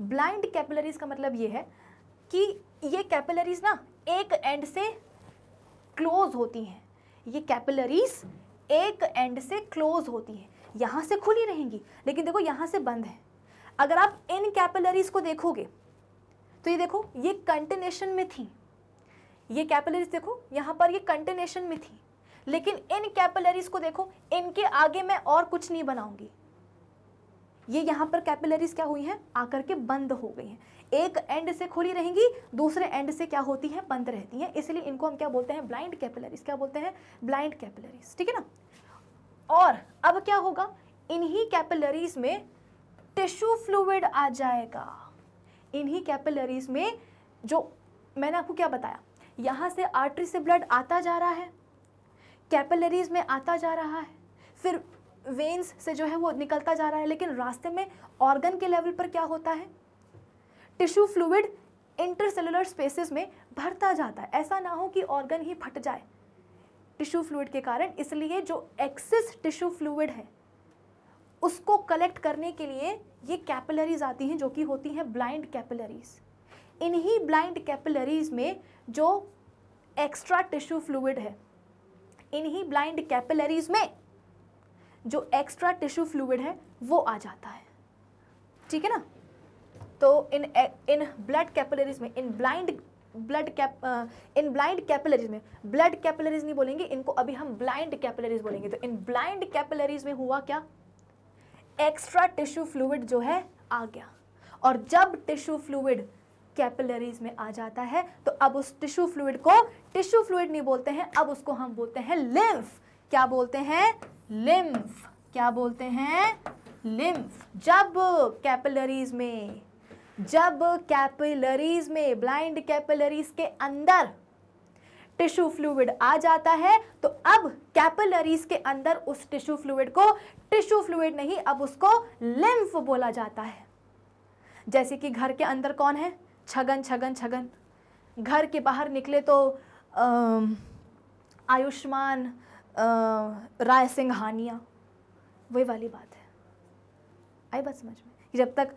ब्लाइंड कैपिलरीज का मतलब ये है कि ये कैपिलरीज ना एक एंड से क्लोज होती हैं, ये कैपिलरीज एक एंड से क्लोज होती हैं, यहाँ से खुली रहेंगी लेकिन देखो यहाँ से बंद है। अगर आप इन कैपिलरीज को देखोगे तो ये देखो ये कंटिनेशन में थी, ये कैपिलरीज देखो यहाँ पर ये कंटिनेशन में थी, लेकिन इन कैपिलरीज को देखो, इनके आगे मैं और कुछ नहीं बनाऊंगी। ये यहाँ पर कैपिलरीज क्या हुई हैं, आकर के बंद हो गई हैं, एक एंड से खुली रहेंगी, दूसरे एंड से क्या होती हैं, बंद रहती हैं, इसलिए इनको हम क्या बोलते हैं, ब्लाइंड कैपिलरीज। क्या बोलते हैं, ब्लाइंड कैपिलरीज, ठीक है ना। और अब क्या होगा, इन्हीं कैपिलरीज में टिश्यू फ्लूइड आ जाएगा। इन्हीं कैपिलरीज में जो मैंने आपको क्या बताया, यहाँ से आर्टरी से ब्लड आता जा रहा है, कैपिलरीज में आता जा रहा है, फिर वेन्स से जो है वो निकलता जा रहा है, लेकिन रास्ते में ऑर्गन के लेवल पर क्या होता है, टिश्यू फ्लूइड इंटरसेलुलर स्पेसेस में भरता जाता है। ऐसा ना हो कि ऑर्गन ही फट जाए टिश्यू फ्लूइड के कारण, इसलिए जो एक्सेस टिश्यू फ्लूइड है उसको कलेक्ट करने के लिए ये कैपिलरीज आती हैं, जो कि होती हैं ब्लाइंड कैपिलरीज। इन्हीं ब्लाइंड कैपिलरीज में जो एक्स्ट्रा टिश्यू फ्लूइड है, इन्हीं ब्लाइंड कैपिलरीज में जो एक्स्ट्रा टिश्यू फ्लूइड है वो आ जाता है, ठीक है ना। तो इन ब्लड कैपिलरीज में, इन ब्लाइंड कैपिलरीज में, ब्लड कैपिलरीज नहीं बोलेंगे इनको, अभी हम ब्लाइंड कैपिलरीज बोलेंगे। तो इन ब्लाइंड कैपिलरीज में हुआ क्या, एक्स्ट्रा टिश्यू फ्लूइड जो है आ गया, और जब टिश्यू फ्लूइड कैपिलरीज में आ जाता है तो अब उस टिश्यू फ्लूइड को टिश्यू फ्लूइड नहीं बोलते हैं, अब उसको हम बोलते हैं लिम्फ। क्या बोलते हैं, लिम्फ। क्या बोलते हैं, लिम्फ। जब कैपिलरीज में ब्लाइंड कैपिलरीज के अंदर टिश्यू फ्लूइड आ जाता है तो अब कैपिलरीज के अंदर उस टिश्यू फ्लूइड को टिश्यू फ्लूइड नहीं, अब उसको लिम्फ बोला जाता है। जैसे कि घर के अंदर कौन है, छगन छगन छगन, घर के बाहर निकले तो आयुष्मान राय सिंघानिया, वही वाली बात है। आई बात समझ में? जब तक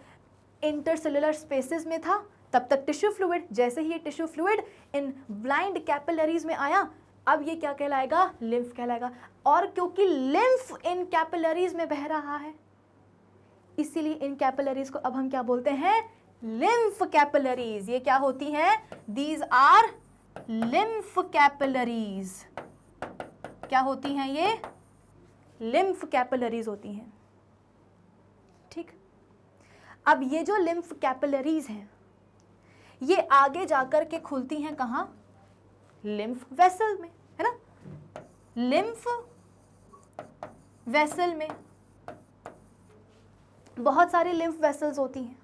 इंटरसेलुलर स्पेसेस में था तब तक टिश्यू फ्लूइड, जैसे ही ये टिश्यू फ्लूइड इन ब्लाइंड कैपिलरीज में आया अब ये क्या कहलाएगा, लिम्फ कहलाएगा। और क्योंकि लिम्फ इन कैपिलरीज में बह रहा है इसीलिए इन कैपिलरीज को अब हम क्या बोलते हैं, लिम्फ कैपिलरीज। ये क्या होती हैं, दीज आर लिम्फ कैपिलरीज। क्या होती हैं ये, लिम्फ कैपिलरीज होती हैं, ठीक। अब ये जो लिम्फ कैपिलरीज हैं ये आगे जाकर के खुलती हैं कहाँ, लिम्फ वेसल में, है ना, लिम्फ वेसल में। बहुत सारी लिम्फ वेसल्स होती हैं,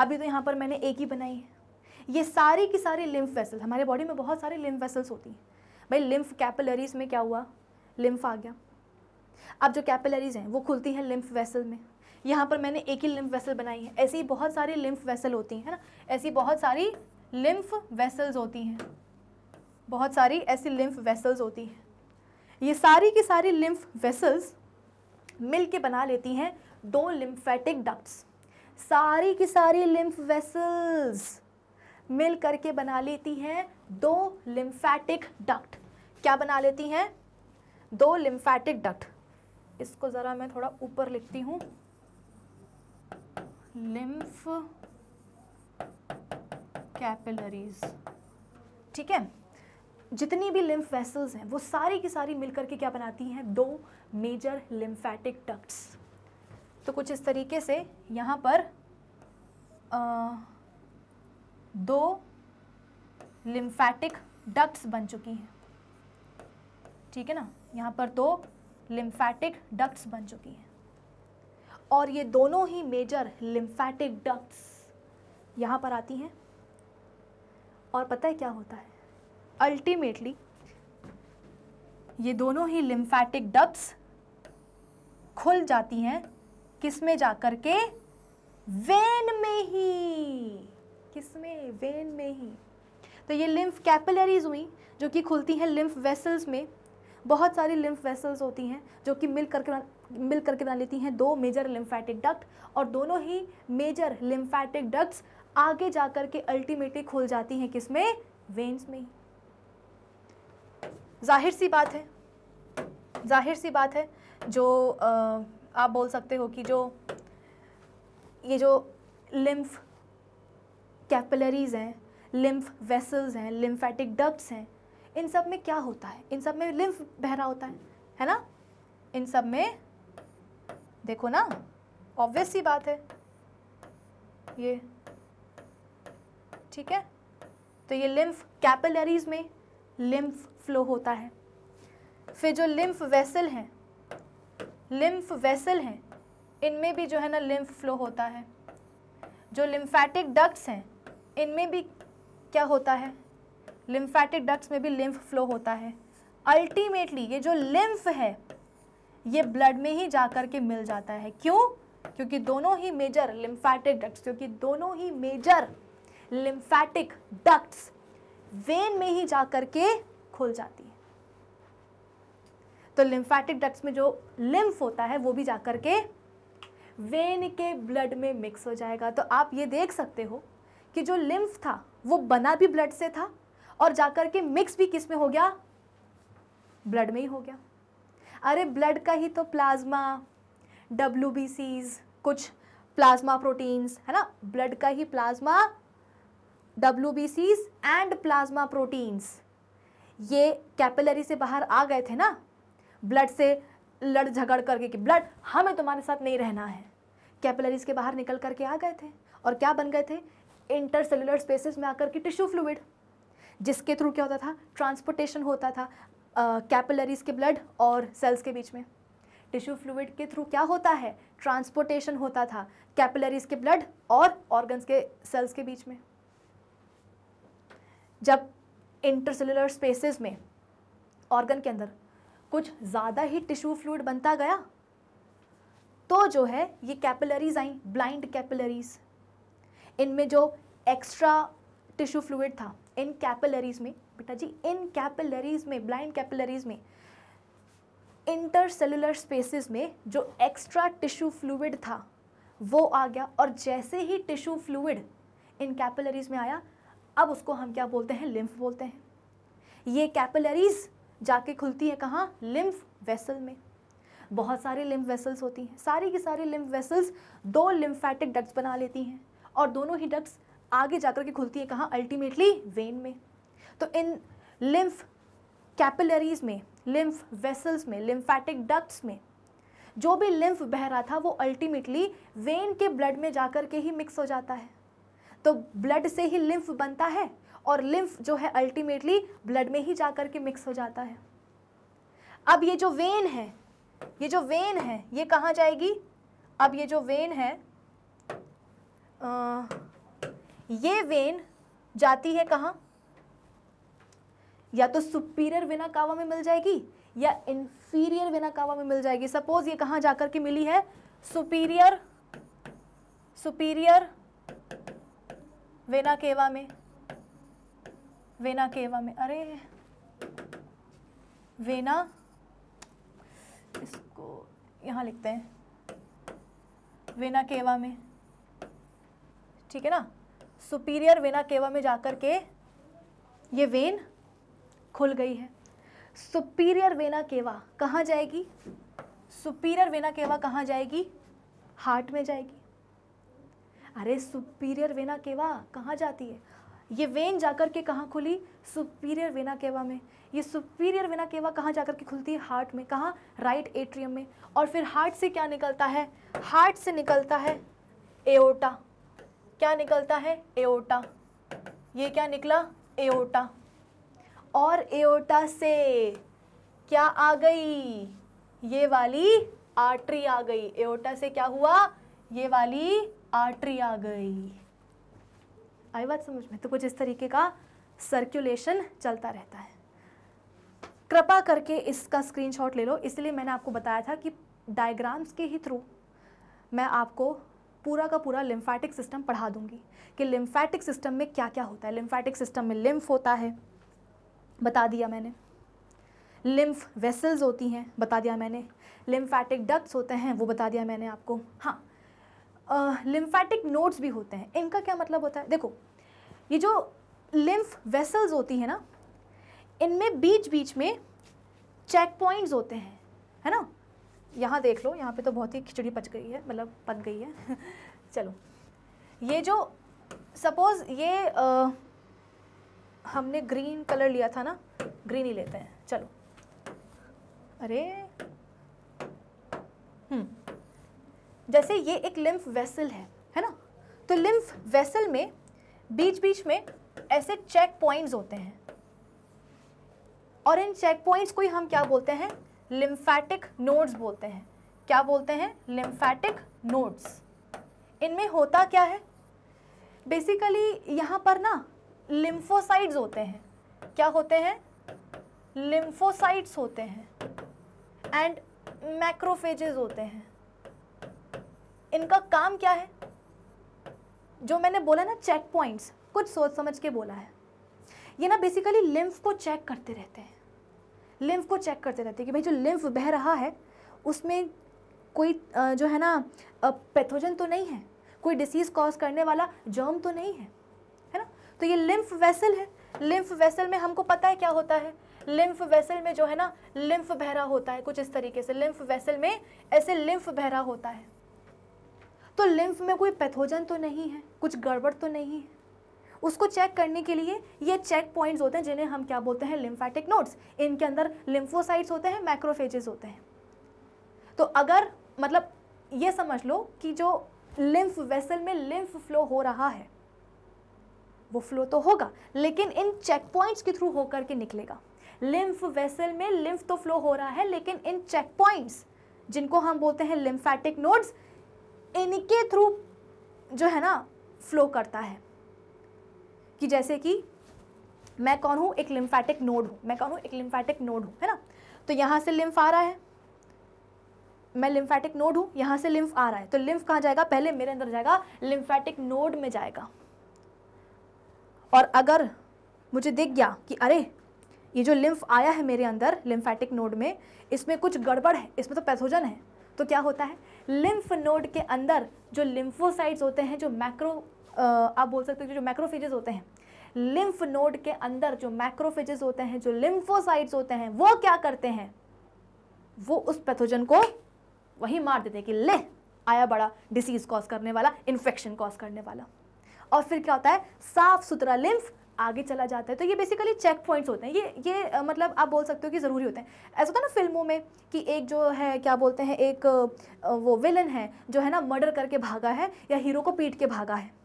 अभी तो यहाँ पर मैंने एक ही बनाई है। ये सारी की सारी लिम्फ वेसल्स, हमारे बॉडी में बहुत सारी लिम्फ वेसल्स होती हैं। भाई लिम्फ कैपिलरीज में क्या हुआ, लिम्फ आ गया। अब जो कैपिलरीज हैं वो खुलती हैं लिम्फ वेसल में, यहाँ पर मैंने एक ही लिम्फ वेसल बनाई है। ऐसी बहुत सारी लिम्फ वेसल होती हैं, है ना, ऐसी बहुत सारी लिम्फ वेसल्स होती हैं, बहुत सारी ऐसी लिम्फ वेसल्स होती हैं। ये सारी की सारी लिम्फ वेसल्स मिल के बना लेती हैं दो लिम्फेटिक डक्ट्स। सारी की सारी लिम्फ वेसल्स मिल करके बना लेती हैं दो लिम्फेटिक डक्ट। क्या बना लेती हैं, दो लिम्फेटिक डक्ट। इसको ज़रा मैं थोड़ा ऊपर लिखती हूँ, लिम्फ कैपिलरीज, ठीक है। जितनी भी लिम्फ वेसल्स हैं वो सारी की सारी मिल करके क्या बनाती हैं, दो मेजर लिम्फेटिक डक्ट्स। तो कुछ इस तरीके से यहाँ पर दो लिम्फेटिक डक्ट्स बन चुकी हैं, ठीक है ना। यहाँ पर दो लिम्फेटिक डक्ट्स बन चुकी हैं और ये दोनों ही मेजर लिम्फेटिक डक्ट्स यहाँ पर आती हैं। और पता है क्या होता है, अल्टीमेटली ये दोनों ही लिम्फेटिक डक्ट्स खुल जाती हैं, किसमें जाकर के, वेन में ही। किसमें, वेन में ही। तो ये लिम्फ कैपिलरीज हुई जो कि खुलती हैं लिम्फ वेसल्स में। बहुत सारी लिम्फ वेसल्स होती हैं जो कि मिल करके बना लेती हैं दो मेजर लिम्फेटिक डक्ट, और दोनों ही मेजर लिम्फेटिक डक्ट्स आगे जाकर के अल्टीमेटली खुल जाती हैं किसमें, वेन्स में। जाहिर सी बात है जो आप बोल सकते हो कि जो ये जो लिम्फ कैपिलरीज हैं, लिम्फ वेसल्स हैं, लिम्फेटिक डक्ट्स हैं, इन सब में क्या होता है, इन सब में लिम्फ बह रहा होता है ना। इन सब में देखो ना, ऑब्वियस सी बात है ये, ठीक है। तो ये लिम्फ कैपिलरीज में लिम्फ फ्लो होता है, फिर जो लिम्फ वेसल हैं लिम्फ वेसल हैं इनमें भी जो है ना लिम्फ फ्लो होता है, जो लिम्फेटिक डक्ट्स हैं इनमें भी क्या होता है, लिम्फेटिक डक्ट्स में भी लिम्फ फ्लो होता है। अल्टीमेटली ये जो लिम्फ है ये ब्लड में ही जाकर के मिल जाता है। क्यों? क्योंकि दोनों ही मेजर लिम्फेटिक डक्ट्स, क्योंकि दोनों ही मेजर लिम्फेटिक डक्ट्स वेन में ही जाकर के खुल जाती है। तो लिम्फेटिक डक्ट्स में जो लिम्फ होता है वो भी जाकर के वेन के ब्लड में मिक्स हो जाएगा। तो आप ये देख सकते हो कि जो लिम्फ था वो बना भी ब्लड से था और जाकर के मिक्स भी किस में हो गया, ब्लड में ही हो गया। अरे ब्लड का ही तो प्लाज्मा, WBCs, कुछ प्लाज्मा प्रोटीन्स है ना, ब्लड का ही plasma, WBCs and plasma proteins ये कैपिलरी से बाहर आ गए थे ना ब्लड से लड़ झगड़ करके कि ब्लड हमें तुम्हारे साथ नहीं रहना है, कैपिलरीज के बाहर निकल करके आ गए थे और क्या बन गए थे, इंटरसेलुलर स्पेसेस में आकर के टिश्यू फ्लूइड, जिसके थ्रू क्या होता था, ट्रांसपोर्टेशन होता था कैपिलरीज के ब्लड और सेल्स के बीच में। टिश्यू फ्लूइड के थ्रू क्या होता है, ट्रांसपोर्टेशन होता था कैपिलरीज के ब्लड और ऑर्गन्स के सेल्स के बीच में। जब इंटरसेलुलर स्पेसेस में ऑर्गन के अंदर कुछ ज़्यादा ही टिश्यू फ्लूइड बनता गया तो जो है ये कैपिलरीज आई, ब्लाइंड कैपिलरीज, इनमें जो एक्स्ट्रा टिश्यू फ्लूइड था इन कैपिलरीज में, बेटा जी इन कैपिलरीज में, ब्लाइंड कैपिलरीज में इंटरसेलुलर स्पेसेस में जो एक्स्ट्रा टिश्यू फ्लूइड था वो आ गया और जैसे ही टिश्यू फ्लूइड इन कैपिलरीज में आया अब उसको हम क्या बोलते हैं, लिम्फ बोलते हैं। ये कैपिलरीज जाके खुलती है कहाँ, लिम्फ वेसल में। बहुत सारी लिम्फ वेसल्स होती हैं, सारी की सारी लिम्फ वेसल्स दो लिम्फेटिक डक्ट्स बना लेती हैं और दोनों ही डक्ट्स आगे जाकर के खुलती है कहाँ, अल्टीमेटली वेन में। तो इन लिम्फ कैपिलरीज में, लिम्फ वेसल्स में, लिम्फेटिक डक्ट्स में जो भी लिम्फ बह रहा था वो अल्टीमेटली वेन के ब्लड में जाकर के ही मिक्स हो जाता है। तो ब्लड से ही लिम्फ बनता है और लिम्फ जो है अल्टीमेटली ब्लड में ही जाकर के मिक्स हो जाता है। अब ये जो वेन है, ये जो वेन है ये कहाँ जाएगी, अब ये जो वेन है ये वेन जाती है कहाँ, या तो सुपीरियर वेना कावा में मिल जाएगी या इंफीरियर वेना कावा में मिल जाएगी। सपोज ये कहाँ जाकर के मिली है, सुपीरियर वेना केवा में, अरे वेना, इसको यहाँ लिखते हैं वेना केवा में, ठीक है ना, सुपीरियर वेना केवा में जाकर के ये वेन खुल गई है। सुपीरियर वेना केवा कहाँ जाएगी, सुपीरियर वेना केवा कहाँ जाएगी, हार्ट में जाएगी। अरे सुपीरियर वेना केवा कहाँ जाती है, ये वेन जाकर के कहाँ खुली, सुपीरियर वेना केवा में। ये सुपीरियर वेना केवा कहाँ जाकर के खुलती है, हार्ट में, कहाँ, राइट एट्रियम में। और फिर हार्ट से क्या निकलता है, हार्ट से निकलता है एओर्टा, क्या निकलता है, एओर्टा। ये क्या निकला, एओर्टा, और एओर्टा से क्या आ गई, ये वाली आर्टरी आ गई। एओर्टा से क्या हुआ, ये वाली आर्टरी आ गई। आई बात समझ में? तो कुछ इस तरीके का सर्कुलेशन चलता रहता है। कृपा करके इसका स्क्रीनशॉट ले लो, इसलिए मैंने आपको बताया था कि डायग्राम्स के ही थ्रू मैं आपको पूरा का पूरा लिम्फेटिक सिस्टम पढ़ा दूंगी कि लिम्फेटिक सिस्टम में क्या क्या होता है। लिम्फेटिक सिस्टम में लिम्फ होता है, बता दिया मैंने, लिम्फ वेसल्स होती हैं, बता दिया मैंने, लिम्फेटिक डक्ट्स होते हैं, वो बता दिया मैंने आपको। हाँ, लिम्फेटिक नोड्स भी होते हैं। इनका क्या मतलब होता है, देखो ये जो लिम्फ वेसल्स होती है ना इनमें बीच बीच में चेक पॉइंट्स होते हैं, है ना। यहाँ देख लो, यहाँ पे तो बहुत ही खिचड़ी पच गई है, मतलब पक गई है। चलो ये जो सपोज ये हमने ग्रीन कलर लिया था ना, ग्रीन ही लेते हैं, चलो। अरे जैसे ये एक लिम्फ वेसल है ना, तो लिम्फ वेसल में बीच बीच में ऐसे चेक पॉइंट्स होते हैं और इन चेक पॉइंट्स को ही हम क्या बोलते हैं, लिम्फेटिक नोड्स बोलते हैं। क्या बोलते हैं, लिम्फेटिक नोड्स। इनमें होता क्या है, बेसिकली यहाँ पर ना लिम्फोसाइट्स होते हैं। क्या होते हैं, लिम्फोसाइट्स होते हैं एंड मैक्रोफेजेस होते हैं। इनका काम क्या है, जो मैंने बोला ना चेक पॉइंट्स, कुछ सोच समझ के बोला है। ये ना बेसिकली लिम्फ को चेक करते रहते हैं, लिम्फ को चेक करते रहते हैं कि भाई जो लिम्फ बह रहा है उसमें कोई जो है ना पैथोजन तो नहीं है, कोई डिसीज़ कॉज करने वाला जर्म तो नहीं है, है ना। तो ये लिम्फ वेसल है। लिम्फ वेसल में हमको पता है क्या होता है, लिम्फ वेसल में जो है ना लिम्फ बह रहा होता है कुछ इस तरीके से, लिम्फ वेसल में ऐसे लिम्फ बह रहा होता है। तो लिम्फ में कोई पैथोजन तो नहीं है, कुछ गड़बड़ तो नहीं है। उसको चेक करने के लिए ये चेक पॉइंट्स होते हैं जिन्हें हम क्या बोलते हैं, लिम्फेटिक नोड्स। इनके अंदर लिम्फोसाइट्स होते हैं, मैक्रोफेजेस होते हैं। तो अगर मतलब ये समझ लो कि जो लिम्फ वेसल में लिम्फ फ्लो हो रहा है वो फ्लो तो होगा, लेकिन इन चेक पॉइंट्स के थ्रू होकर के निकलेगा। लिम्फ वेसल में लिम्फ तो फ्लो हो रहा है, लेकिन इन चेक पॉइंट्स जिनको हम बोलते हैं लिम्फेटिक नोड्स, इनके थ्रू जो है ना फ्लो करता है। कि जैसे कि मैं कौन हूँ, एक लिम्फेटिक नोड हूँ, मैं कौन हूँ, एक लिम्फेटिक नोड हूँ, है ना। तो यहाँ से लिम्फ आ रहा है, मैं लिम्फेटिक नोड हूँ, यहाँ से लिम्फ आ रहा है। तो लिम्फ कहाँ जाएगा, पहले मेरे अंदर जाएगा, लिम्फेटिक नोड में जाएगा। और अगर मुझे दिख गया कि अरे ये जो लिम्फ आया है मेरे अंदर लिम्फेटिक नोड में, इसमें कुछ गड़बड़ है, इसमें तो पैथोजन है, तो क्या होता है, लिम्फ नोड के अंदर जो लिम्फोसाइट्स होते हैं, जो आप बोल सकते हो जो मैक्रोफेजेस होते हैं, लिम्फ नोड के अंदर जो मैक्रोफेजेस होते हैं, जो लिम्फोसाइट्स होते हैं, वो क्या करते हैं, वो उस पैथोजन को वही मार देते हैं कि ले आया बड़ा डिसीज कॉज करने वाला, इन्फेक्शन कॉज करने वाला। और फिर क्या होता है, साफ सुथरा लिम्फ आगे चला जाता है। तो ये बेसिकली चेक पॉइंट्स होते हैं। ये मतलब आप बोल सकते हो कि ज़रूरी होते हैं। ऐसा होता है ना फिल्मों में कि एक जो है क्या बोलते हैं, एक वो विलन है जो है ना मर्डर करके भागा है या हीरो को पीट के भागा है,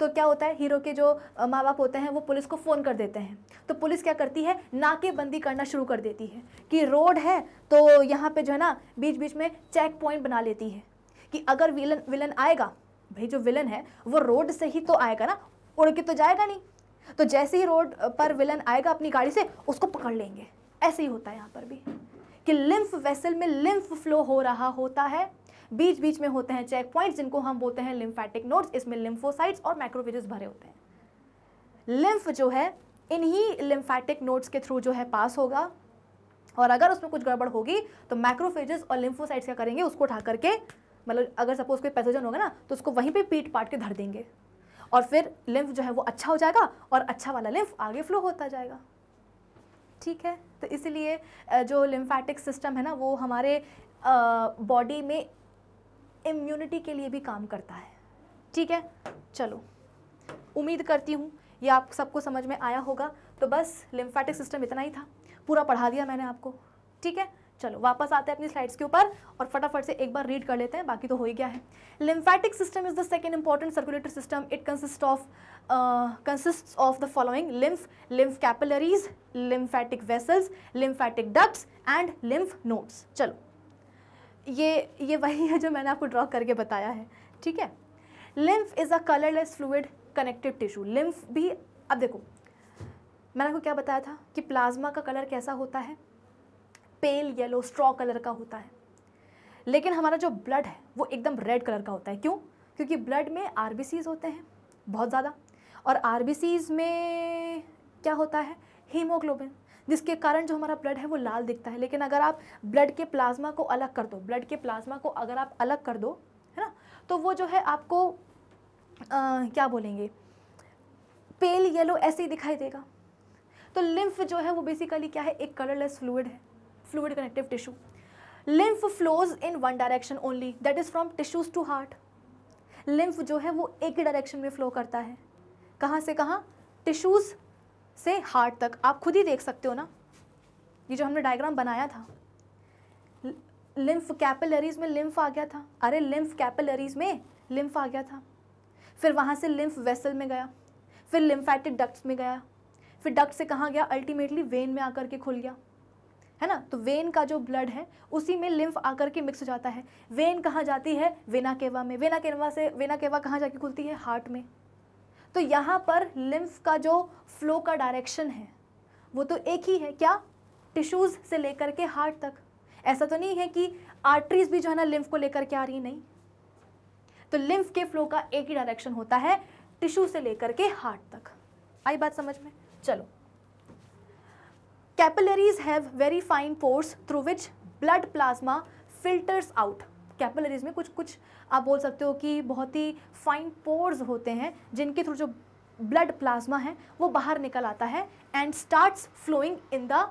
तो क्या होता है, हीरो के जो माँ बाप होते हैं वो पुलिस को फ़ोन कर देते हैं। तो पुलिस क्या करती है, नाकेबंदी करना शुरू कर देती है कि रोड है तो यहाँ पे जो है ना बीच बीच में चेक पॉइंट बना लेती है कि अगर विलन आएगा, भाई जो विलन है वो रोड से ही तो आएगा ना, उड़ के तो जाएगा नहीं। तो जैसे ही रोड पर विलन आएगा अपनी गाड़ी से, उसको पकड़ लेंगे। ऐसे ही होता है यहाँ पर भी कि लिम्फ वेसल में लिम्फ फ्लो हो रहा होता है, बीच बीच में होते हैं चेक पॉइंट्स जिनको हम बोलते हैं लिम्फेटिक नोड्स, इसमें लिम्फोसाइट्स और मैक्रोफेजेस भरे होते हैं। लिम्फ जो है इन्हीं लिम्फेटिक नोड्स के थ्रू जो है पास होगा, और अगर उसमें कुछ गड़बड़ होगी तो मैक्रोफेजेस और लिम्फोसाइट्स क्या करेंगे, उसको उठा करके मतलब अगर सपोज कोई पैथोजन होगा ना तो उसको वहीं पर पीट पाट के धर देंगे, और फिर लिम्फ जो है वो अच्छा हो जाएगा और अच्छा वाला लिम्फ आगे फ्लो होता जाएगा। ठीक है, तो इसलिए जो लिम्फेटिक सिस्टम है ना वो हमारे बॉडी में इम्यूनिटी के लिए भी काम करता है। ठीक है, चलो उम्मीद करती हूँ ये आप सबको समझ में आया होगा। तो बस लिम्फेटिक सिस्टम इतना ही था, पूरा पढ़ा दिया मैंने आपको। ठीक है, चलो वापस आते हैं अपनी स्लाइड्स के ऊपर और फटाफट से एक बार रीड कर लेते हैं, बाकी तो हो ही गया है। Lymphatic system is the second important circulatory system. It consists of the following: lymph, lymph capillaries, lymphatic vessels, lymphatic ducts and lymph nodes. चलो ये वही है जो मैंने आपको ड्रॉ करके बताया है। ठीक है, lymph is a colourless fluid connective tissue. Lymph भी, अब देखो मैंने आपको क्या बताया था कि प्लाज्मा का कलर कैसा होता है, पेल येलो स्ट्रॉ कलर का होता है, लेकिन हमारा जो ब्लड है वो एकदम रेड कलर का होता है। क्यों? क्योंकि ब्लड में आरबीसीज होते हैं बहुत ज़्यादा, और आरबीसीज में क्या होता है, हीमोग्लोबिन, जिसके कारण जो हमारा ब्लड है वो लाल दिखता है। लेकिन अगर आप ब्लड के प्लाज्मा को अलग कर दो, ब्लड के प्लाज्मा को अगर आप अलग कर दो, है ना, तो वो जो है आपको क्या बोलेंगे, पेल येलो ऐसे ही दिखाई देगा। तो लिम्फ जो है वो बेसिकली क्या है, एक कलरलेस फ्लूइड है, fluid connective tissue. Lymph flows in one direction only, that is from tissues to heart. लिम्फ जो है वो एक ही डायरेक्शन में फ्लो करता है, कहाँ से कहाँ, टिश्यूज़ से हार्ट तक। आप खुद ही देख सकते हो ना, ये जो हमने डायग्राम बनाया था, लिम्फ कैपिलरीज में लिम्फ आ गया था, अरे लिम्फ कैपिलरीज में लिम्फ आ गया था, फिर वहाँ से लिम्फ वेसल में गया, फिर लिम्फेटिक डक्ट्स में गया, फिर डक्ट से कहाँ गया, अल्टीमेटली वेन में आकर के खुल गया, है ना। तो वेन का जो ब्लड है उसी में लिम्फ आकर के मिक्स हो जाता है। वेन कहाँ जाती है? वेना केवा में। वेना केवा से वेना केवा कहाँ जाके खुलती है? हार्ट में। तो यहाँ पर लिम्फ का जो फ्लो का डायरेक्शन है वो तो एक ही है, क्या? टिश्यूज़ से लेकर के हार्ट तक। ऐसा तो नहीं है कि आर्टरीज भी जो है ना लिम्फ को लेकर के आ रही, नहीं। तो लिम्फ के फ्लो का एक ही डायरेक्शन होता है, टिश्यू से लेकर के हार्ट तक। आई बात समझ में? चलो, capillaries have very fine pores through which blood plasma filters out. Capillaries में कुछ आप बोल सकते हो कि बहुत ही फाइन पोर्स होते हैं जिनके थ्रू जो ब्लड प्लाज्मा है वो बाहर निकल आता है and starts flowing in the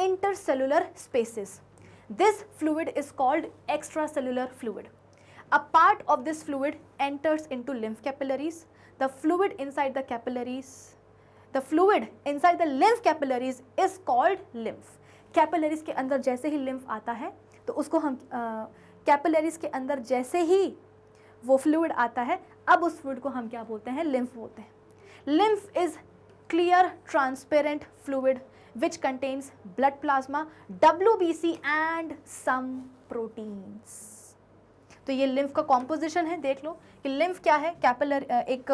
intercellular spaces. This fluid is called extracellular fluid. A part of this fluid enters into lymph capillaries. The fluid inside the capillaries, the fluid inside the lymph capillaries is called lymph. Capillaries के अंदर जैसे ही lymph आता है तो उसको हम capillaries के अंदर जैसे ही वो fluid आता है, अब उस fluid को हम क्या बोलते हैं? Lymph बोलते हैं। Lymph is clear, transparent fluid which contains blood plasma, WBC and some proteins. तो ये लिम्फ का कॉम्पोजिशन है। देख लो कि लिम्फ क्या है? कैपिलर, एक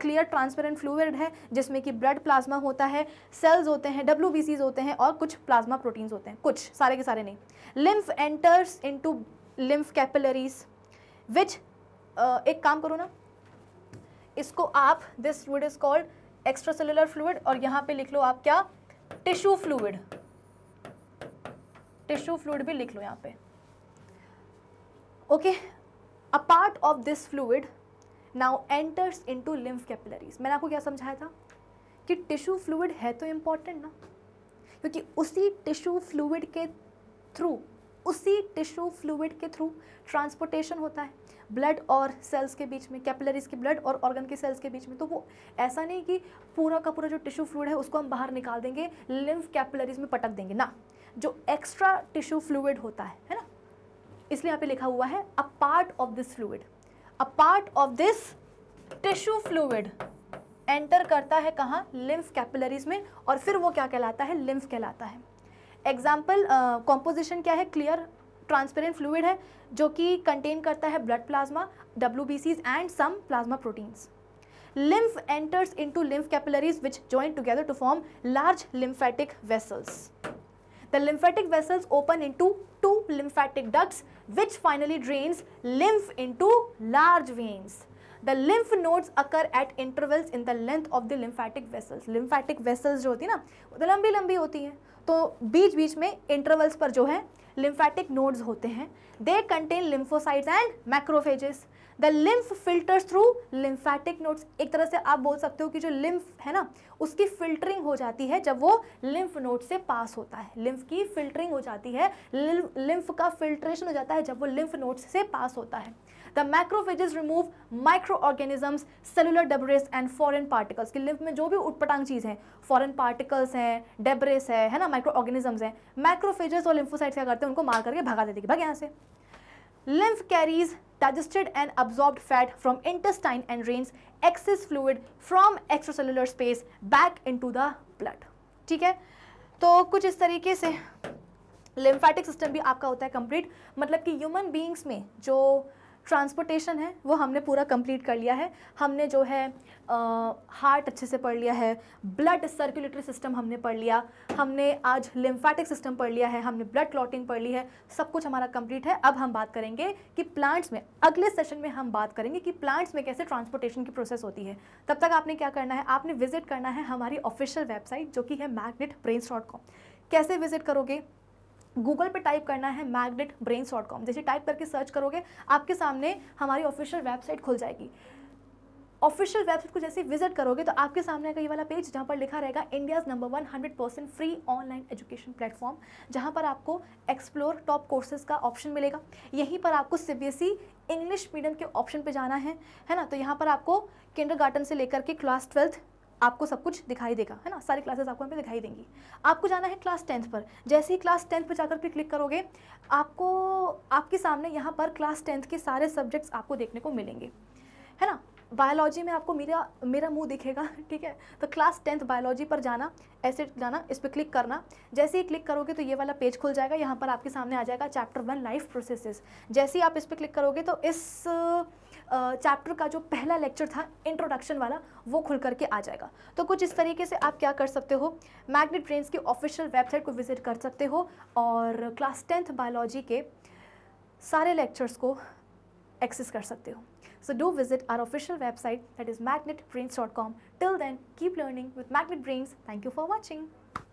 क्लियर ट्रांसपेरेंट फ्लूइड है जिसमें कि ब्लड प्लाज्मा होता है, सेल्स होते हैं, WBCs होते हैं और कुछ प्लाज्मा प्रोटीन्स होते हैं, कुछ, सारे के सारे नहीं। Lymph enters into lymph capillaries which, एक काम करो ना, इसको आप, this fluid is called extracellular fluid और यहाँ पे लिख लो आप क्या? Tissue fluid. टिश्यू फ्लूइड भी लिख लो यहाँ पे, okay. A part of this fluid now enters into lymph capillaries. मैंने आपको क्या समझाया था कि टिश्यू फ्लूइड है तो इम्पॉर्टेंट ना, क्योंकि उसी टिश्यू फ्लूइड के थ्रू ट्रांसपोर्टेशन होता है ब्लड और सेल्स के बीच में, कैपिलरीज के ब्लड और ऑर्गन के सेल्स के बीच में। तो वो ऐसा नहीं कि पूरा का पूरा जो टिश्यू फ्लूइड है उसको हम बाहर निकाल देंगे, लिम्फ कैपिलरीज में पटक देंगे ना। जो एक्स्ट्रा टिश्यू फ्लूइड होता है ना, इसलिए यहाँ पे लिखा हुआ है a part of this fluid. A part of this tissue fluid enter करता है कहाँ? लिम्फ कैपिलरीज में, और फिर वो क्या कहलाता है? लिम्फ कहलाता है। एग्जाम्पल, कॉम्पोजिशन क्या है? क्लियर ट्रांसपेरेंट फ्लूइड है जो कि कंटेन करता है blood plasma, WBCs and some plasma proteins. Lymph enters into lymph capillaries which join together to form large lymphatic vessels. The lymphatic vessels open into two lymphatic ducts which finally drains lymph into large veins. The lymph nodes occur at intervals in the length of the lymphatic vessels. Lymphatic vessels जो होती है ना वो तो लंबी लंबी होती हैं, तो बीच बीच में intervals पर जो है lymphatic nodes होते हैं। They contain lymphocytes and macrophages. The lymph filters through lymphatic nodes. एक तरह से आप बोल सकते हो कि जो lymph है ना उसकी filtering हो जाती है जब वो lymph node से पास होता है। lymph की filtering हो जाती है, lymph का filtration हो जाता है जब वो lymph nodes से पास होता है। The macrophages remove microorganisms, cellular debris and foreign particles. कि lymph में जो भी उटपटांग चीज़ है, foreign particles हैं, debris है ना, microorganisms हैं, macrophages और lymphocytes क्या करते हैं? उनको मार करके भगा देते हैं, भाग यहाँ से। Lymph carries digested and absorbed fat from intestine and drains excess fluid from extracellular space back into the blood. ठीक है, तो कुछ इस तरीके से लिम्फेटिक सिस्टम भी आपका होता है कंप्लीट। मतलब कि ह्यूमन बीइंग्स में जो ट्रांसपोर्टेशन है वो हमने पूरा कंप्लीट कर लिया है। हमने जो है हार्ट अच्छे से पढ़ लिया है, ब्लड सर्कुलेटरी सिस्टम हमने पढ़ लिया, हमने आज लिम्फेटिक सिस्टम पढ़ लिया है, हमने ब्लड क्लॉटिंग पढ़ ली है, सब कुछ हमारा कंप्लीट है। अब हम बात करेंगे कि प्लांट्स में, अगले सेशन में हम बात करेंगे कि प्लांट्स में कैसे ट्रांसपोर्टेशन की प्रोसेस होती है। तब तक आपने क्या करना है? आपने विजिट करना है हमारी ऑफिशियल वेबसाइट जो कि है magnetbrains.com। कैसे विजिट करोगे? गूगल पे टाइप करना है magnetbrains.com। जैसे टाइप करके सर्च करोगे आपके सामने हमारी ऑफिशियल वेबसाइट खुल जाएगी। ऑफिशियल वेबसाइट को जैसे विजिट करोगे तो आपके सामने आएगा ये वाला पेज जहाँ पर लिखा रहेगा India's number 1 100% free online education platform, जहाँ पर आपको एक्सप्लोर टॉप कोर्सेज़ का ऑप्शन मिलेगा। यहीं पर आपको CBSE इंग्लिश मीडियम के ऑप्शन पर जाना है ना। तो यहाँ पर आपको किंडरगार्टन से लेकर के क्लास 12 आपको सब कुछ दिखाई देगा, है ना, सारी क्लासेस आपको यहाँ पे दिखाई देंगी। आपको जाना है क्लास 10 पर। जैसे ही क्लास 10 पर जाकर क्लिक करोगे आपको, आपके सामने यहाँ पर क्लास 10 के सारे सब्जेक्ट्स आपको देखने को मिलेंगे, है ना। बायोलॉजी में आपको मेरा मुंह दिखेगा, ठीक है। तो क्लास 10th बायोलॉजी पर जाना, एसिड जाना, इस पर क्लिक करना। जैसे ही क्लिक करोगे तो ये वाला पेज खुल जाएगा, यहाँ पर आपके सामने आ जाएगा चैप्टर 1 लाइफ प्रोसेसेस। जैसे ही आप इस पर क्लिक करोगे तो इस चैप्टर का जो पहला लेक्चर था इंट्रोडक्शन वाला वो खुल करके आ जाएगा। तो कुछ इस तरीके से आप क्या कर सकते हो, मैग्नेट ब्रेन्स की ऑफिशियल वेबसाइट को विजिट कर सकते हो और क्लास 10th बायोलॉजी के सारे लेक्चर्स को एक्सेस कर सकते हो। So do visit our official website, that is magnetbrains.com. Till then, keep learning with Magnet Brains. Thank you for watching.